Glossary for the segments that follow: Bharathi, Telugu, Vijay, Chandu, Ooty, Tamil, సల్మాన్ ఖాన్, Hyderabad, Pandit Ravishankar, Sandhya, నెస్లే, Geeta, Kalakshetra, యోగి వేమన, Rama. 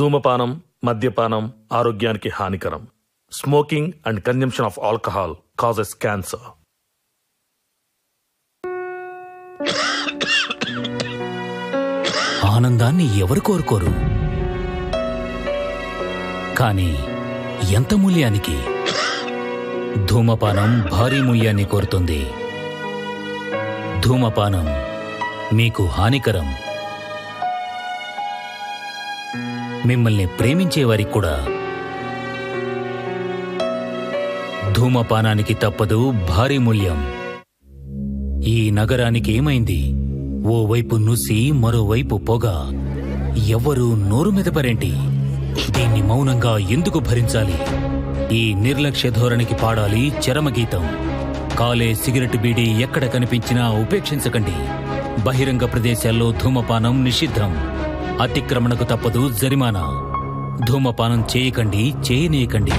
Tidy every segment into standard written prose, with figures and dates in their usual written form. ధూమపానం మద్యపానం ఆరోగ్యానికి హానికరం. Smoking and consumption of alcohol causes cancer. ఆనందాన్ని ఎవరు కోరుకోరు, కానీ ఎంత మూల్యానికి? ధూమపానం భారీ మూల్యాన్ని కోరుతుంది. ధూమపానం మీకు హానికరం. మిమ్మల్ని ప్రేమించేవారికి కూడా ధూమపానానికి తప్పదు భారీ మూల్యం. ఈ నగరానికి ఏమైంది? ఓవైపు నుసి, మరోవైపు పొగ. ఎవ్వరూ నోరు మెదపరేంటి? దీన్ని మౌనంగా ఎందుకు భరించాలి? ఈ నిర్లక్ష్య ధోరణికి పాడాలి చరమగీతం. కాలే సిగరెట్ బీడీ ఎక్కడ కనిపించినా ఉపేక్షించకండి. బహిరంగ ప్రదేశాల్లో ధూమపానం నిషిద్ధం. అతిక్రమణకు తప్పదు జరిమానా. ధూమపానం చేయకండి, చేయనీయకండి.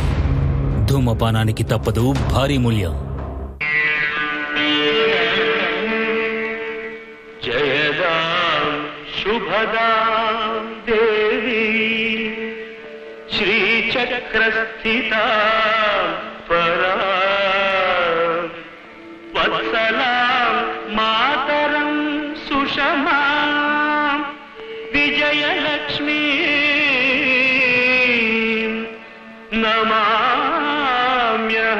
ధూమపానానికి తప్పదు భారీ మూల్యం. జయదా శుభదా దేవి శ్రీచక్రస్థితా పరా వత్సలా మాతరం సుషమా విజయలక్ష్మీ నమామ్యహం.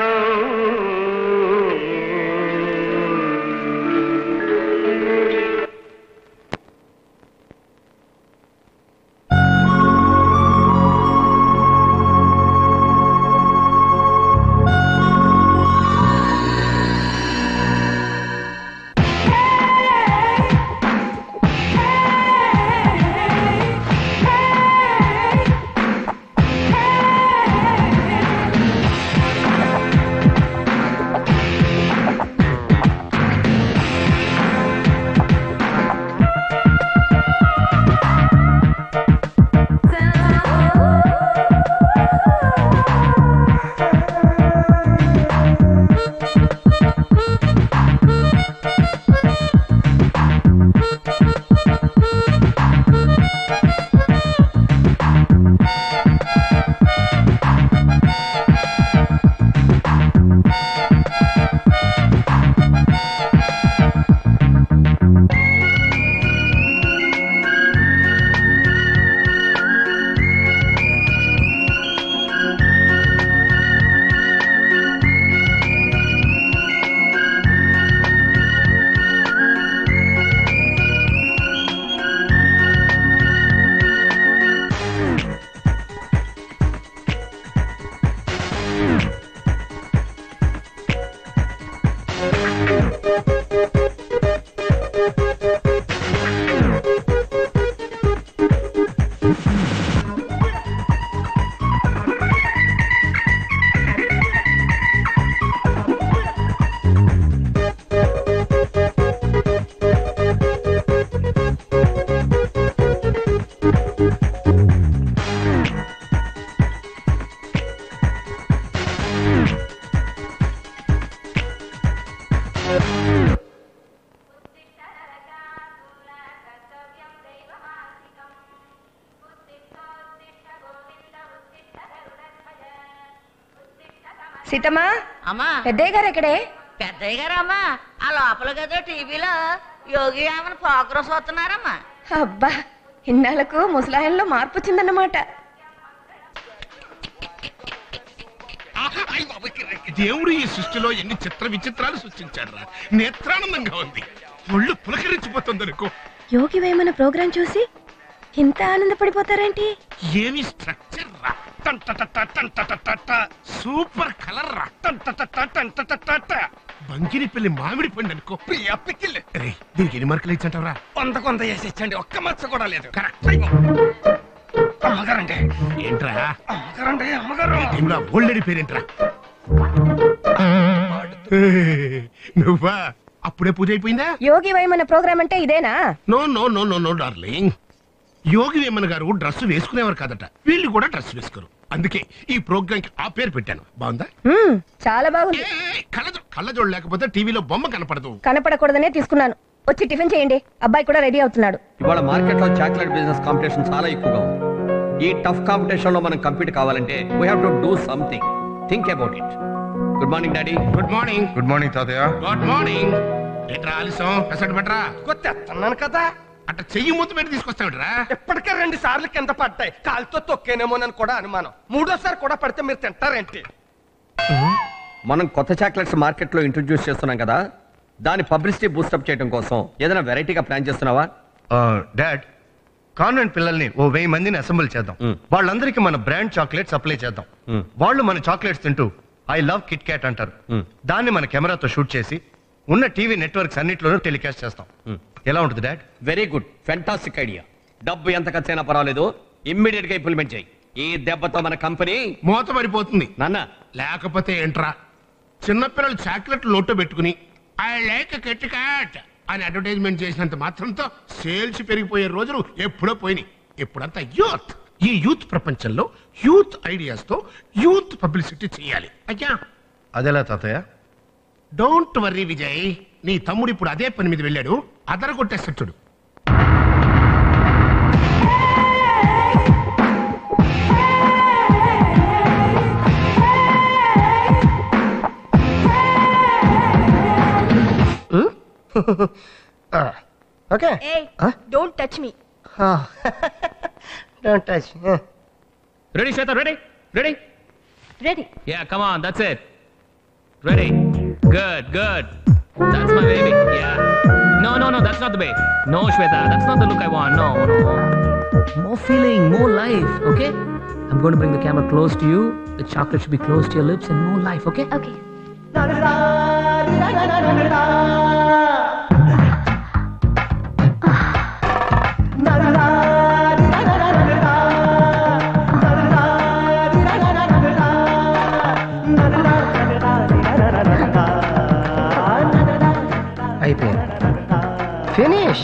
సీతమ్మా, పెద్దయ్య గారు ఎక్కడే? పెద్దయ్య గారమ్మా ఆ లోపల గదో టీవీలో యోగి ఆమెను ప్రోగ్రాం చూస్తున్నారమ్మా. అబ్బా, ఇన్నాళ్లకు ముసలాయనలో మార్పు వచ్చిందన్నమాట. దేవుడు ఈ సృష్టిలో ఎన్ని చిత్ర విచిత్రాలు సృష్టించాడు రా. నేత్రానందంగా ఉంది, ఒళ్ళు పులకరించిపోతుంది అనుకో. యోగి వేమన ప్రోగ్రాం చూసి ఇంత ఆనందపడిపోతారేంటి? ఏమి స్ట్రక్చర్ రా, సూపర్ కలర్ రా. బంకిని పెళ్లి మామిడి పండు అనుకో. దీనికి ఎన్ని మార్కులు ఇచ్చంటావురా? 100 వేసి ఇచ్చండి, ఒక్క మచ్చ కూడా లేదు. కరెక్ట్ అమ్మగారంటే ఏంట్రా? అమ్మగారంటే అమ్మగారు బోల్డెడి పేరేంట్రా? నువ్వా? అప్పుడే పూజ అయిపోయిందా? యోగి వేమన ప్రోగ్రామ్ అంటే ఇదేనా? No no no no no darling, యోగి వేమన గారు డ్రెస్ వేసుకునేవారు కాదట. వీళ్ళు కూడా డ్రెస్ వేసుకోరు, అందుకే ఈ ప్రోగ్రామ్ కి ఆ పేరు పెట్టాను. బాగుందా? చాలా బాగుంది. కళ్ళజోడు లేకపోతే టీవీలో బొమ్మ కనపడదు. కనపడకూడదనే తీసుకున్నాను. వచ్చి టిఫిన్ చేయండి, అబ్బాయి కూడా రెడీ అవుతున్నాడు. ఇవాళ మార్కెట్ లో చాక్లెట్ బిజినెస్ కాంపిటీషన్ చాలా ఎక్కువగా ఉంది. टफ कांपिटेशन मन कंपीट कावालंटे we have to do something think about it good morning daddy good morning तातయ్య गुड मार्निंग ఏంట్రా ఆలస్యం అసలు బెటరా కొట్టేస్తున్నాను కదా అట్ట చెయ్యి ముద్దు పెట్టి తీసుకొస్తావురా ఎప్పటికే రెండు సార్లు కింద పడ్డాయి కాల్తో తొక్కేనేమోనని కూడా అనుమానం మూడోసారి కూడా పడితే మీరు తింటారేంటి మనం కొత్త చాక్లెట్స్ మార్కెట్ లో ఇంట్రోడ్యూస్ చేస్తున్నాం కదా దాని పబ్లిసిటీ బూస్ట్ అప్ చేయడం కోసం ఏదైనా వెరైటీగా ప్లాన్ చేస్తున్నావా డాడ్ కాన్వెంట్ పిల్లల్ని ఓ 1000 మందిని అసెంబుల్ చేద్దాం వాళ్ళందరికీ మన బ్రాండ్ చాక్లెట్స్ సప్లై చేద్దాం వాళ్ళు మన చాక్లెట్స్ తింటూ ఐ లవ్ కిట్ క్యాట్ అంటారు దాన్ని మన కెమెరాతో షూట్ చేసి ఉన్న టీవీ నెట్వర్క్స్ అన్నిటిలోనూ టెలికాస్ట్ చేస్తాం ఎలా ఉంటుంది dad very good fantastic idea డబ్బు ఎంత ఖర్చైనా పర్వాలేదు ఇమిడియట్ గా ఇంప్లిమెంట్ చేయి ఈ దెబ్బతో మన కంపెనీ మోతమరిపోతుంది నాన్న లేకపోతే ఏంట్రా చిన్న పిల్లలు చాక్లెట్ లోటో పెట్టుకొని ఐ లైక్ కిట్ క్యాట్ అని అడ్వర్టైజ్మెంట్ చేసినంత మాత్రంతో సేల్స్ పెరిగిపోయే రోజులు ఎప్పుడో పోయినాయి ఇప్పుడంతా యూత్ ఈ యూత్ ప్రపంచంలో యూత్ ఐడియాస్ తో యూత్ పబ్లిసిటీ చేయాలి అయ్యా అదేలా తాతయ్య డోంట్ వర్రీ విజయ్ నీ తమ్ముడు ఇప్పుడు అదే పని మీద వెళ్ళాడు అదరగొట్టేసట్టుడు okay hey huh? don't touch me don't touch ready Shweta ready yeah come on that's it ready good that's my baby yeah no that's not the way no Shweta that's not the look I want no more feeling more life okay I'm going to bring the camera close to you the chocolate should be close to your lips and more life okay la la la la la finish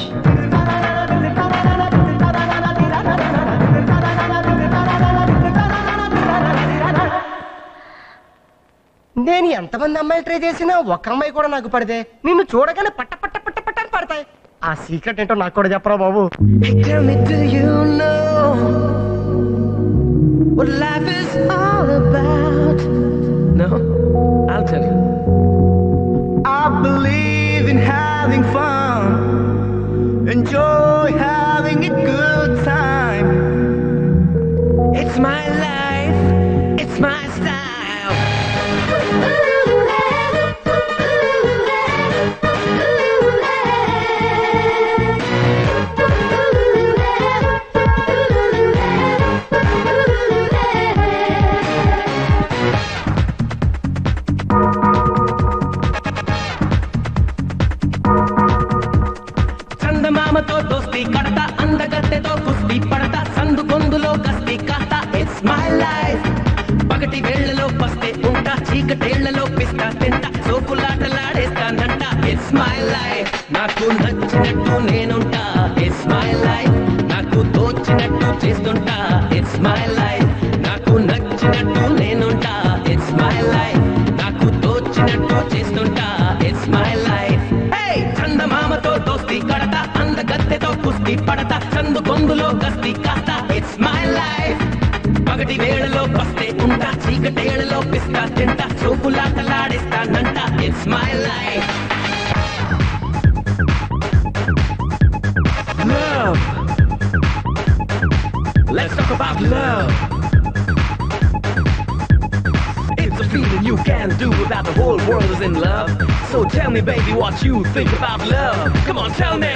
నేను ఎంతమంది అమ్మాయిలు try చేసినా ఒక్క అమ్మాయి కూడా నాకు పడదే నిన్ను చూడగానే పట్ట పట్ట పట్ట పట్ట అని పడతాయి ఆ సీక్రెట్ ఏంటో నాకు కూడా చెప్పరా బాబు tell me do you know what life is all about no I'll tell you I believe in having fun enjoy having a good time it's my life it's my style तो कुश्ती पड़ता संदु गोंदुलो गस्ती कहता इट्स माय लाइफ पगटी वेल्लो बस्ते उंटा चीकटेल्लो पिस्ता तिंटा सोकुलाटलाडेस्ता नंटा इट्स माय लाइफ नाकु नच्चिनट्टू नेनुंटा इट्स माय लाइफ नाकु तोचिनट्टू चेस्तुंटा इट्स माय लाइफ नाकु नच्चिनट्टू नेनुंटा इट्स माय लाइफ नाकु तोचिनट्टू चेस्तुंटा इट्स माय लाइफ हे चंदमामतो दोस्ती करता अंधगत्ते तो कुश्ती पड़ता गोंदुलो गस्ती कहता इट्स माय लाइफ पगटी वेळलो बस्ते उंटा चीकटेळलो पिस्ता तिंटा चोकुलाटलाडेस्ता नंटा it's my life love let's talk about love it's a feeling you can do without the whole world is in love so tell me baby what you think about love come on tell me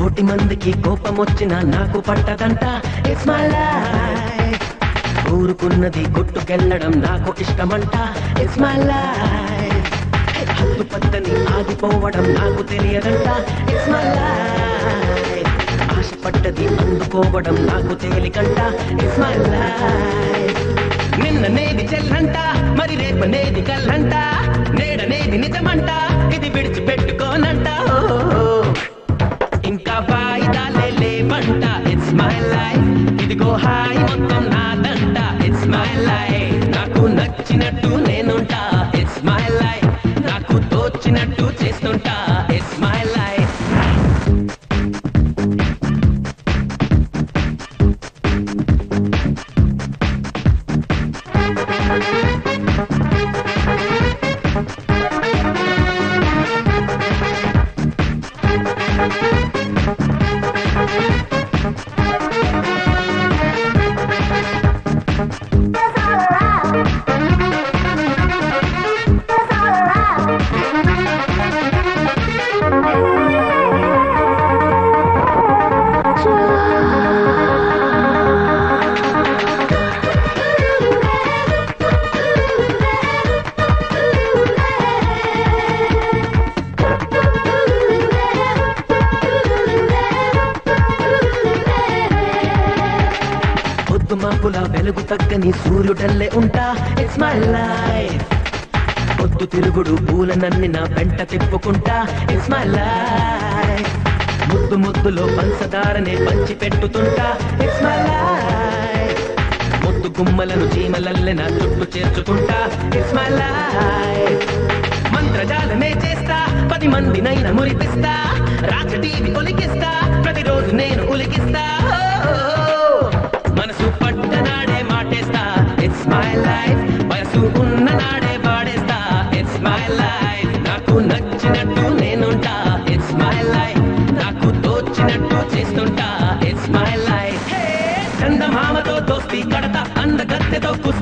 కోటి మందికి కోపమొచ్చినా నాకు పట్టదంట it's my life ఊరుకున్నది కొట్టుకెళ్ళడం నాకు ఇష్టమంట it's my life హద్దు పట్టని ఆగిపోవడం నాకు తెలియదంట ఇట్స్ మై లైఫ్ ఆశపడ్డది అందుకోవడం నాకు తేలికంట ఇట్స్ మై లైఫ్ నిన్ననేది చెల్లంట మరి రేపనేది కల్లంట నేడనేది నిజమంట ఇది విడిచిపెట్టుకో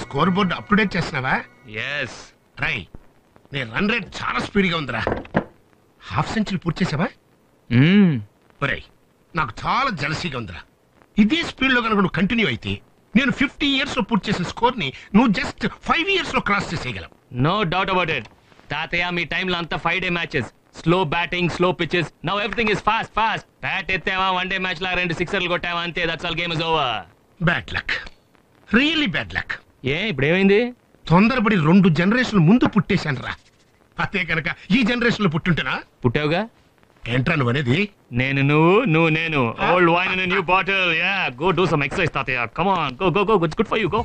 స్కోర్ బోర్డ్ అప్డేట్ చేస్తున్నావా? yes రై నీ రన్ రేట్ చాలా స్పీడ్ గా ఉందిరా. హాఫ్ సెంచరీ పూర్తి చేసావా? ఒరేయ్ నాకు చాలా జలసీగా ఉందిరా. ఇదే స్పీడ్ లో గనుక నువ్వు కంటిన్యూ అయితే నేను 50 ఇయర్స్ లో పూర్తి చేసిన స్కోర్ ని నువ్వు జస్ట్ 5 ఇయర్స్ లో క్రాస్ చేసేయగలవు. నో డౌట్ అబౌట్ ఇట్ తాతయ్య. మీ టైం లో అంతా 5 day matches, slow batting, slow pitches. Now everything is fast fast. Bat ఎత్తావా వన్ డే మ్యాచ్ లా 2 సిక్సర్లు కొట్టావా అంతే, that's all, game is over. Bad luck, really bad luck. ఏ ఇప్పుడేమైంది? తొందరపడి 2 జనరేషన్ ముందు పుట్టేశాను రా. అదే కనుక ఈ జనరేషన్ లో పుట్టుంటేనా? పుట్టావుగా. ఏంట్రా నువ్వు అనేది? నేను నువ్వు నేను. Old wine in new bottle. Yeah go do some exercise తాతయ్య. Come on go go go, it's good for you go.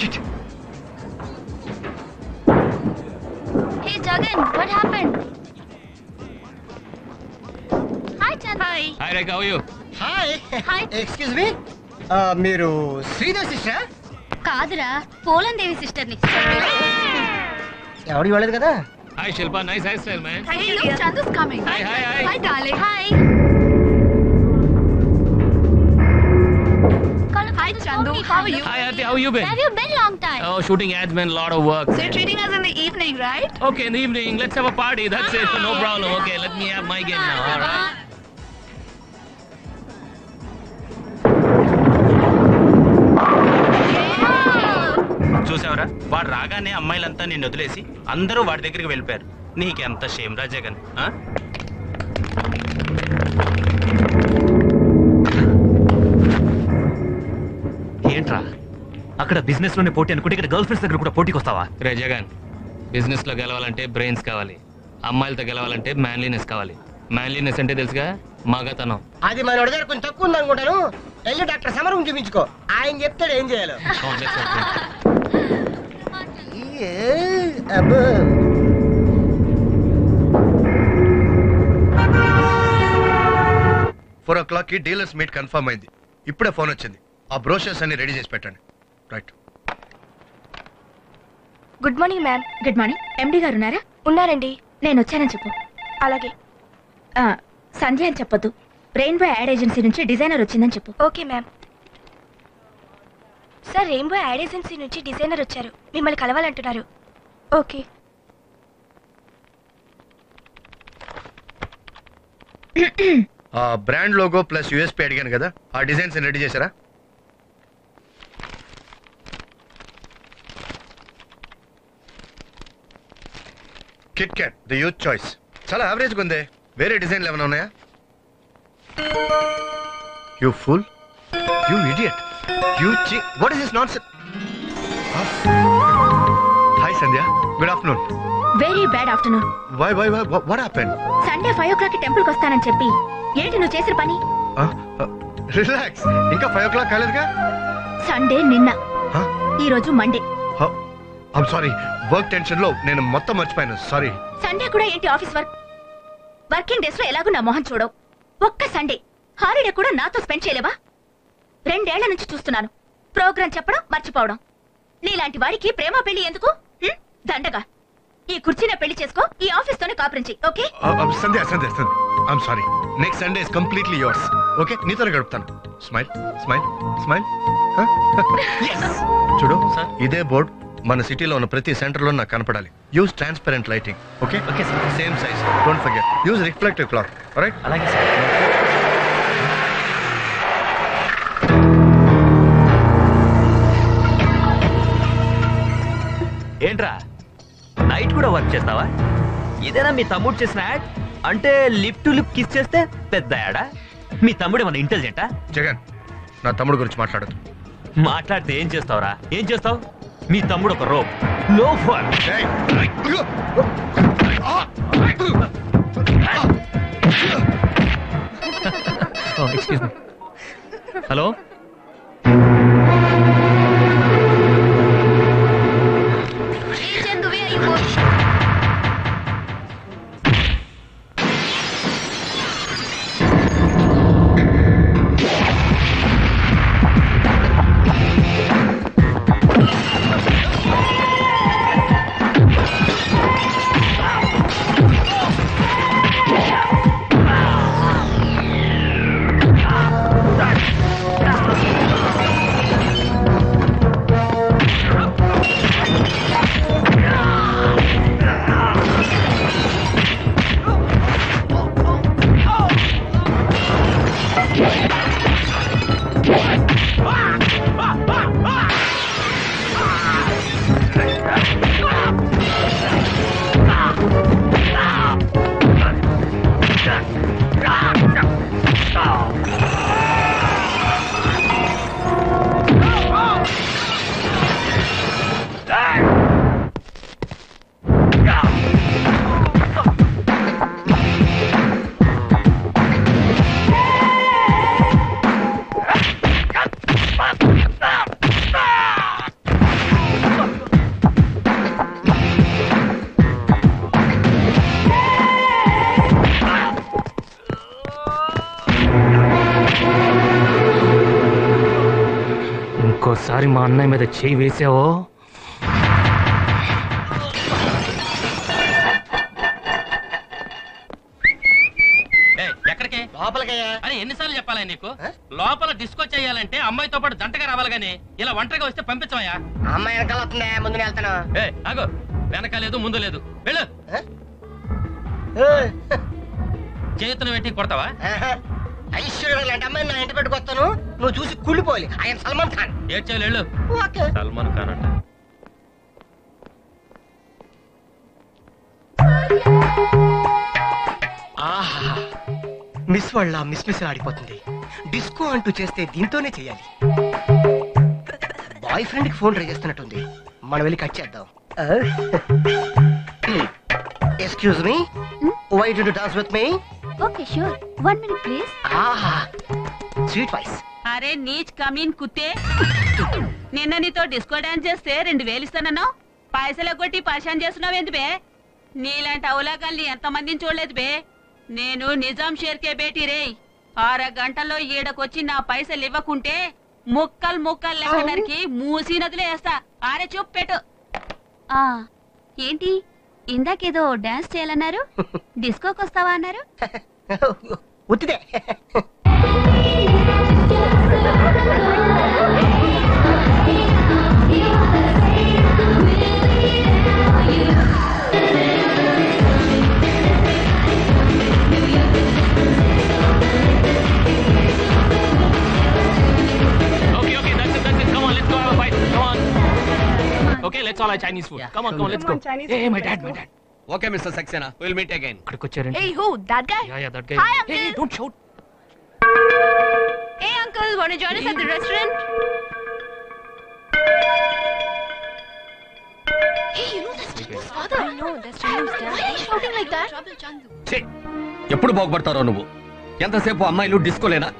Shit. Hey Jagan, what happened? Hi. Hi, Rekha. How are you? Hi. Hi. Excuse me. మీరు Sridevi sister? కాదురా, పోలన్ దేవి sister ని. ఎవరు ఇవ్వలేదు కదా. Hi Shilpa, nice hair style man. Thank you. Chandu's coming. Hi hi hi. Hi darling. Hi. Call hi Chandu. How are you? Hi Aditi, how you been? Have you been long time? Oh, shooting ads meant lot of work. So you're treating us in the evening, right? Okay, in the evening. Let's have a party. That's it. No problem. Okay, let me have my game now. All right. చూసావరా, వాడు రాగానే అమ్మాయిలంతా నిన్ను వదిలేసి అందరూ వాడి దగ్గరికి వెళ్ళిపోయారు. నీకెంత షేమ్ రా జగన్. ఏంట్రా అక్కడ బిజినెస్ లోనే పోటీ అనుకుంటే ఇక్కడ గర్ల్ ఫ్రెండ్స్ దగ్గర కూడా పోటీకి వస్తావా? రే జగన్, బిజినెస్ లో గెలవాలంటే బ్రెయిన్స్ కావాలి, అమ్మాయిలతో గెలవాలంటే మ్యాన్లీనెస్ కావాలి. మ్యాన్లీనెస్ అంటే తెలుసుగా, మగతనం. అది మన దగ్గర కొంచెం తక్కువ ఉంది అనుకుంటాను. వెళ్ళి డాక్టర్ సమరం చూపించుకో, ఆయన చెప్తాడు ఏం చేయాలో. కి డీలర్స్ మీట్ కన్ఫర్మ్ అయింది. ఇప్పుడే ఫోన్ వచ్చింది. ఆ బ్రోషర్స్ అన్ని రెడీ చేసి పెట్టండి. Right. Good morning ma'am. Good morning. MD గారు ఉన్నారా? ఉన్నారండి. నేను వచ్చానని చెప్పు. అలాగే. సంజయ్ అని చెప్పొద్దు, रेनबो ऐड एजेंसी नुंची डिजाइनर वच्चिंदनि चेप्पु okay ma'am sir rainbow ad agency नुंची डिजाइनर वच्चारु मिम्मल्नि कलवालंटुन्नारु okay brand logo plus USP अडिगानु कदा आ डिजाइन्स नि रेडी चेशारा Kit Kat, the youth choice. Chala average gunde. Where design level onaya? You fool! You idiot! You cheat! What is this nonsense? Huh? Hi Sandhya. Good afternoon. Very bad afternoon. Why? What happened? Sunday 5 o'clock ki temple kosta nani cheppi. Yenti nu chesir pani? Relax. Inka 5 o'clock kaledga? Sunday ninna. Huh? Ee roju Monday. Huh? I'm sorry. Work tension lo nenu motta marchipoyanu sorry Sunday kuda enti office work working days lo elagu na mohan chodo okka Sunday holiday kuda natho spend cheyaleva 2 ella nunchi chustunnanu program cheppadam marchipovadam nee laanti vaadiki prema pelli enduku dandaga ee kurchina pelli chesko ee office tone kaapurinchi okay Sunday I'm sorry next Sunday is completely yours okay neetharu gaduptanu smile huh? yes chodo sir ide board మన సిటీలో ఉన్న ప్రతి centre లో నాకు కనపడాలి use transparent lighting okay okay sir same size don't forget use reflective cloth alright అలాగే sir ఏంట్రా night కూడా వర్క్ చేస్తావా ఇదేనా మీ తమ్ముడు చేసిన యాడ్ అంటే లిప్ టు లిప్ కిస్ చేస్తే పెద్ద యాడా మీ తమ్ముడు మన ఇంటెలిజెంటా జగన్ నా తమ్ముడు గురించి మాట్లాడొద్దు మాట్లాడితే ఏం చేస్తావురా ఏం చేస్తావు మీ తమ్ముడు ఒక రోప్ లోఫర్ హలో सारी మా అన్నయ్య మీద చేయి వేసావో ఏయ్ ఎక్కడికి లోపలకయ్యా అని ఎన్నిసార్లు చెప్పాలి నీకు లోపల డిస్కో చేయాలంటే అమ్మాయితో పాటు దంటగా రావాలి గాని ఇలా వంటరగా వస్తే పంపించవయ్యా అమ్మాయి ఎక్కడికి వస్తుందే ముందు నేను వెళ్తాను ఏయ్ ఆగు వెనక లేదు ముందు లేదు వెళ్ళు ఏయ్ చేతులు పెట్టి కొడతావా ఐశ్వర్యలాంటి అమ్మాయి నా ఇంటి పెట్టుకొస్తాను నువ్వు చూసి కుళ్ళిపోవాలి ఆయన సల్మాన్ ఖాన్ ఏచేలేళ్ళు ఓకే సల్మాన్ ఖాన్ అంట ఆహా మిస్ వల్ల మిస్ మిస్ ఆడిపోతుంది డిస్కో అంటూ చేస్తే దీంతోనే చేయాలి బాయ్ ఫ్రెండ్ కి ఫోన్ ట్రై చేస్తున్నట్టుంది మనం వెళ్ళి కట్ చేద్దాం excuse me why do you dance with me Okay, sure. 1 minute, please. Ah, sweet voice. अरे नीच कमीन कुत्ते निन्न नीतो डिस्को डांस చేస్తే 2000 ఇస్తానన్నా పైసలు కొట్టి పరిశాన్ చేస్తున్నావ్ ఏంటి బే నీలాంటి అవలాగల్ని ఎంతమందిని చూడలేదు బే నేను నిజాం షేర్ కే బేటీ రే 6 గంటల్లో ఏడకొచ్చి నా పైసలు ఇవ్వకుంటే ముక్కల్ ముక్కల్ లెక్కనరికి మూసి నదిలేస్తా ఆరే చూప్ పెట్టు ఆ ఏంటి ఇందాకేదో డాన్స్ చేయాలన్నారు డిస్కోకి వస్తావా అన్నారు ఉత్తిదే Okay, let's all have Chinese food. Yeah. Come on, let's go. Chinese hey, my dad. Okay, Mr. Saxena, we'll meet again. Hey, who? That guy? Yeah, that guy. Hi, Uncle. Hey, don't shout. Hey, Uncle, want to join us at the restaurant? Hey, you know that's Chandu's father. I know, that's Chandu's dad. Why are you shouting like that? Hey, ఎప్పుడు బాగుపడతారో నువ్వు? ఎంతసేపు అమ్మాయిలు డిస్కోలేనా?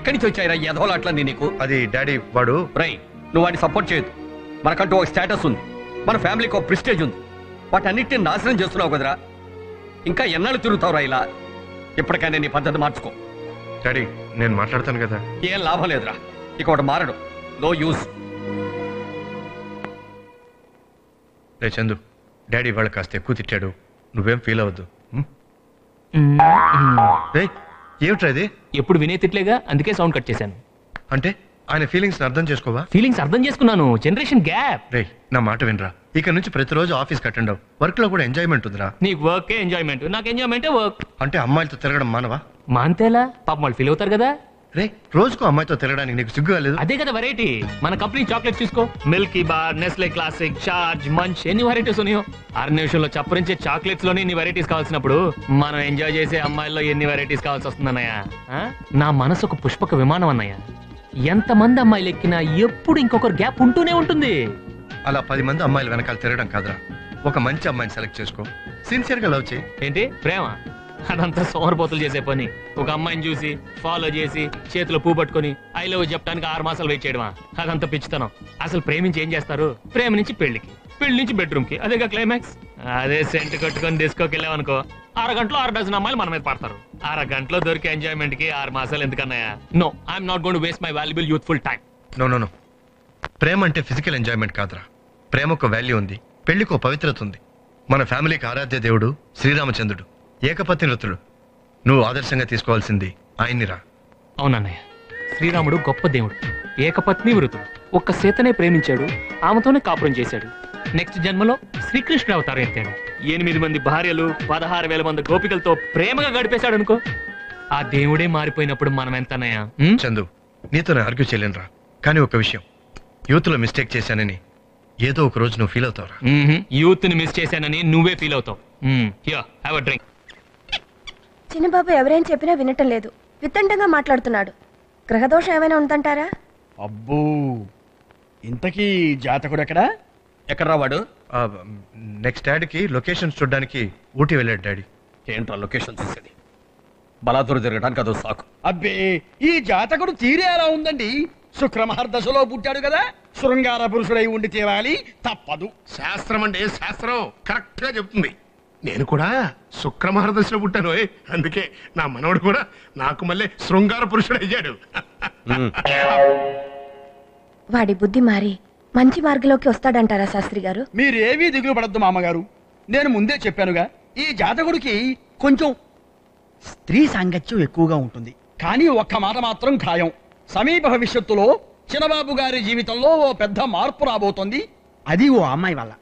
ఎక్కడి నుంచి వచ్చాయిరా యదోల అట్లంది నీకు? అది daddy వాడు. రై, నువ్వు వాడిని సపోర్ట్ చేయదు. మనకంటూ ఒక స్టేటస్ ఉంది, మన ఫ్యామిలీకి ఒక ప్రెస్టేజ్ ఉంది, వాటన్నిటిని నాశనం చేస్తున్నావు కదరా. ఇంకా ఎన్నాళ్ళు తిరుగుతావురా ఇలా? ఎప్పటికైనా నీ పద్ధతి మార్చుకో. డాడీ నేను మాట్లాడతాను కదా. ఏం లాభం లేదురా, ఇక ఒకటి మారడం నో యూజ్. రే చందు, డాడీ వాళ్ళు కాస్త ఎక్కువ తిట్టాడు, నువ్వేం ఫీల్ అవ్వద్దు. రే ఏమిట్రా ఇది? ఎప్పుడు వినే తిట్లేగా, అందుకే సౌండ్ కట్ చేశాను. అంటే ఆయన ఫీలింగ్స్ అర్థం చేసుకోవా? ఫీలింగ్స్ అర్థం చేసుకున్నాను, జనరేషన్ గ్యాప్. రే నా మాట వినరా, ఇక్కడ నుంచి ప్రతిరోజు ఆఫీస్కి అటెండ్ అవ్వు, వర్క్ లో కూడా ఎంజాయ్మెంట్ ఉందిరా. నీకు వర్కే ఎంజాయ్మెంట్, నాకు ఎంజాయ్మెంటే వర్క్. అంటే అమ్మాయిలతో తిరగడం మానవా? మాంతేలా, పాపం వాళ్ళు ఫీల్ అవుతారు కదా. రే రోజుకు అమ్మాయితో తిరగడానికి నీకు సిగ్గు లేదు? అదే కదా వెరైటీ. మన కంపెనీ చాక్లెట్స్ చూసుకో, Milky bar, నెస్లే Classic, Charge, Munch, ఎన్ని వెరైటీస్ ఉన్నాయో. 6 నిమిషంలో చప్పరించే చాక్లెట్స్ లోనే ఇన్ని వెరైటీస్ కావాల్సినప్పుడు మనం ఎంజాయ్ చేసే అమ్మాయిల్లో ఎన్ని వెరైటీస్ కావాల్సి వస్తుందన్నయ్యా? నా మనసు ఒక పుష్పక విమానం అన్నయ్యా, ఎంతమంది అమ్మాయిలు ఎక్కినా ఎప్పుడు ఇంకొకరు గ్యాప్ ఉంటూనే ఉంటుంది. అలా 10 మంది అమ్మాయిలు వెనకాల తిరగడం కాదురా, ఒక మంచి అమ్మాయిని సెలెక్ట్ చేసుకో, సిన్సియర్ గా లవ్ చేయి. ఏంటి ప్రేమ? అదంతా సోమరపోతలు చేసే పని. ఒక అమ్మాయిని చూసి ఫాలో చేసి చేతిలో పువ్వు పట్టుకుని ఐ లవ్ చెప్పడానికి 6 మాసాలు వెయిట్ చేయడమా? అదంతా పిచ్చితనం. అసలు ప్రేమించి ఏం చేస్తారు? ప్రేమ నుంచి పెళ్లికి, పెళ్లి నుంచి బెడ్రూమ్ కి, అదేగా క్లైమాక్స్. అదే సెంట్ కట్టుకొని డిస్కోకి వెళ్ళామనుకో, 6 గంటలో 6 డజన్ అమ్మాయిలు మన మీద పడతారు. 6 గంటలో దొరికే ఎంజాయ్మెంట్ కి 6 మాసాలు ఎందుకన్నాయా? No, I'm not going to waste my valuable youthful time. No, ప్రేమ అంటే ఫిజికల్ ఎంజాయ్మెంట్ కాదురా. ప్రేమకు వాల్యూ ఉంది, పెళ్లికి పవిత్రత ఉంది. మన ఫ్యామిలీకి ఆరాధ్య దేవుడు శ్రీరామచంద్రుడు, ఏకపతి వృత్తుడు. నువ్వు ఆదర్శంగా తీసుకోవాల్సింది ఆయన్ని రా. అవునన్నయ్య, శ్రీరాముడు గొప్ప దేవుడు, ఏకపత్ని వృత్తుడు. ఒక్క సీతనే ప్రేమించాడు, ఆమెతోనే కాపురం చేశాడు. నెక్స్ట్ జన్మలో శ్రీకృష్ణుడు అవతారం ఎత్తాడు, 8 మంది భార్యలు, 16,000 మంది గోపికలతో ప్రేమగా గడిపేశాడు అనుకో. ఆ దేవుడే మారిపోయినప్పుడు మనం ఎంతనయా? చందు, నీతో ఆర్గ్యూ చేయలేనురా, కానీ ఒక విషయం, యూత్ లో మిస్టేక్ చేశానని ఏదో ఒక రోజు నువ్వు ఫీల్ అవుతావురా. యూత్ ని మిస్ చేశానని నువ్వే ఫీల్ అవుతావు. Here have a drink. చిన్నబాబు ఎవరేం చెప్పినా వినటం లేదు, వితంటంగా మాట్లాడుతున్నాడు. గ్రహదోషం ఏమైనా ఉందంటారా? అబ్బో, ఇంతకీ జాతకుడు ఎక్కడా? ఎక్కడరా వాడు? నెక్స్ట్ డాడీకి లొకేషన్స్ చూడడానికి ఊటీ వెళ్ళాడు. డాడీ ఏంట్రా లొకేషన్ చూసేది? బలాదూరు జరగడానికి అదో సాకు. అబ్బే, ఈ జాతకుడు తీరే అలా ఉందండి. శుక్రమహర్ దశలో పుట్టాడు కదా, శృంగార పురుషుడై ఉండి తీరాలి, తప్పదు. శాస్త్రం అంటే శాస్త్రం కరెక్ట్ గా చెప్తుంది. నేను కూడా శుక్రమహర్ దశలో పుట్టాను, అందుకే నా మనవడు కూడా నాకు మళ్ళీ శృంగార పురుషుడు అయ్యాడు. వాడి బుద్ధి మారి మంచి మార్గంలోకి వస్తాడంటారా శాస్త్రి గారు? మీరేమీ దిగులు పడద్దు మామగారు, నేను ముందే చెప్పానుగా, ఈ జాతకుడికి కొంచెం స్త్రీ సాంగత్యం ఎక్కువగా ఉంటుంది. కానీ ఒక్క మాట మాత్రం ఖాయం, సమీప భవిష్యత్తులో చిన్నబాబు గారి జీవితంలో ఓ పెద్ద మార్పు రాబోతోంది. అది ఓ అమ్మాయి వల్ల.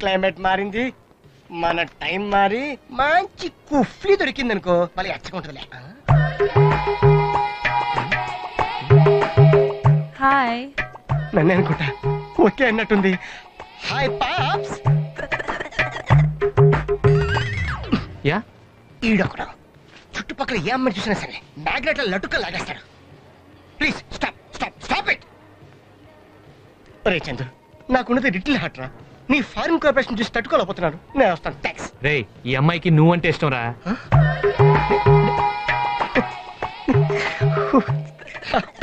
क्लाइमेट मारिंदी मन टाइम मारी मंची कुफ्ली दొరికిందనుకో మళ్ళీ అచ్చకుంటదిలే హాయ్ నన్ను అనుకుంటా ఓకే అన్నట్టుంది హాయ్ పాప్స్ యా ఈడొకడు చుట్టుపక్కల ఏమని చూసినా సరే మ్యాగ్నెట్ల లటుక లాగేస్తాడు please stop stop stop it ఒరే చందు నాకున్నది లిటిల్ హార్ట్ రా नी फार्म कॉर्पोरेशन चूसी तट्टुकोलेकपोतुन्नानु नेनु वस्तानु థాంక్స్ रे ई अम्मायिकी नु अंटे इष्टं रा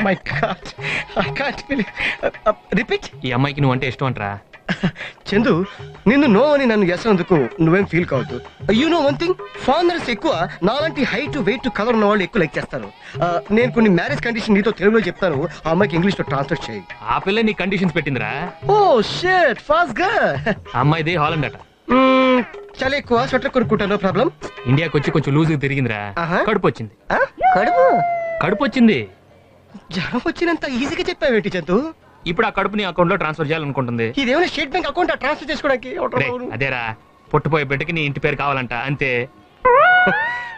my god I can't believe repeat ई अम्मायिकी नु अंटे इष्टं अंट्रा చందు నిన్ను నోవని నన్ను ఎసనందుకు నువ్వేం ఫీల్ కావద్దు. You know one thing, foreigners ఎక్కువ నాలాంటి హైట్ వెయిట్ కలర్ ఉన్న వాళ్ళు ఎక్కువ లైక్ చేస్తారు. నేను కొన్ని మ్యారేజ్ కండిషన్ నీతో తెలుగులో చెప్తాను, ఆ అమ్మాయికి ఇంగ్లీష్ లో ట్రాన్స్లేట్ చేయి. ఆ పిల్ల నీ కండిషన్స్ పెట్టిందిరా? ఓ షిట్, ఫాస్ట్ గా. అమ్మాయిది హాలండ్ అట. చాలా ఎక్కువ స్వెటర్ కొనుక్కుంటాను. ప్రాబ్లం ఇండియాకి వచ్చి కొంచెం లూజ్ తిరిగిందిరా, కడుపు వచ్చింది. కడుపు వచ్చింది, జ్వరం వచ్చినంత ఈజీగా చెప్పావేంటి చందు? ఇప్పుడు ఆ కడుపుని అకౌంట్ లో ట్రాన్స్ఫర్ చేయాలనుకుంటుంది. ఇదేమైనా స్టేట్ బ్యాంక్ అకౌంట్ ట్రాన్స్ఫర్ చేసుకోవడానికి? అదేరా, పుట్టిపోయే బిడ్డకి నీ ఇంటి పేరు కావాలంట అంతే.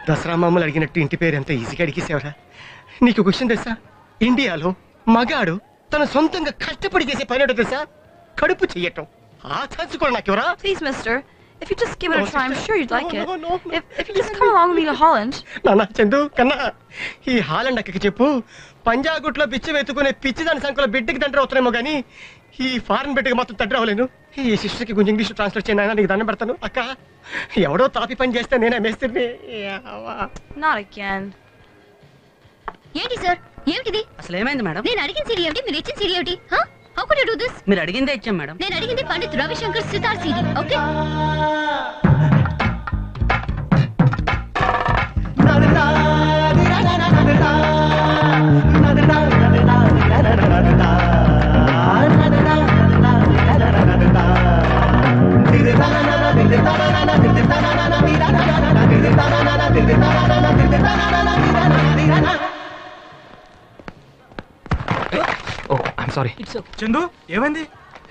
దసరా మామూలు అడిగినట్టు ఇంటి పేరు ఎంత ఈజీగా అడిగేసేవరా. నీకు క్వశ్చన్ తెలుసా, ఇండియాలో మగాడు తన సొంతంగా కష్టపడి చేసే పని తెలుసా, కడుపు చెయ్యటం. ఆ ఛాన్స్ కూడా నాకెవరా? Please mister, if you just give it a try, I'm sure you'd like it. If you just come along with me to Holland. Nana Chandu kanna ee Holland akkiki cheppu Panjagutlo bichu vetukone pichi dan sankala biddiki dandra avutnemo gaani ee foreign biddiki matram dandra avalenu. Ee sister ki konjam English translate cheyana niki danna pedtanu akka. Evado taapi pani chesthe nene mestirni. Not again. Yenti sir emtidi asle emaindi madam? Nenu adigin CD emti meer ichin CD emti? Ha, how could you do this? మీరు అడిగిందే ఇచ్చాం madam. నేను అడిగింది Pandit Ravi Shankar sitar CD. Okay sorry. Chandu ఏమైంది?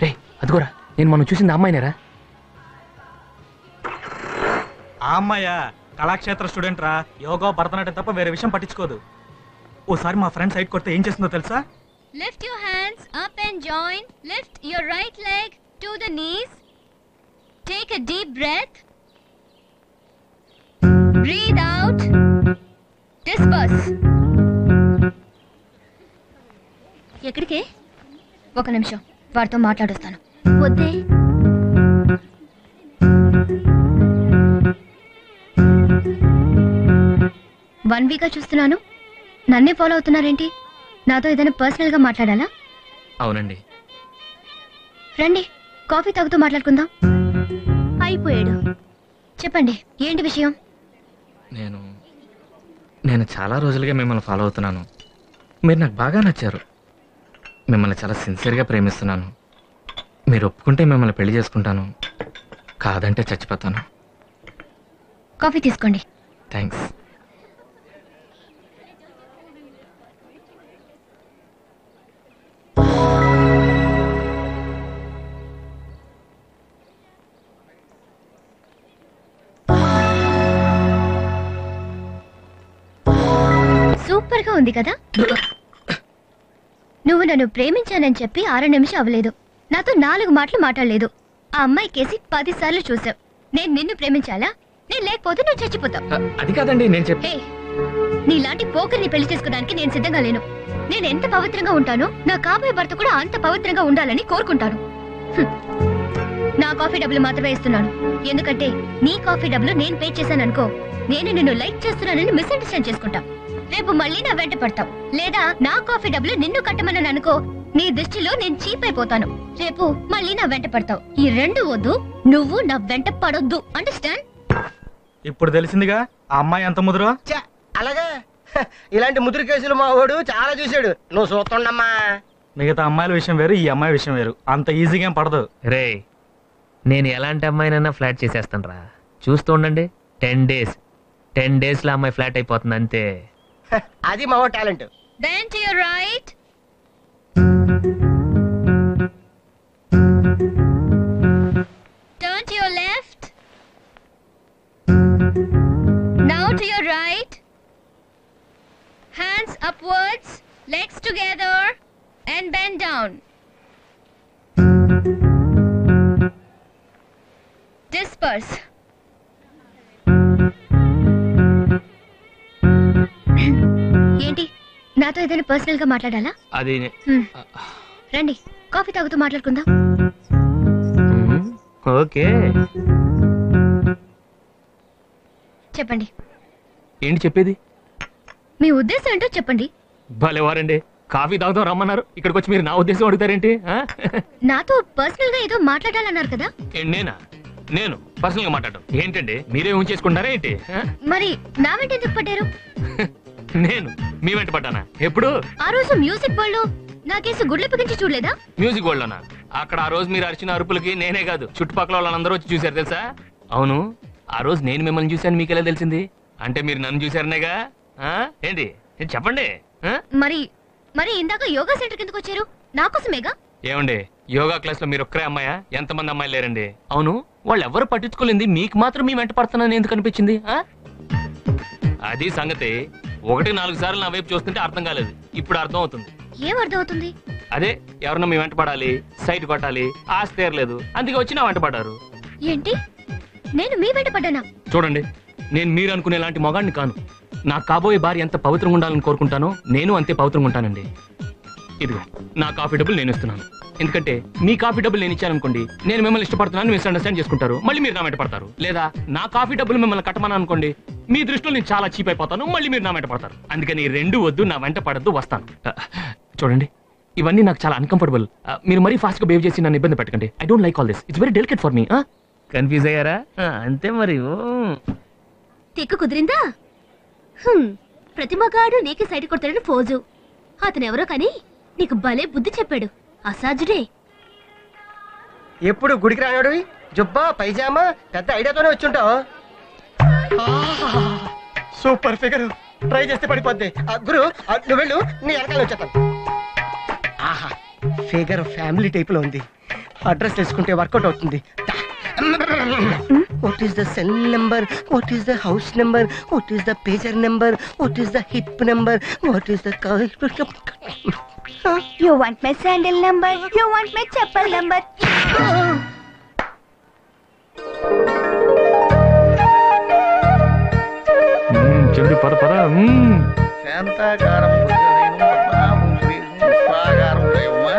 రే అదిగోరా, నేను మనం చూసింది అమ్మాయినేరా? ఆ అమ్మాయ కళాక్షేత్ర స్టూడెంట్ రా, యోగా భరతనాట్యం తప్ప వేరే విషయం పట్టించుకోదు. ఓసారి మా ఫ్రెండ్ సైడ్ కొడితే ఏం చేస్తుందో తెలుసా? Lift your hands up and join, lift your right leg to the knees, take a deep breath, breathe out, disperse. ఎక్కడికే? ఒక నిమిషం, వారితో మాట్లాడొస్తాను. వద్దే, వన్ వీక్ గా చూస్తున్నాను నన్నే ఫాలో అవుతున్నారేంటి? నాతో ఏదైనా పర్సనల్ గా మాట్లాడాలా? అవునండి. రండి, కాఫీ తాగుతూ మాట్లాడుకుందాం. అయిపోయాడు. చెప్పండి, ఏంటి విషయం? నేను చాలా రోజులుగా మిమ్మల్ని ఫాలో అవుతున్నాను. మీరు నాకు బాగా నచ్చారు. మిమ్మల్ని చాలా సిన్సియర్గా ప్రేమిస్తున్నాను. మీరు ఒప్పుకుంటే మిమ్మల్ని పెళ్లి చేసుకుంటాను, కాదంటే చచ్చిపోతాను. కాఫీ తీసుకోండి. థ్యాంక్స్. సూపర్గా ఉంది కదా? నువ్వు నన్ను ప్రేమించానని చెప్పి 6 నిమిషాలు అవ్వలేదు, నాతో 4 మాటలు మాట్లాడలేదు. ఆ అమ్మాయి కేసి 10 సార్లు చూసావు. నేను నిన్ను ప్రేమించాలా? నేను లేకపోతే నువ్వు చచ్చిపోతావు. నీలాంటి పోకరిని పెళ్లి చేసుకోవడానికి నేను సిద్ధంగా లేను. నేను ఎంత పవిత్రంగా ఉంటానో నా కాబోయే భర్త కూడా అంత పవిత్రంగా ఉండాలని కోరుకుంటాను. నా కాఫీ డబ్బులు మాత్రమే ఇస్తున్నాను, ఎందుకంటే నీ కాఫీ డబ్బులు నేను పే చేశాను అనుకో, నేను నిన్ను లైక్ చేస్తున్నానని మిస్అండర్స్టాండ్ చేసుకుంటా. రేపు మళ్ళీ నా వెంట పడతావు, లేదా నా కాఫీ డబ్బులు నిన్ను కట్టమన్నాను అనుకో, నీ దృష్టిలో నేను చీప్ అయిపోతాను. రేపు మళ్ళీ నా వెంట పడతావు. ఈ రెండు వద్దు, నువ్వు నా వెంట పడొద్దు. అండర్స్టాండ్? ఇప్పుడు తెలిసిందిగా ఆ అమ్మాయి ఎంత ముదురో. అలాగా, ఇలాంటి ముదురు కేసులు మా వాడు చాలా చూసాడు. నువ్వు చూస్తుండమ్మా, మిగతా అమ్మాయిల విషయం వేరు, ఈ అమ్మాయి విషయం వేరు. అంత ఈజీగా పడదు. రే నేను ఎలాంటి అమ్మాయినైనా ఫ్లాట్ చేసేస్తాను రా, చూస్తూ ఉండండి. 10 days లో అమ్మాయి ఫ్లాట్ అయిపోతుంది అంతే. అది మా talent. Then to your right. Turn to your left. Now to your right. Hands upwards, legs together and bend down. Disperse. ఏంటి, నాతో ఏదైనా పర్సనల్ గా మాట్లాడాలా? అది రండి, కాఫీ తాగుతూ మాట్లాడుకుందాం. ఓకే చెప్పండి. ఏంటి చెప్పేది? మీ ఉద్దేశం ఏంటో చెప్పండి. భలేవారండి, కాఫీ తాగుదాం రమ్మన్నారు ఇక్కడికి వచ్చి మీరు నా ఉద్దేశం అడుగుతారేంటి నాతో పర్సనల్ గా ఏదో మాట్లాడాలన్నారు కదా నేనా నేను పర్సనల్ గా మాట్లాడటం ఏంటండి మీరే ఏం చేసుకుంటారా ఏంటి మరి నా వెంట ఎందుకు పడ్డారు నేను మీ వెంట పడ్డానా ఎప్పుడు ఆ రోజు మ్యూజిక్ వరల్డ్ లో నా కేసు గుడ్లపకించి చూడలేదా మ్యూజిక్ వరల్డ్ లోనా అక్కడ ఆ రోజు మీరు అరిచిన అరుపులకి నేనే కాదు చుట్టుపక్కల వాళ్ళందరూ వచ్చి చూశారు తెలుసా అవును ఆ రోజు నేను మిమ్మల్ని చూశాను మీకు ఎలా తెలిసింది అంటే మీరు నన్ను చూశారనేగా ఏంటి చెప్పండి మరి మరి ఇందాక యోగా సెంటర్ కిందకి వచ్చారు నా కోసమేగా ఏమండి యోగా క్లాస్ లో మీరు ఒక్కరే అమ్మాయా ఎంతమంది అమ్మాయిలు లేరండి అవును వాళ్ళు ఎవరు పట్టించుకోలేదు మీకు మాత్రం మీ వెంట పడుతున్నాను ఎందుకు అనిపించింది అది సంగతి ఒకటి నాలుగు సార్లు నా వైపు చూస్తుంటే అర్థం కాలేదు ఇప్పుడు అర్థం అవుతుంది ఏం అర్థం అవుతుంది అదే ఎవరన్నా మీ వెంట పడాలి సైట్ కొట్టాలి ఆశ తీరలేదు అందుకే వచ్చి నా వెంట పడ్డారు ఏంటి నేను మీ వెంట పడ్డానా చూడండి నేను మీరు అనుకునేలాంటి మగాడిని కాను నా కాబోయే భార్య ఎంత పవిత్రంగా ఉండాలని కోరుకుంటానో నేను అంతే పవిత్రంగా ఉంటానండి ఇదిగో నా కాఫీ డబ్బులు నేను ఇస్తున్నాను ఎందుకంటే మీ కాఫీ డబ్బులు నేను ఇచ్చాననుకోండి నేను మిమ్మల్ని ఇష్టపడుతున్నాను మిస్అండర్స్టాండ్ చేసుకుంటారు మళ్ళీ మీరు నా వెంట పడతారు లేదా నా కాఫీ డబ్బులు మిమ్మల్ని కట్టమని అనుకోండి మీ దృష్టిలో నేను చాలా చీప్ అయిపోతాను మళ్ళీ మీరు నా వెంట పడతారు అందుకని రెండు వద్దు నా వెంట పడద్దు వస్తాను చూడండి ఇవన్నీ నాకు చాలా అన్కంఫర్టబుల్ మీరు మరీ ఫాస్ట్గా బిహేవ్ చేసి నన్ను ఇబ్బంది పెట్టకండి I don't like all this it's very delicate for me confuse అయ్యారా అంతే మరి తెక్కు కుదిరిందా ప్రతి మగాడు నీకే సైడ్ కొడతాడని ఫోజు అతనెవరో కానీ నీకు భలే బుద్ధి చెప్పాడు అసాజుడే ఎప్పుడు గుడికి రాడు జుబ్బా పైజామా పెద్ద ఐడియాతోనే వచ్చుంటావు సూపర్ ఫిగర్ ట్రై చేస్తే పడిపోద్ది గురు నువ్వు వెళ్ళు నీ వెనకాల వచ్చేస్తాను ఆహా ఫిగర్ ఫ్యామిలీ టైప్ లో ఉంది అడ్రస్ తెలుసుకుంటే వర్కౌట్ అవుతుంది What is the cell number? What is the house number? What is the pager number? What is the hip number? What is the car? You want my sandal number? You want my chappal number? Chandi para para. Santa garam pujarin papa mumbi sagaram reyuma.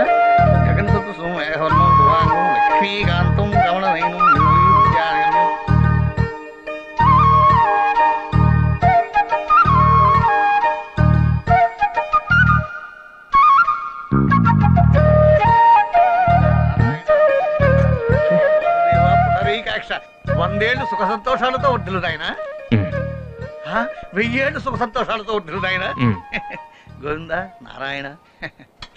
Kagan satu semua hormon tuang lekhi gantung kamala nai. వందేళ్ళు సుఖ సంతోషాలతో ఒడ్డులు నాయన వెయ్యేళ్ళు సుఖ సంతోషాలతో ఒడ్డులు నాయన గోవింద నారాయణ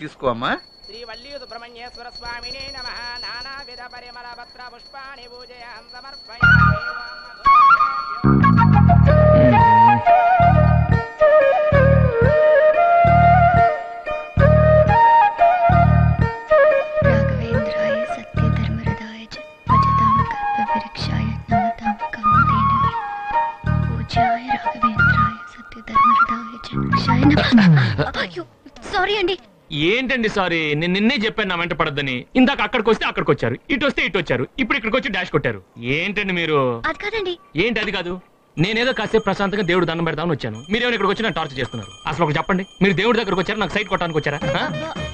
తీసుకో అమ్మా శ్రీ వల్లి సుబ్రహ్మణ్యేశ్వర స్వామినే నమః నానావిధ పరిమళ పత్ర పుష్పాణి పూజయాం సమర్పయామి ఏంటండి సారీ నేను నిన్నే చెప్పాను నా వెంట పడద్దని ఇందాక అక్కడికి వస్తే అక్కడికి వచ్చారు ఇటు వస్తే ఇటు వచ్చారు ఇప్పుడు ఇక్కడికి వచ్చి డాష్ కొట్టారు ఏంటండి మీరు అది కాదండి ఏంటి అది కాదు నేనేదో కాసేపు ప్రశాంతంగా దేవుడు దండం పెడతామని వచ్చాను మీరేమైనా ఇక్కడికి వచ్చి నన్ను టార్చర్ చేస్తున్నారు అసలు ఒకటి చెప్పండి మీరు దేవుడి దగ్గరకు వచ్చారు నాకు సైట్ కొట్టడానికి వచ్చారా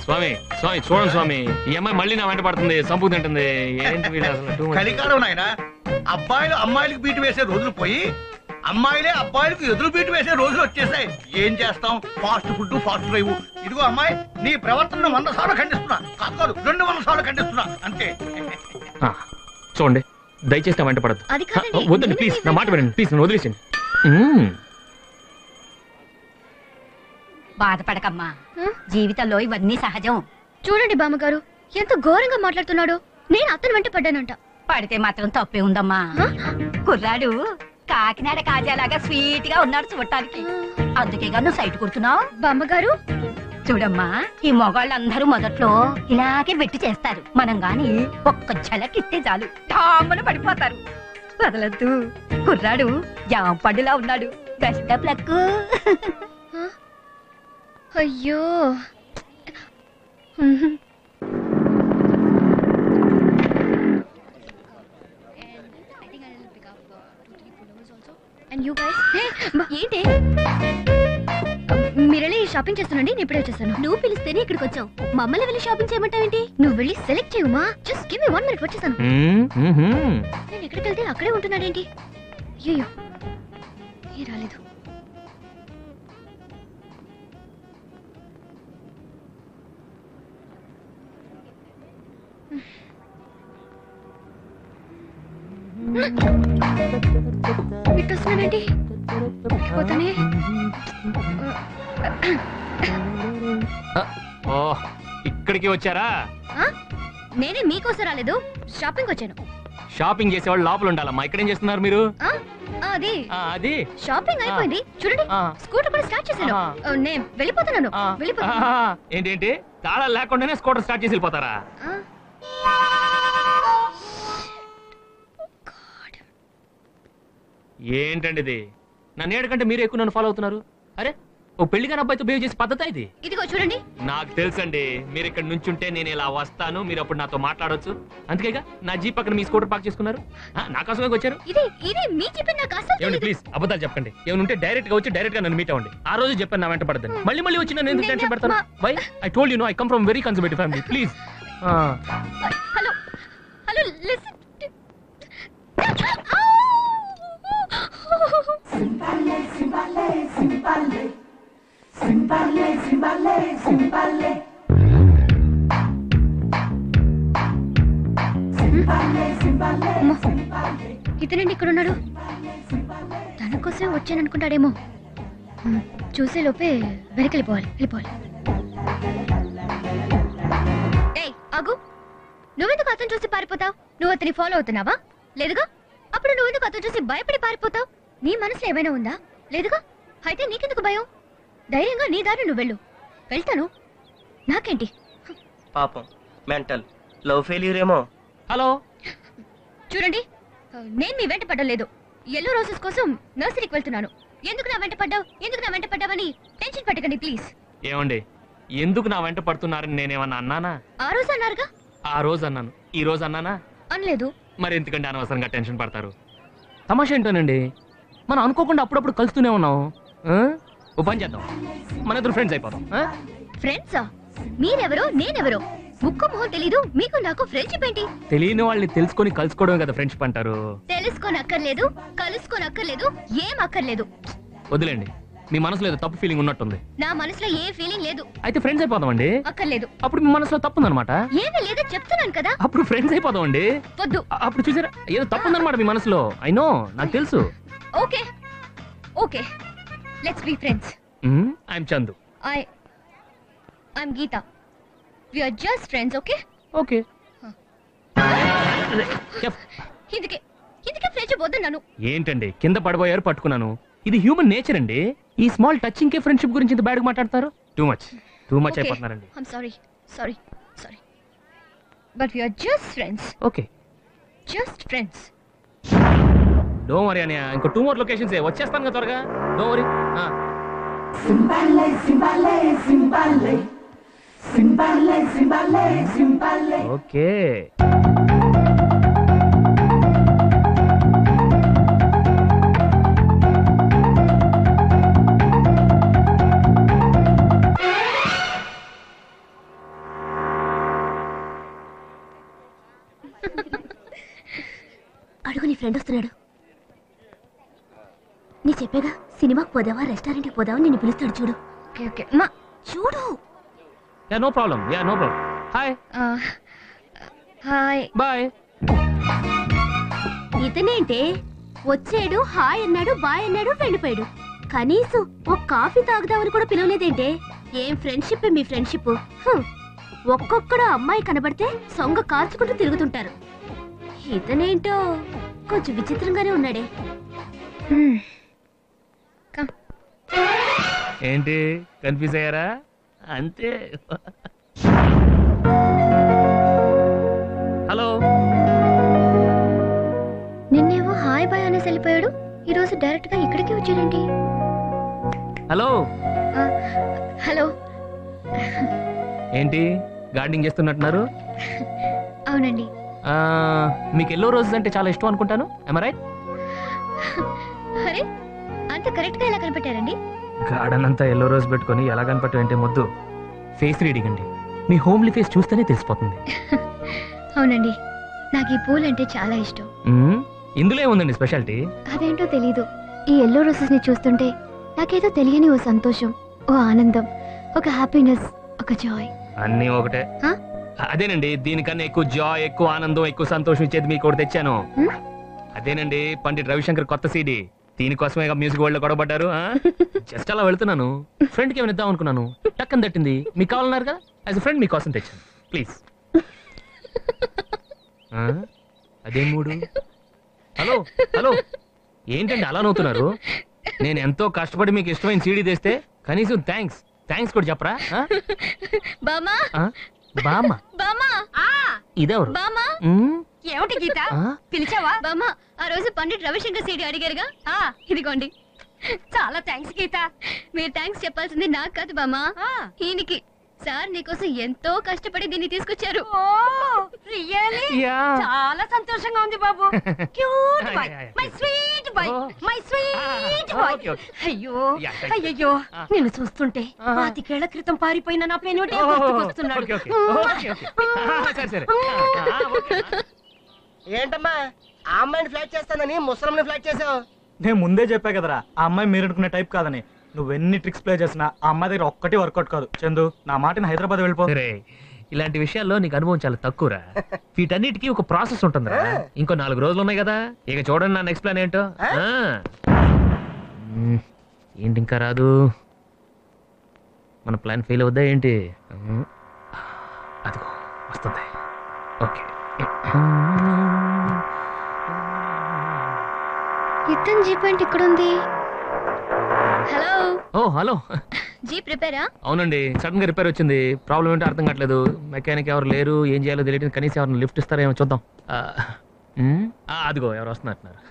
స్వామి స్వామి చూడండి స్వామి ఈ అమ్మాయి మళ్ళీ నా వెంట పడుతుంది సంపూర్తి అంటుంది ఏంటి మీరు అసలు కలికాలం నాయన అబ్బాయిలు అమ్మాయిలకు బీటు వేసే రోజులు పోయి అమ్మాయిలే అబ్బాయిలకు ఎదురు బీటు వేసే రోజులు వచ్చేసాయి ఏం చేస్తాం ఫాస్ట్ ఫుడ్ ఫాస్ట్ డ్రైవ్ ఇదిగో అమ్మాయి నీ ప్రవర్తనను 100 సార్లు ఖండిస్తున్నా కాదు 200 సార్లు ఖండిస్తున్నా అంతే చూడండి దయచేసి వెంట పడద్దు వద్దండి ప్లీజ్ నా మాట వినండి ప్లీజ్ నన్ను వదిలేసింది బాధపడకమ్మా జీవితంలో ఇవన్నీ సహజం చూడండి బామ్మగారు ఎంత ఘోరంగా మాట్లాడుతున్నాడు నేను అతను వెంట పడ్డానంట పడితే మాత్రం తప్పే ఉందమ్మా కుర్రాడు కాకినాడ కాజాలాగా స్వీట్ గా ఉన్నాడు చూడటానికి అందుకేగా నువ్వు సైట్ కొడుతున్నావు బామ్మగారు చూడమ్మా ఈ మొగాళ్ళందరూ మొదట్లో ఇలాగే వెట్టి చేస్తారు మనం గాని ఒక్క జలకిస్తే చాలు ఠాములు పడిపోతారు వదలద్దు కుర్రాడు జామ పండులా ఉన్నాడు బెస్ట్ ఆఫ్ లక్ అయ్యో And you guys? ఏంటి మీరెళ్ళి షాపింగ్ చేస్తానండి నేను ఇప్పుడే వచ్చేస్తాను నువ్వు పిలిస్తేనే ఇక్కడికి వచ్చావు మమ్మల్ని వెళ్ళి షాపింగ్ చేయమంటావేంటి నువ్వు వెళ్ళి సెలెక్ట్ చేయమ్మా జస్ట్ గివ్ మీ 1 minute వచ్చేస్తాను నేను ఎక్కడికి వెళ్తే అక్కడే ఉంటున్నాడేంటి అయ్యో ఏ రాలేదు इक्कड़िकी वच्चारा నేనే మీ కోసం రాలేదు షాపింగ్ వచ్చాను షాపింగ్ చేసే వాళ్ళు లోపల ఉండాలమ్మా ఇక్కడ ఏం చేస్తున్నారు మీరు అది షాపింగ్ అయిపోయింది చూడండి స్కూటర్ కూడా స్టార్ట్ చేశాను నేను వెళ్ళిపోతున్నాను ఏంటి తాళం లేకుండానే స్కూటర్ స్టార్ట్ చేసి వెళ్ళిపోతారా ఏంటండి ఇది నా నేడకంటే మీరే ఎక్కువ నన్ను ఫాలో అవుతున్నారు అరే ఓ పెళ్ళిగాని అబ్బాయితో బిహేవ్ చేసే పద్ధతి ఇది ఇదిగో చూడండి నాకు తెలుసండి మీరు ఇక్కడ నుంచి ఉంటే నేను ఇలా వస్తాను మీరు అప్పుడు నాతో మాట్లాడొచ్చు అందుకేగా నా జీప్ అక్కడ మీ స్కూటర్ పార్క్ చేసుకున్నారు నా కోసమే వచ్చారు ఇది ఇది మీ జీప్ నా కోసం ఏమండి ప్లీజ్ అబద్ధాలు చెప్పకండి ఏమను ఉంటే డైరెక్ట్ గా వచ్చి డైరెక్ట్ గా నన్ను మీట్ అవ్వండి ఆ రోజు చెప్పాను నా వెంట పడద్దని మళ్ళీ వచ్చి నన్ను ఎందుకు టెన్షన్ పెడతారు bye I told you no I come from very conservative family please hello hello listen సింబాలే సింబాలే సింబాలే Simbale, simbale, simbale. Simbale, simbale, simbale. इतने निकलो ना लो। ताना को से उच्च नंक को डालेमो। चूसे लोपे वेरी कली बॉल, कली बॉल। ए, आगू। नोवें तो कातन चूसे पारी पोता। नोवें तेरी फॉलो होते ना बा? लेदगा? अपने नोवें तो कातन चूसे बाय पड़े पारी पोता। नी मनस लेवे ना उन्दा? लेदगा? हाय ते नी किन्तु बायो? ధైర్యంగా నీ దారి నువ్వు వెళ్ళు వెళ్తాను నాకేంటి పాపం మెంటల్ లవ్ ఫెయిల్యూర్ ఏమో హలో చూడండి నేను మీ వెంట పడలేదు yellow roses కోసం నర్సరీకి వెళ్తున్నాను ఎందుకు నా వెంట పడ్డావ్ ఎందుకు నా వెంట పడ్డావని టెన్షన్ పడకండి ప్లీజ్ ఏమండి ఎందుకు నా వెంట పడుతున్నారని నేనేమన్నా అన్నానా ఆ రోజు అన్నారుగా ఆ రోజు అన్నాను ఈ రోజు అన్నానా అనలేదు మరి ఎందుకండి అనవసరంగా టెన్షన్ పడతారు తమాషా ఏంటోనండి మనం అనుకోకుండా అప్పుడప్పుడు కలుస్తూనే ఉన్నాం ఓపెన్ చేద్దాం మనతో ఫ్రెండ్స్ అయిపోదాం ఫ్రెండ్సా మీరెవరో నేనెవరో ముక్కు మొహం తెలీదు మీకు నాకు ఫ్రెండ్షిప్ ఏంటి తెలియని వాళ్ళని తెలుసుకొని కలుసుకోవడం కదా ఫ్రెండ్షిప్ అంటారు తెలుసుకోనక్కర్లేదు కలుసుకోనక్కర్లేదు ఏం అక్కర్లేదు వదిలేండి మీ మనసులో ఏదో తప్పు ఫీలింగ్ ఉన్నట్టుంది నా మనసులో ఏ ఫీలింగ్ లేదు అయితే ఫ్రెండ్స్ అయిపోదామండి అక్కర్లేదు అప్పుడు మీ మనసులో తప్పు ఉందన్నమాట ఏమీ లేదు చెప్తున్నాను కదా అప్పుడు ఫ్రెండ్స్ అయిపోదామండి వద్దు అప్పుడు చూసారా ఏదో తప్పు ఉందన్నమాట మీ మనసులో ఐ నో నాకు తెలుసు okay okay Let's be friends. I'm Chandu. I'm Geeta. We are just friends, okay? Okay. Yep. Hindike friendship bodannanu. Entandi kinda padaboyaru pattukunnanu. Idi human nature andi. Ee small touching ke friendship gurinchi inta bad ga maatladtaru. Too much. Too much ayipotunnarandi. I'm sorry. Sorry. But we are just friends. Okay. Just friends. Don't worry Anya. Inko two more locations e vachchestan ga torga. Don't worry. Simbale, simbale, simbale. Simbale, simbale, simbale. Okay. అడుగు నీ friend వస్తున్నాడు నీ చెప్పేగా సినిమాకి పోదావా రెస్టారెంట్కి పోదావా నిన్ను పిలుస్తాడు చూడు చూడు నో ప్రాబ్లం హాయ్ బాయ్ ఇతనేంటే వచ్చాడు హాయ్ అన్నాడు బాయ్ అన్నాడు వెళ్ళిపోయాడు కనీసం ఒక కాఫీ తాగుదామని కూడా పిలవలేదేంటే ఏం ఫ్రెండ్షిప్ మీ ఫ్రెండ్షిప్ ఒక్కొక్కడు అమ్మాయి కనబడితే సొంగ కాల్చుకుంటూ తిరుగుతుంటారు ఇతనేంటో కొంచెం విచిత్రంగానే ఉన్నాడే ఏంటి కన్ఫ్యూజ్ అయ్యారా అంతే హలో నిన్నేమో హాయ్ బాయ్ అనేసి వెళ్ళిపోయాడు ఈరోజు డైరెక్ట్ గా ఇక్కడికి వచ్చాడండి హలో ఏంటి గార్డెనింగ్ చేస్తున్నట్టున్నారు అవునండి మీకు ఎల్లో రోజెస్ అంటే చాలా ఇష్టం అనుకుంటాను am I right అరే అంత కరెక్ట్ గా ఎలా కనిపెట్టారండి గార్డెన్ అంతా ఎల్లో రోజ్ పెట్టుకొని ఎలా కనిపెట్టావు అంటే ముద్దు ఫేస్ రీడింగ్ అండి మీ హోమ్లీ ఫేస్ చూస్తేనే తెలిసిపోతుంది అవునండి నాకు ఈ పూలు అంటే చాలా ఇష్టం ఇందులో ఏముందండి స్పెషాలిటీ అదేంటో తెలీదు ఈ ఎల్లో రోసెస్ ని చూస్తుంటే నాకేదో తెలియని ఓ సంతోషం ఓ ఆనందం ఒక హ్యాపీనెస్ ఒక జాయ్ అన్నీ ఒకటే అదేనండి దీనికన్నా ఎక్కువ జాయ్ ఎక్కువ ఆనందం ఎక్కువ సంతోషం ఇచ్చేది మీకు ఒకటి తెచ్చాను అదేనండి పండిట్ రవిశంకర్ కొత్త సీడీ దీనికోసమే మ్యూజిక్ వరల్డ్ లో గొడవపడ్డారు జస్ట్ అలా వెళ్తున్నాను ఫ్రెండ్ కి ఏమనిద్దాం అనుకున్నాను టక్కని దట్టింది మీకు కావాలన్నారు కదా యాజ్ ఎ ఫ్రెండ్ మీ కోసం తెచ్చాను ప్లీజ్ అదే మూడు హలో హలో ఏంటండి అలా నవ్వుతున్నారు నేను ఎంతో కష్టపడి మీకు ఇష్టమైన సీడీ తెస్తే కనీసం థాంక్స్ థాంక్స్ కూడా చెప్పరా బామా బామా బామా ఆ ఇదెవరు బామా ఏమిటి గీత పిలిచావా బామా ఆ రోజు పండిట్ రవిశంకర్ సీడీ అడిగారుగా ఆ ఇదిగోండి చాలా థాంక్స్ గీత మీరు థాంక్స్ చెప్పాల్సింది నాకు కాదు బామా ఈనికి సార్ నీకోసం ఎంతో కష్టపడి దీన్ని తీసుకొచ్చారు ఓ రియల్లీ చాలా సంతోషంగా ఉంది బాబు cute boy my sweet boy అయ్యో అయ్యో నిన్ను చూస్తుంటే పాతికేళ్ల క్రితం పారిపోయిన నా ప్లేనోటే గుర్తుకొస్తున్నాడు సరే సరే ఏంటమ్మా ఆ అమ్మాయిని ఫ్లాట్ చేస్తానని ముసలంని ఫ్లాట్ చేసావు నేను ముందే చెప్పా కదరా ఆ అమ్మాయి మీరు అనుకునే టైప్ కాదని నువ్వెన్ని ట్రిక్స్ ప్లే చేసినా ఆ అమ్మాయి దగ్గర ఒక్కటి వర్కౌట్ కాదు చందు నా మాటని హైదరాబాద్ వెళ్ళిపోరే ఇలాంటి విషయాల్లో నీకు అనుభవం చాలా తక్కువరా వీటన్నిటికీ ఒక ప్రాసెస్ ఉంటుందిరా ఇంకో 4 రోజులు ఉన్నాయి కదా ఇక చూడండి నా నెక్స్ట్ ప్లాన్ ఏంటో ఏంటి ఇంకా రాదు మన ప్లాన్ ఫెయిల్ అవుద్దా ఏంటి అదిగో వస్తుంది ఓకే ఇతను జీప్ అంటే ఇక్కడ ఉంది హలో ఓ హలో జీప్ రిపేరా అవునండి సడన్ గా రిపేర్ వచ్చింది ప్రాబ్లం ఏంటో అర్థం కావట్లేదు మెకానిక్ ఎవరు లేరు ఏం చేయాలో తెలియదు కనీసం ఎవరిని లిఫ్ట్ ఇస్తారేమో చూద్దాం అదిగో ఎవరు వస్తున్నారు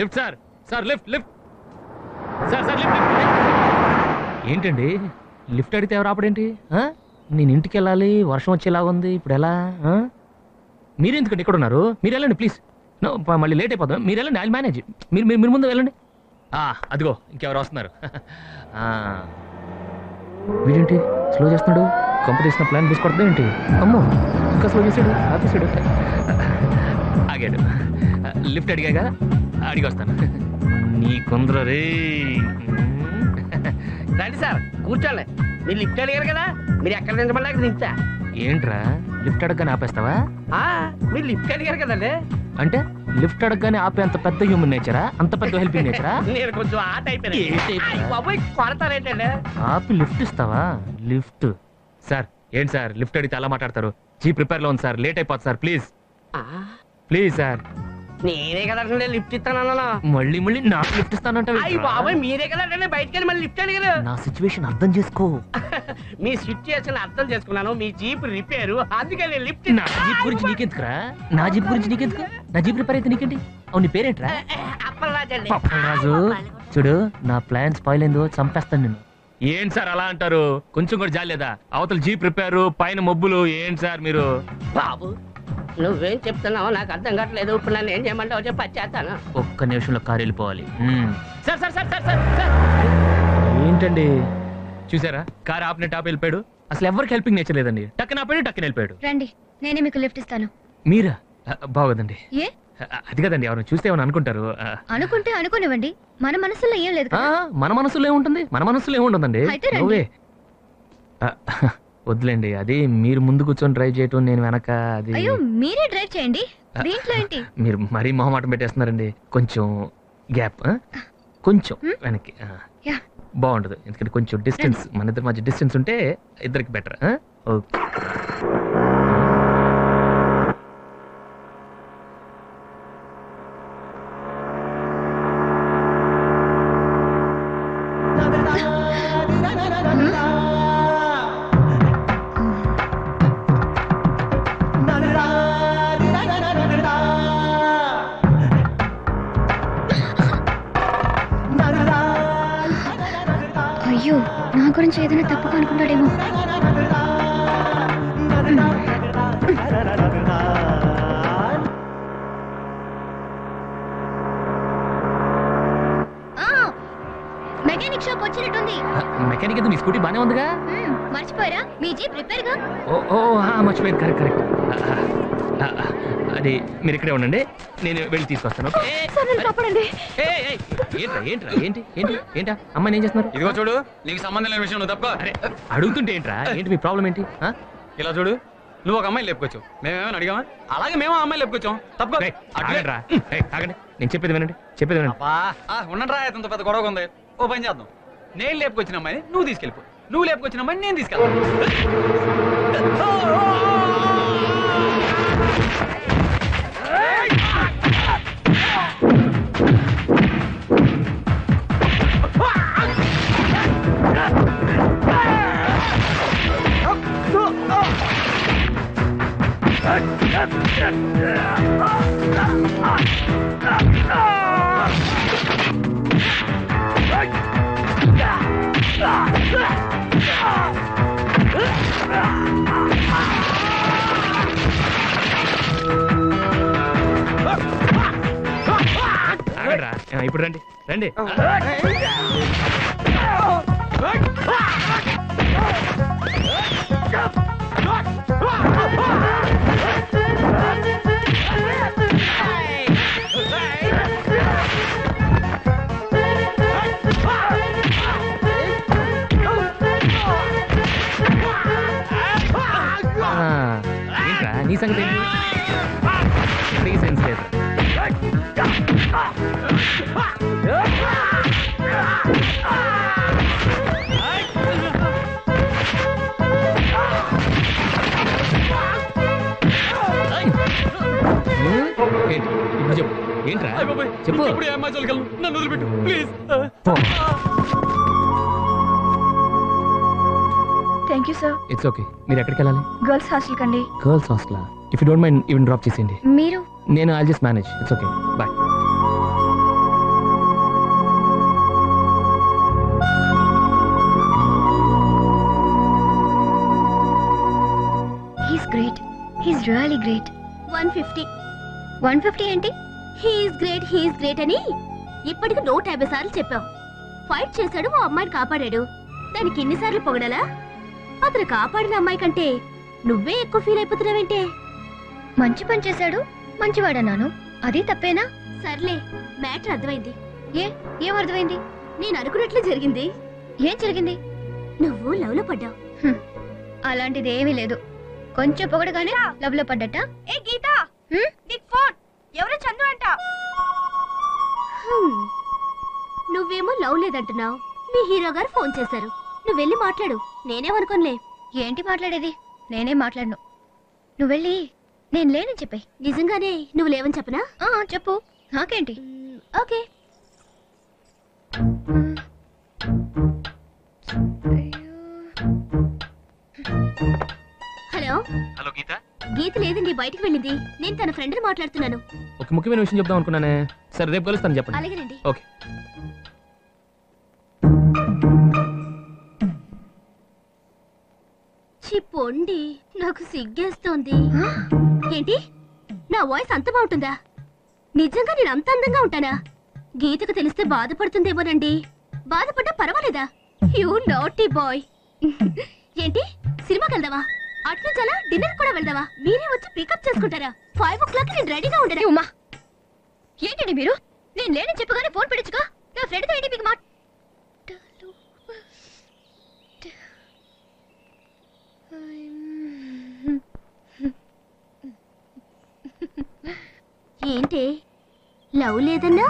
lift sir sir lift lift sir sir lift ఏంటండి లిఫ్ట్ అడిగితే ఎవరు ఆపడేంటి నేను ఇంటికి వెళ్ళాలి వర్షం వచ్చేలాగుంది ఇప్పుడు ఎలా మీరెందుకండి ఇక్కడ ఉన్నారు మీరు వెళ్ళండి ప్లీజ్ మళ్ళీ లేట్ అయిపోతాం మీరు వెళ్ళండి ఐల్ మేనేజ్ మీరు మీరు ముందు వెళ్ళండి అదిగో ఇంకెవరు వస్తున్నారు వీడేంటి స్లో చేస్తున్నాడు కంపెనీసిన ప్లాన్ తీసుకొడతా ఏంటి అమ్మో ఇంకా స్లో చేసాడు ఆపేసాడు ఆగాడు లిఫ్ట్ అడిగాక అడిగి వస్తాను నీ కొందరు రే రండి సార్ కూర్చోలే మీరు లిఫ్ట్ అడిగారు కదా మీరు ఎక్కడ నిలబడలేక దించా ఏంట్రా లిఫ్ట్ అడగగానే ఆపేస్తావా మీరు లిఫ్ట్ అడిగారు కదండి అంటే లిఫ్ట్ అడగగానే ఆపే అంత పెద్ద హ్యూమన్ నేచరా అంత పెద్ద హెల్పింగ్ నేచరా నేను కొంచెం ఆ టైప్ బాబాయ్ కొడతారేంటండి ఆపి లిఫ్ట్ ఇస్తావా లిఫ్ట్ సార్ ఏంటి సార్ లిఫ్ట్ అడిగితే అలా మాట్లాడతారు జీప్ రిపేర్ లో ఉంది సార్ లేట్ అయిపోతుంది సార్ ప్లీజ్ ప్లీజ్ సార్ నేనే కదా లిఫ్ట్ ఇస్తానన్నా మళ్ళీ మళ్ళీ నాకు లిఫ్ట్ ఇస్తానంటే బాబాయ్ మీరే కదా బయటకు వెళ్ళి మళ్ళీ లిఫ్ట్ అడిగారు నా సిచ్యువేషన్ అర్థం చేసుకో మీ సిచ్యుయేషన్ అర్థం చేసుకున్నాను మీ జీప్ రిపేరు అందుకని లిఫ్ట్ నా జీప్ గురించి నీకెందుకురా నా జీప్ గురించి నీకెందుకు నా జీప్ రిపేర్ అయితే నీకేంటి అవును నీ పేరేంట్రా అప్పలరాజండి అప్పలరాజు చూడు నా ప్లాన్ స్పాయిల్ అయిందో చంపేస్తాను నేను ఏంటి సార్ అలా అంటారు కొంచెం కూడా జాలేదా అవతల జీప్ రిపేరు పైన మబ్బులు ఏంటి సార్ మీరు బాబు నువ్వేం చెప్తున్నావు నాకు అర్థం కావట్లేదు ఇప్పుడు నన్ను ఏం చేయమంటావు చెప్పి వచ్చేస్తాను ఒక్క నిమిషంలో కారు వెళ్ళిపోవాలి sir sir sir sir sir ఏంటండి చూసారా కారు ఆపిన టాప్ వెళ్ళిపోయాడు అసలు ఎవరికి హెల్పింగ్ నేచర్ లేదండి టక్కన ఆపాడు టక్కన వెళ్ళిపోయాడు రండి నేనే మీకు లిఫ్ట్ ఇస్తాను మీరా బాగోదండి అది కదండి ఎవరు చూస్తే ఏమని అనుకుంటారు అనుకుంటే అనుకోనివ్వండి మన మనసులో ఏం లేదు మన మనసులో ఏముంటుంది మన మనసులో ఏముంటుందండి వద్దులేండి అది మీరు ముందు కూర్చొని డ్రైవ్ చేయటం నేను వెనక అది మీరే డ్రైవ్ చేయండి దీంట్లో ఏంటి మీరు మరీ మొహమాటం పెట్టేస్తున్నారండి కొంచెం గ్యాప్ కొంచెం వెనక్కి బాగుంటుంది ఎందుకంటే కొంచెం డిస్టెన్స్ మన ఇద్దరి మధ్య డిస్టెన్స్ ఉంటే ఇద్దరికి బెటర్ ఓకే ఏదైనా తప్పుగా అనుకుంటాడేమో మెకానిక్ షాప్ వచ్చినట్టుంది మెకానిక్ అయితే మీ స్కూటీ బానే ఉందిగా మర్చిపోయారా మీ జీప్ రిపేర్ గా ఓ మర్చిపోయారు కరెక్ట్ కరెక్ట్ అదే మీరు ఇక్కడే ఉండండి నేను వెళ్ళి తీసుకొస్తాను అమ్మాయి ఏం చేస్తున్నారు ఇదిగో చూడు నీకు సంబంధం లేని విషయం తప్ప అడుగుతుంటే ఏంట్రా ఏంటి మీ ప్రాబ్లం ఏంటి ఇలా చూడు अम्मा लेको मेमेम अड़गा अला मेम अम्मा लेको तपरा उन्नरा अत गौरव ओ पन चाहूँ ने लेपकोचना अम्मा नुव्వు లేపకొచ్చిన అమ్మాయిని నేను తీసుకెళ్తాను ఇప్పుడు రండి రండి नी संगति thank you sir it's okay girls hostel कंडी girls hostel if you don't mind even drop chesindi meeru nenu I'll just manage it's okay bye he's great he's really great 150 enti he is great ani ippadiki 150 saarlu cheppam fight chesadu aa ammayini kaapadadu daniki enni saarlu pogadala atru kaapadina ammayi kante nuve ekku feel ayipothunavente మంచి పని చేసాడు మంచివాడన్నాను అది తప్పేనా సర్లే matter అర్థమైంది ఏం అర్థమైంది నేను అనుకున్నట్లే జరిగింది ఏం జరిగింది నువ్వు లవ్ లో పడ్డావు అలాంటిది ఏమీ లేదు కొంచెం పొగడగానే లవ్ లో పడ్డట ఏ గీత నీ ఫోన్ ఎవరో చందు అంట నువ్వేమో లవ్ లేదంటున్నావు మీ హీరో గారు ఫోన్ చేశారు నువ్వు వెళ్ళి మాట్లాడు నేనేమనుకోనులే ఏంటి మాట్లాడేది నేనే మాట్లాడను నువ్వు వెళ్ళి నేను లేనని చెప్పే నిజంగానే నువ్వు లేవని చెప్పనా ఆ చెప్పు నాకేంటి ఓకే హలో హలో గీత గీత లేదండి బయటికి వెళ్ళింది నేను తన ఫ్రెండ్ ని మాట్లాడుతున్నాను ఒక ముఖ్యమైన విషయం చెప్దాం అనుకున్నానే సరే రేపు కలుస్తాను చెప్పండి అలాగేనండి ఓకే చిపొండి నాకు సిగ్గేస్తుంది ఏంటి నా వాయిస్ అంత బాగుంటుందా నిజంగా నేను అంత అందంగా ఉంటానా గీతకు తెలిస్తే బాధపడుతుందేమోనండి బాధపడ్డా పర్వాలేదా యు నాటీ బాయ్ ఏంటి సినిమాకి వెళ్దామా అట్లా చాలా డిన్నర్ కూడా వెళ్దామా మీరే వచ్చి పికప్ చేసుకుంటారా 5 o'clock నేను రెడీగా ఉంటాను ఉమా ఏంటండి మీరు నేను లేనని చెప్పగానే ఫోన్ పెడొచ్చుగా నా ఫ్రెండ్ తో ఏంటి పిక్ మాట్ ఏంటి లవ్ లేదన్నా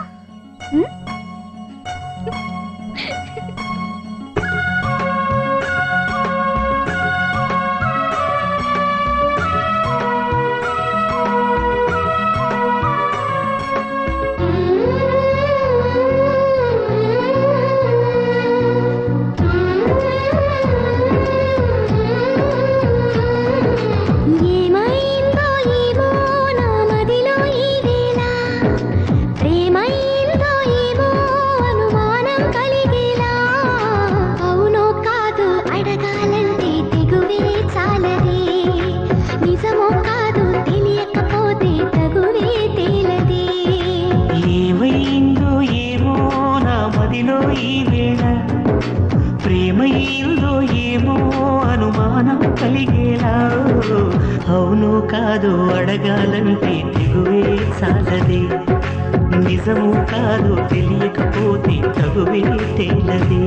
అడగాలంటే తిగువే చాలదే నిజము కాదు తెలియకపోతే తగువే తేలదే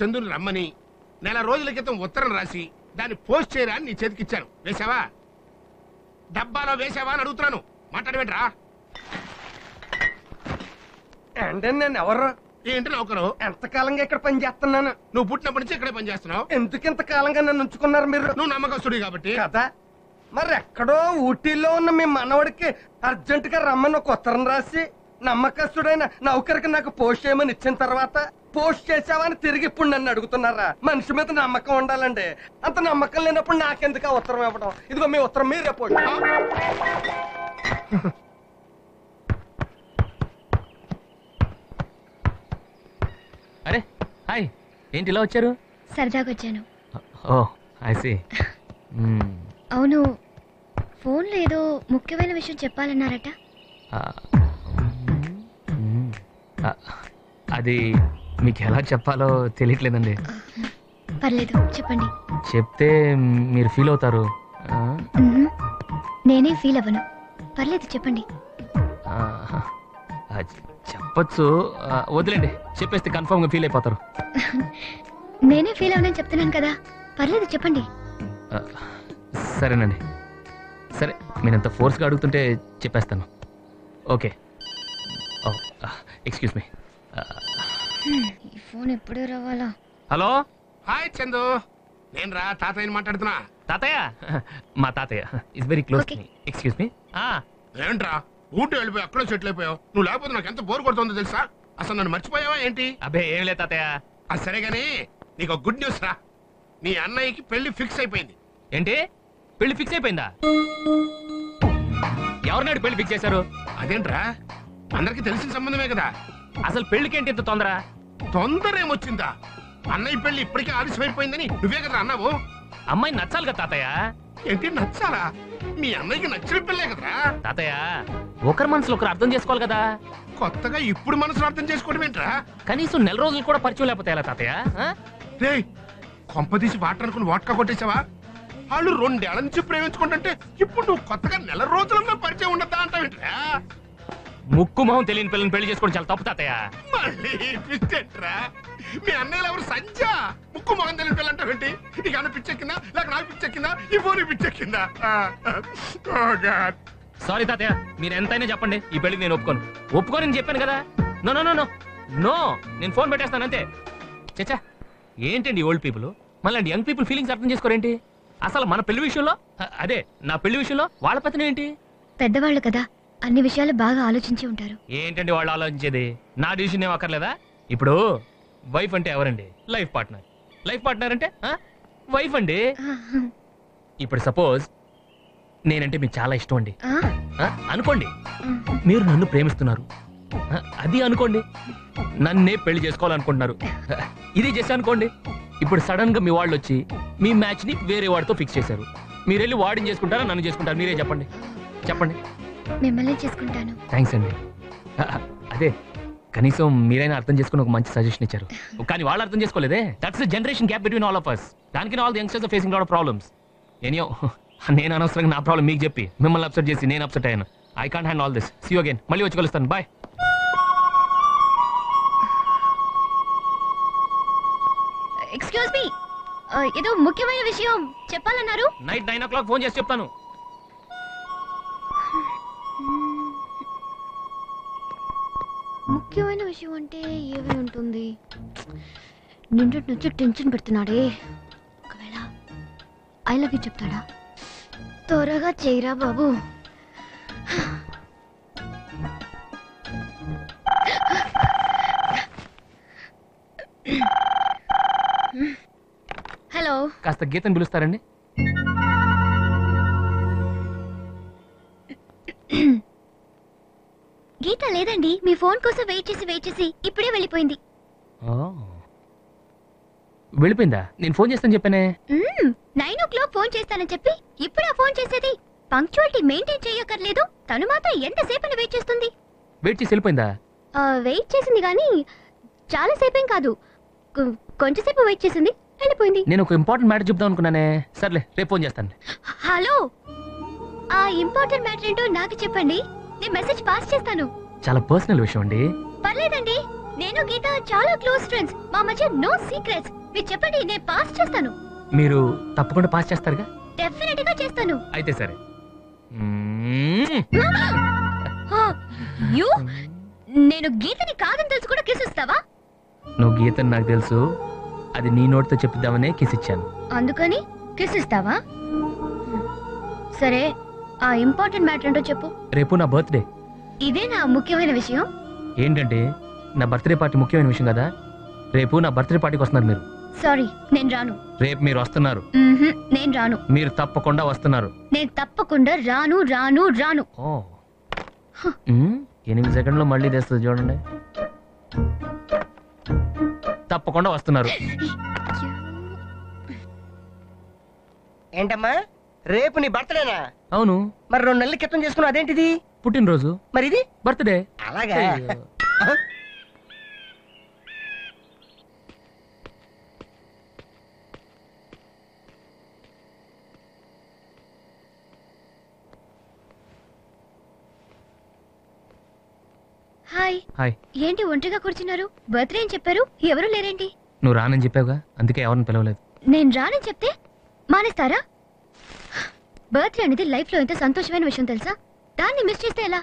చంద్రుని రమ్మని నెల రోజుల క్రితం ఉత్తరం రాసి దాన్ని పోస్ట్ చేయరా అని నీ చేతికిచ్చాను. వేసావా? డబ్బాలో వేసావా అని అడుగుతున్నాను. మాట్లాడబెట్రా. ఎవరు? ఏంటన్నా ఒకరు? ఎంతకాలంగా ఇక్కడ పని చేస్తున్నాను. నువ్వు పుట్టినప్పటి నుంచి ఇక్కడే పని చేస్తున్నావు. ఎందుకు ఇంతకాలంగా నన్ను ఉంచుకున్నారు మీరు? నువ్వు నమ్మకస్తుడి కాబట్టి కదా. మరి ఎక్కడో ఊటీలో ఉన్న మీ మనవడికి అర్జెంట్ గా రమ్మని ఒక ఉత్తరం రాసి నమ్మకస్తుడైన నౌకరికి నాకు పోస్ట్ చేయమని ఇచ్చిన తర్వాత పోస్ట్ చేసావా అని తిరిగి ఇప్పుడు నన్ను అడుగుతున్నారా? మనిషి మీద నమ్మకం ఉండాలండి. అంత నమ్మకం లేనప్పుడు నాకెందుకు ఉత్తరం ఇవ్వడం? ఇదిగో మీ ఉత్తరం. మీరే పోండి. అరే హాయ్, ఏంటి ఇలా వచ్చారు? సరదాగా వచ్చాను. అవును, ఫోన్లో ఏదో ముఖ్యమైన విషయం చెప్పాలన్నారట. అది మీకు ఎలా చెప్పాలో తెలియట్లేదండి. పర్లేదు, చెప్పండి. చెప్తే మీరు ఫీల్ అవుతారు. నేనే ఫీల్ అవ్వను. పర్లేదు, చెప్పండి. చెప్పచ్చు. వదిలేండి, చెప్పేస్తే కన్ఫర్మ్గా ఫీల్ అయిపోతారు. నేనే ఫీల్ అవనని చెప్తున్నాను కదా పర్లేదు చెప్పండి సరేనండి సరే నేనంత ఫోర్స్ గా అడుగుతుంటే చెప్పేస్తాను ఓకే ఓ ఎక్స్క్యూజ్ మీ ఈ ఫోన్ ఎప్పుడు రావాలా హలో హాయ్ చందు నేను రా తాతయ్యని మాట్లాడుతున్నా తాతయ్య మా తాతయ్య is very close to me excuse me ఆ ఏంట్రా ఊట వెళ్ళిపోయి అక్కడ సెటిల్ అయిపోయావు నువ్వు లేకపోతే నాకు ఎంత బోర్ కొడుతుందో తెలుసా అసలు నన్ను మర్చిపోయావా ఏంటి అబ్బే ఏం లే తాతయ్య ఆ సరే గానీ నీకు గుడ్ న్యూస్ రా నీ అన్నయ్యకి పెళ్లి ఫిక్స్ అయిపోయింది ఏంటి పెళ్లి ఫిక్స్ అయిపోయిందా ఎవరినాడు పెళ్లి ఫిక్స్ చేశారు అదేంట్రా అందరికి తెలిసిన సంబంధమే కదా అసలు పెళ్లికి ఏంటి ఇంత తొందర తొందర ఏమొచ్చిందా అన్నయ్య పెళ్లి ఇప్పటికే ఆలస్యం అయిపోయిందని నువ్వే కదా అన్నావు అమ్మాయి నచ్చాలి కదా తాతయ్య ఏంటి నచ్చాలా మీ అన్నయ్యకి నచ్చిన పెళ్ళే కదరా తాతయ్య ఒకరి మనసులో ఒకరు అర్థం చేసుకోవాలి కదా కొత్తగా ఇప్పుడు మనసులో అర్థం చేసుకోవడం ఏంట్రా కనీసం నెల రోజులు కూడా పరిచయం లేకపోతే ఎలా తాతయ్య కొంపదీసి వాటర్ అనుకుని వాటకా కొట్టేసావా వాళ్ళు రెండేళ్ల నుంచి ప్రేమించుకుంటుంటే ఇప్పుడు నువ్వు కొత్తగా నెల రోజులన్నా పరిచయం ఉండదా అంటావేంట్రా ముక్కు మొహం తెలియని పిల్లని పెళ్లి చేసుకోవడం చాలా తప్పు తాతయ్య మీ అన్నయ్యలు ఎవరు సంజా ముక్కు మొహం తెలియని పిల్ల అంటావేంటి నీకు అన్న పిచ్చెక్కిందా లేక నాకు పిచ్చెక్కిందా ఈ ఫోన్ పిచ్చెక్కిందా సారీ తాతయ్య మీరు ఎంతైనా చెప్పండి ఈ పెళ్లికి నేను ఒప్పుకోను చెప్పాను కదా no no no no no నేను ఫోన్ పెట్టేస్తాను అంతే చచ్చా ఏంటండి ఓల్డ్ పీపుల్ మళ్ళీ యంగ్ పీపుల్ ఫీలింగ్స్ అర్థం చేసుకోరేంటి అసలు మన పెళ్లి విషయంలో అదే నా పెళ్లి విషయంలో వాళ్ళ పత్రం ఏంటి పెద్దవాళ్ళు కదా అన్ని విషయాలు బాగా ఆలోచించి ఉంటారు ఏంటండి వాళ్ళు ఆలోచించేది నా డిసిషన్ ఏం అక్కర్లేదా ఇప్పుడు వైఫ్ అంటే ఎవరండి లైఫ్ పార్ట్నర్ అంటే వైఫ్ అండి ఇప్పుడు సపోజ్ నేనంటే మీకు చాలా ఇష్టం అండి అనుకోండి మీరు నన్ను ప్రేమిస్తున్నారు అది అనుకోండి నన్నే పెళ్లి చేసుకోవాలనుకుంటున్నారు ఇది చేసి అనుకోండి ఇప్పుడు సడన్ గా మీ వాళ్ళు వచ్చి మీ మ్యాచ్ ని వేరే వాడితో ఫిక్స్ చేశారు మీరు వెళ్ళి వాడిని చేసుకుంటారా నన్ను చేసుకుంటారు మీరే చెప్పండి చెప్పండి మిమ్మల్ని చేసుకుంటాను థ్యాంక్స్ అండి అదే కనీసం మీరైనా అర్థం చేసుకుని ఒక మంచి సజెషన్ ఇచ్చారు కానీ వాళ్ళు అర్థం చేసుకోలేదే that's the generation gap between all of us దానికి all the youngsters are facing lot of problems anyhow నేను అనవసరంగా నా ప్రాబ్లం మీకు చెప్పి మిమ్మల్ని అప్సెట్ చేసి నేను అప్సెట్ అయ్యాను I can't handle all this see you again మళ్ళీ వచ్చి కలుస్తాను బాయ్ ఎక్స్క్యూజ్ మీ ఏదో ముఖ్యమైన విషయం చెప్పాలన్నారు నైట్ 9 o'clock ఫోన్ చేసి చెప్తాను ముఖ్యమైన విషయం అంటే ఏమీ ఉంటుంది నిన్నటి నుంచి టెన్షన్ పెడుతున్నాడే ఒకవేళ ఐ లవ్ యూ చెప్తాడా త్వరగా చేయరా బాబు హలో కాస్త గీతను పిలుస్తారండి గీత లేదండి మీ ఫోన్ కోసం వెయిట్ చేసి ఇప్పుడే వెళ్ళిపోయింది వెళ్ళిపోయిందా నేను ఫోన్ చేస్తానని చెప్పానే 9 o'clock ఫోన్ చేస్తానని చెప్పి ఇప్పుడు ఫోన్ చేసేది పంక్చువాలిటీ మెయింటైన్ చేయక్కర్లేదు తను మాత్రం ఎంతసేపని వెయిట్ చేసి వెళ్ళిపోయిందా వెయిట్ చేసింది కానీ చాలా సేపేం కాదు కొంచెంసేపు వెయిట్ చేసింది వెళ్ళిపోయింది నేను ఒక ఇంపార్టెంట్ మ్యాటర్ చెప్దాం అనుకున్నానే సర్లే రేపు ఫోన్ చేస్తాను హలో ఆ ఇంపార్టెంట్ మ్యాటర్ ఏంటో నాకు చెప్పండి నేను మెసేజ్ పాస్ చేస్తాను చాలా పర్సనల్ విషయం అండి పర్లేదండి నేను గీత చాలా క్లోజ్ ఫ్రెండ్స్ మా మధ్య నో సీక్రెట్స్ మీరు చెప్పండి నేను పాస్ చేస్తాను మీరు తప్పకుండా పాస్ చేస్తారుగా డెఫినెట్‌గా చేస్తాను అయితే సరే యు నేను గీతని కాదని తెలుసు కూడా కిస్ ఇస్తావా నువ్వు గీతని నాకు తెలుసు అది నీ నోటితో చెప్తామనే కిస్ ఇచ్చాను అందుకని కిస్ ఇస్తావా సరే ఆ ఇంపార్టెంట్ మ్యాటర్ ఏంటో చెప్పు రేపు నా బర్త్డే ఇదే నా ముఖ్యమైన విషయం ఏంటంటే నా బర్త్డే పార్టీ ముఖ్యమైన విషయం కదా రేపు నా బర్త్డే పార్టీకి వస్తున్నారు మీరు సారీ నేను రాను రేపు మీరు వస్తున్నారు నేను రాను మీరు తప్పకుండా వస్తున్నారు నేను తప్పకుండా రాను 8 సెకండ్లో మళ్ళీ తెస్తుంది చూడండి తప్పకుండా వస్తున్నారు ఏంటమ్మా రేపు నీ బర్త్డేనా అవును మరి 2 నెలల క్రితం చేసుకున్నా అదేంటిది పుట్టినరోజు మరి ఇది బర్త్డే అలాగా హాయ్ ఏంటి ఒంటరిగా కూర్చున్నారు బర్త్డే అని చెప్పారు ఎవరు లేరేంటి నువ్వు రానని చెప్పావుగా అందుకే ఎవరిని పిలవలేదు. నేను రానని చెప్తే మానేస్తారా? బర్త్డే అనేది లైఫ్ లో ఎంత సంతోషమైన విషయం తెలుసా, దాన్ని మిస్ చేస్తే ఎలా?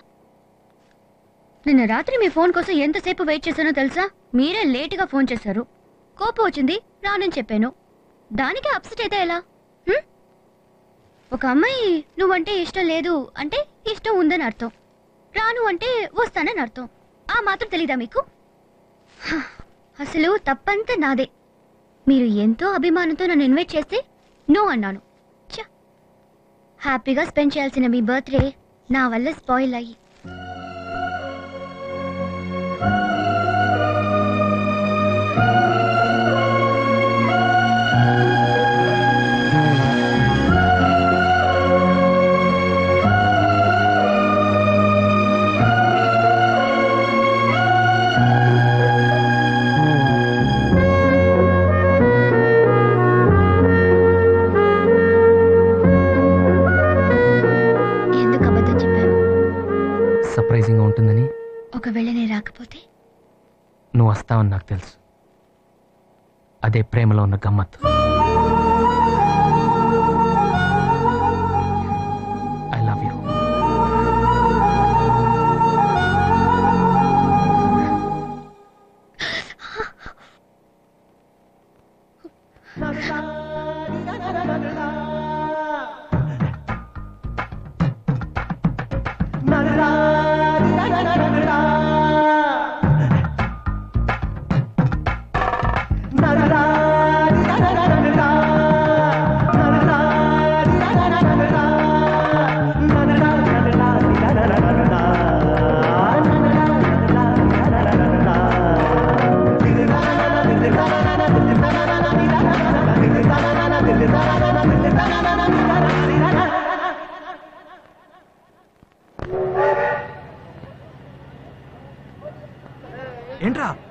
నిన్న రాత్రి మీ ఫోన్ కోసం ఎంతసేపు వెయిట్ చేశానో తెలుసా, మీరే లేట్ గా ఫోన్ చేశారు, కోపం వచ్చింది రానని చెప్పాను, దానికి అప్సెట్ అయితే ఎలా? ఒక అమ్మాయి నువ్వంటే ఇష్టం లేదు అంటే ఇష్టం ఉందని అర్థం, రాను అంటే వస్తానని అర్థం, ఆ మాత్రం తెలీదా మీకు? అసలు తప్పంతా నాదే, మీరు ఎంతో అభిమానంతో నన్ను ఇన్వైట్ చేస్తే నో అన్నాను. హ్యాపీగా స్పెండ్ చేయాల్సిన మీ బర్త్డే నా వల్ల స్పాయిల్ అయ్యి. నువ్వు వస్తావని నాకు తెలుసు, అదే ప్రేమలో ఉన్న గమ్మత్తు. I love you.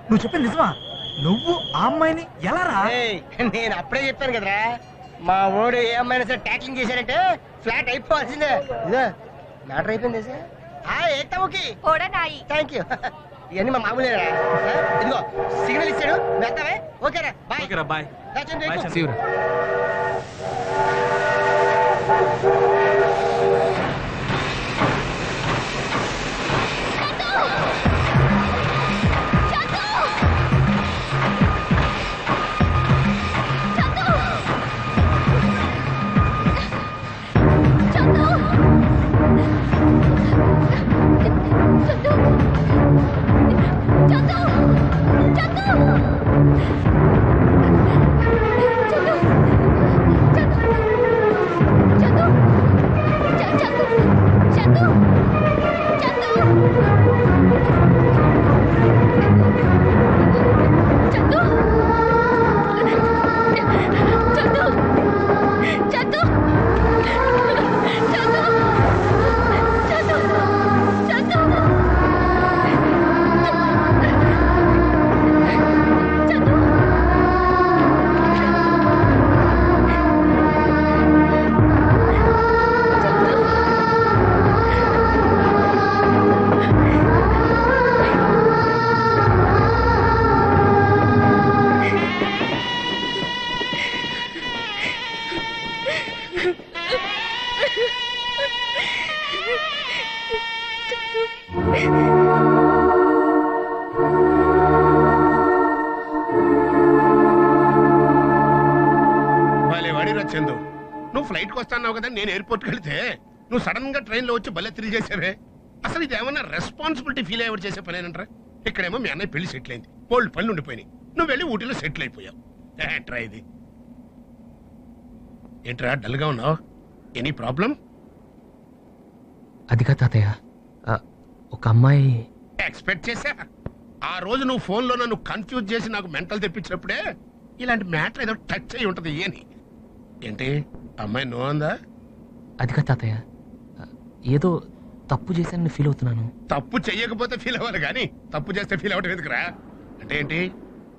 నువ్వు చెప్పేది నిజమా? నువ్వు ఆ అమ్మాయిని ఎలా రా? నేను అప్పుడే చెప్పాను కదరా, మా ఓడు ఏ అమ్మాయినా సరే ట్యాక్లింగ్ చేశానంటే ఫ్లాట్ అయిపోవాల్సిందే. మ్యాటర్ అయిపోయింది థ్యాంక్ యూ. ఇవన్నీ మా మామూలేరా, ఇదిగో సిగ్నల్ ఇచ్చాడు వెళ్తావే. ఓకేరా బాయ్. బాయ్. నేను ఎయిర్పోర్ట్కి వెళ్తే నువ్వు సడన్ గా ట్రైన్ లో వచ్చి భలే తిరిగి చేసావే. అసలు ఇది ఏమన్నా రెస్పాన్సిబిలిటీ ఫీల్ అయ్యేవాడు చేసే పని అంటారా? ఇక్కడేమో మీ అన్నయ్య పెళ్లి సెటిల్ అయింది, బోల్డ్ పనులు ఉండిపోయినాయి, నువ్వు వెళ్ళి ఊటీలో సెటిల్ అయిపోయావు. ఏంట్రా ఇది? ఏంట్రా డల్గా ఉన్నావు? Any problem? అదిగా తాతయ్య, ఒక అమ్మాయి ఎక్స్పెక్ట్ చేశా. ఆ రోజు నువ్వు ఫోన్ లో నన్ను కన్ఫ్యూజ్ చేసి నాకు మెంటల్ తెప్పించినప్పుడే ఇలాంటి మ్యాటర్ ఏదో టచ్ అయి ఉంటది. ఏంటి అమ్మాయి నో అందా? అదిగా తాతయ్య, ఏదో తప్పు చేశానని ఫీల్ అవుతున్నాను. తప్పు చెయ్యకపోతే ఫీల్ అవ్వాలి కానీ తప్పు చేస్తే ఫీల్ అవ్వడం ఎందుకురా? అంటే ఏంటి,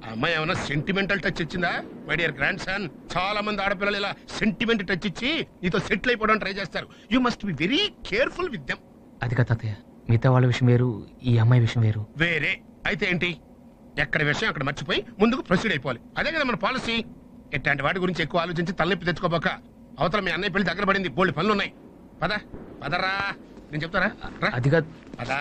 ఆ అమ్మాయి ఏమైనా సెంటిమెంటల్ టచ్ ఇచ్చిందా? మై డియర్ గ్రాండ్ సన్, చాలా మంది ఆడపిల్లలు ఇలా సెంటిమెంట్ టచ్ ఇచ్చి నీతో సెటిల్ అయిపోవడం ట్రై చేస్తారు. You must be very careful with them. అదిగా తాతయ్య, మిగతా వాళ్ళ విషయం వేరు, ఈ అమ్మాయి విషయం వేరు. వేరే అయితే ఏంటి? ఎక్కడ విషయం అక్కడ మర్చిపోయి ముందుకు ప్రొసీడ్ అయిపోవాలి. అదే కదా మన పాలసీ. ఎట్లాంటి వాడి గురించి ఎక్కువ ఆలోచించి తలనొప్పి తెచ్చుకోబోక. అవతల మీ అన్నయ్య పెళ్లి దగ్గర పడింది, బోల్డ్ పనులు ఉన్నాయి. పద పదరా, నేను చెప్తారా. అది కాదు పదా.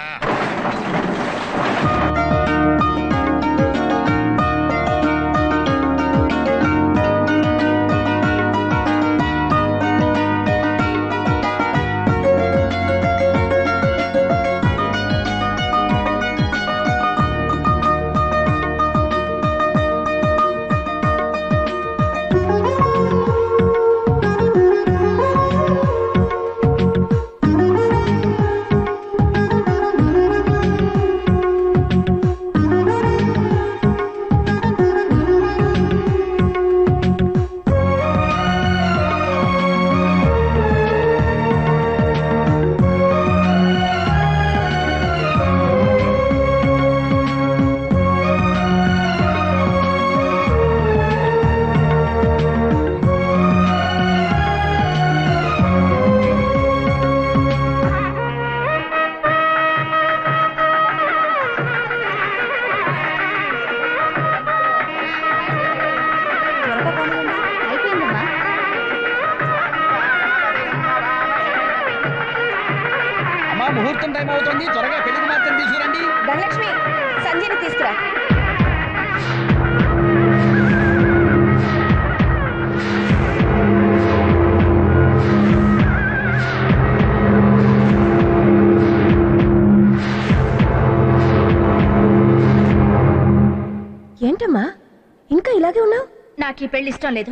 ఇష్టం లేదు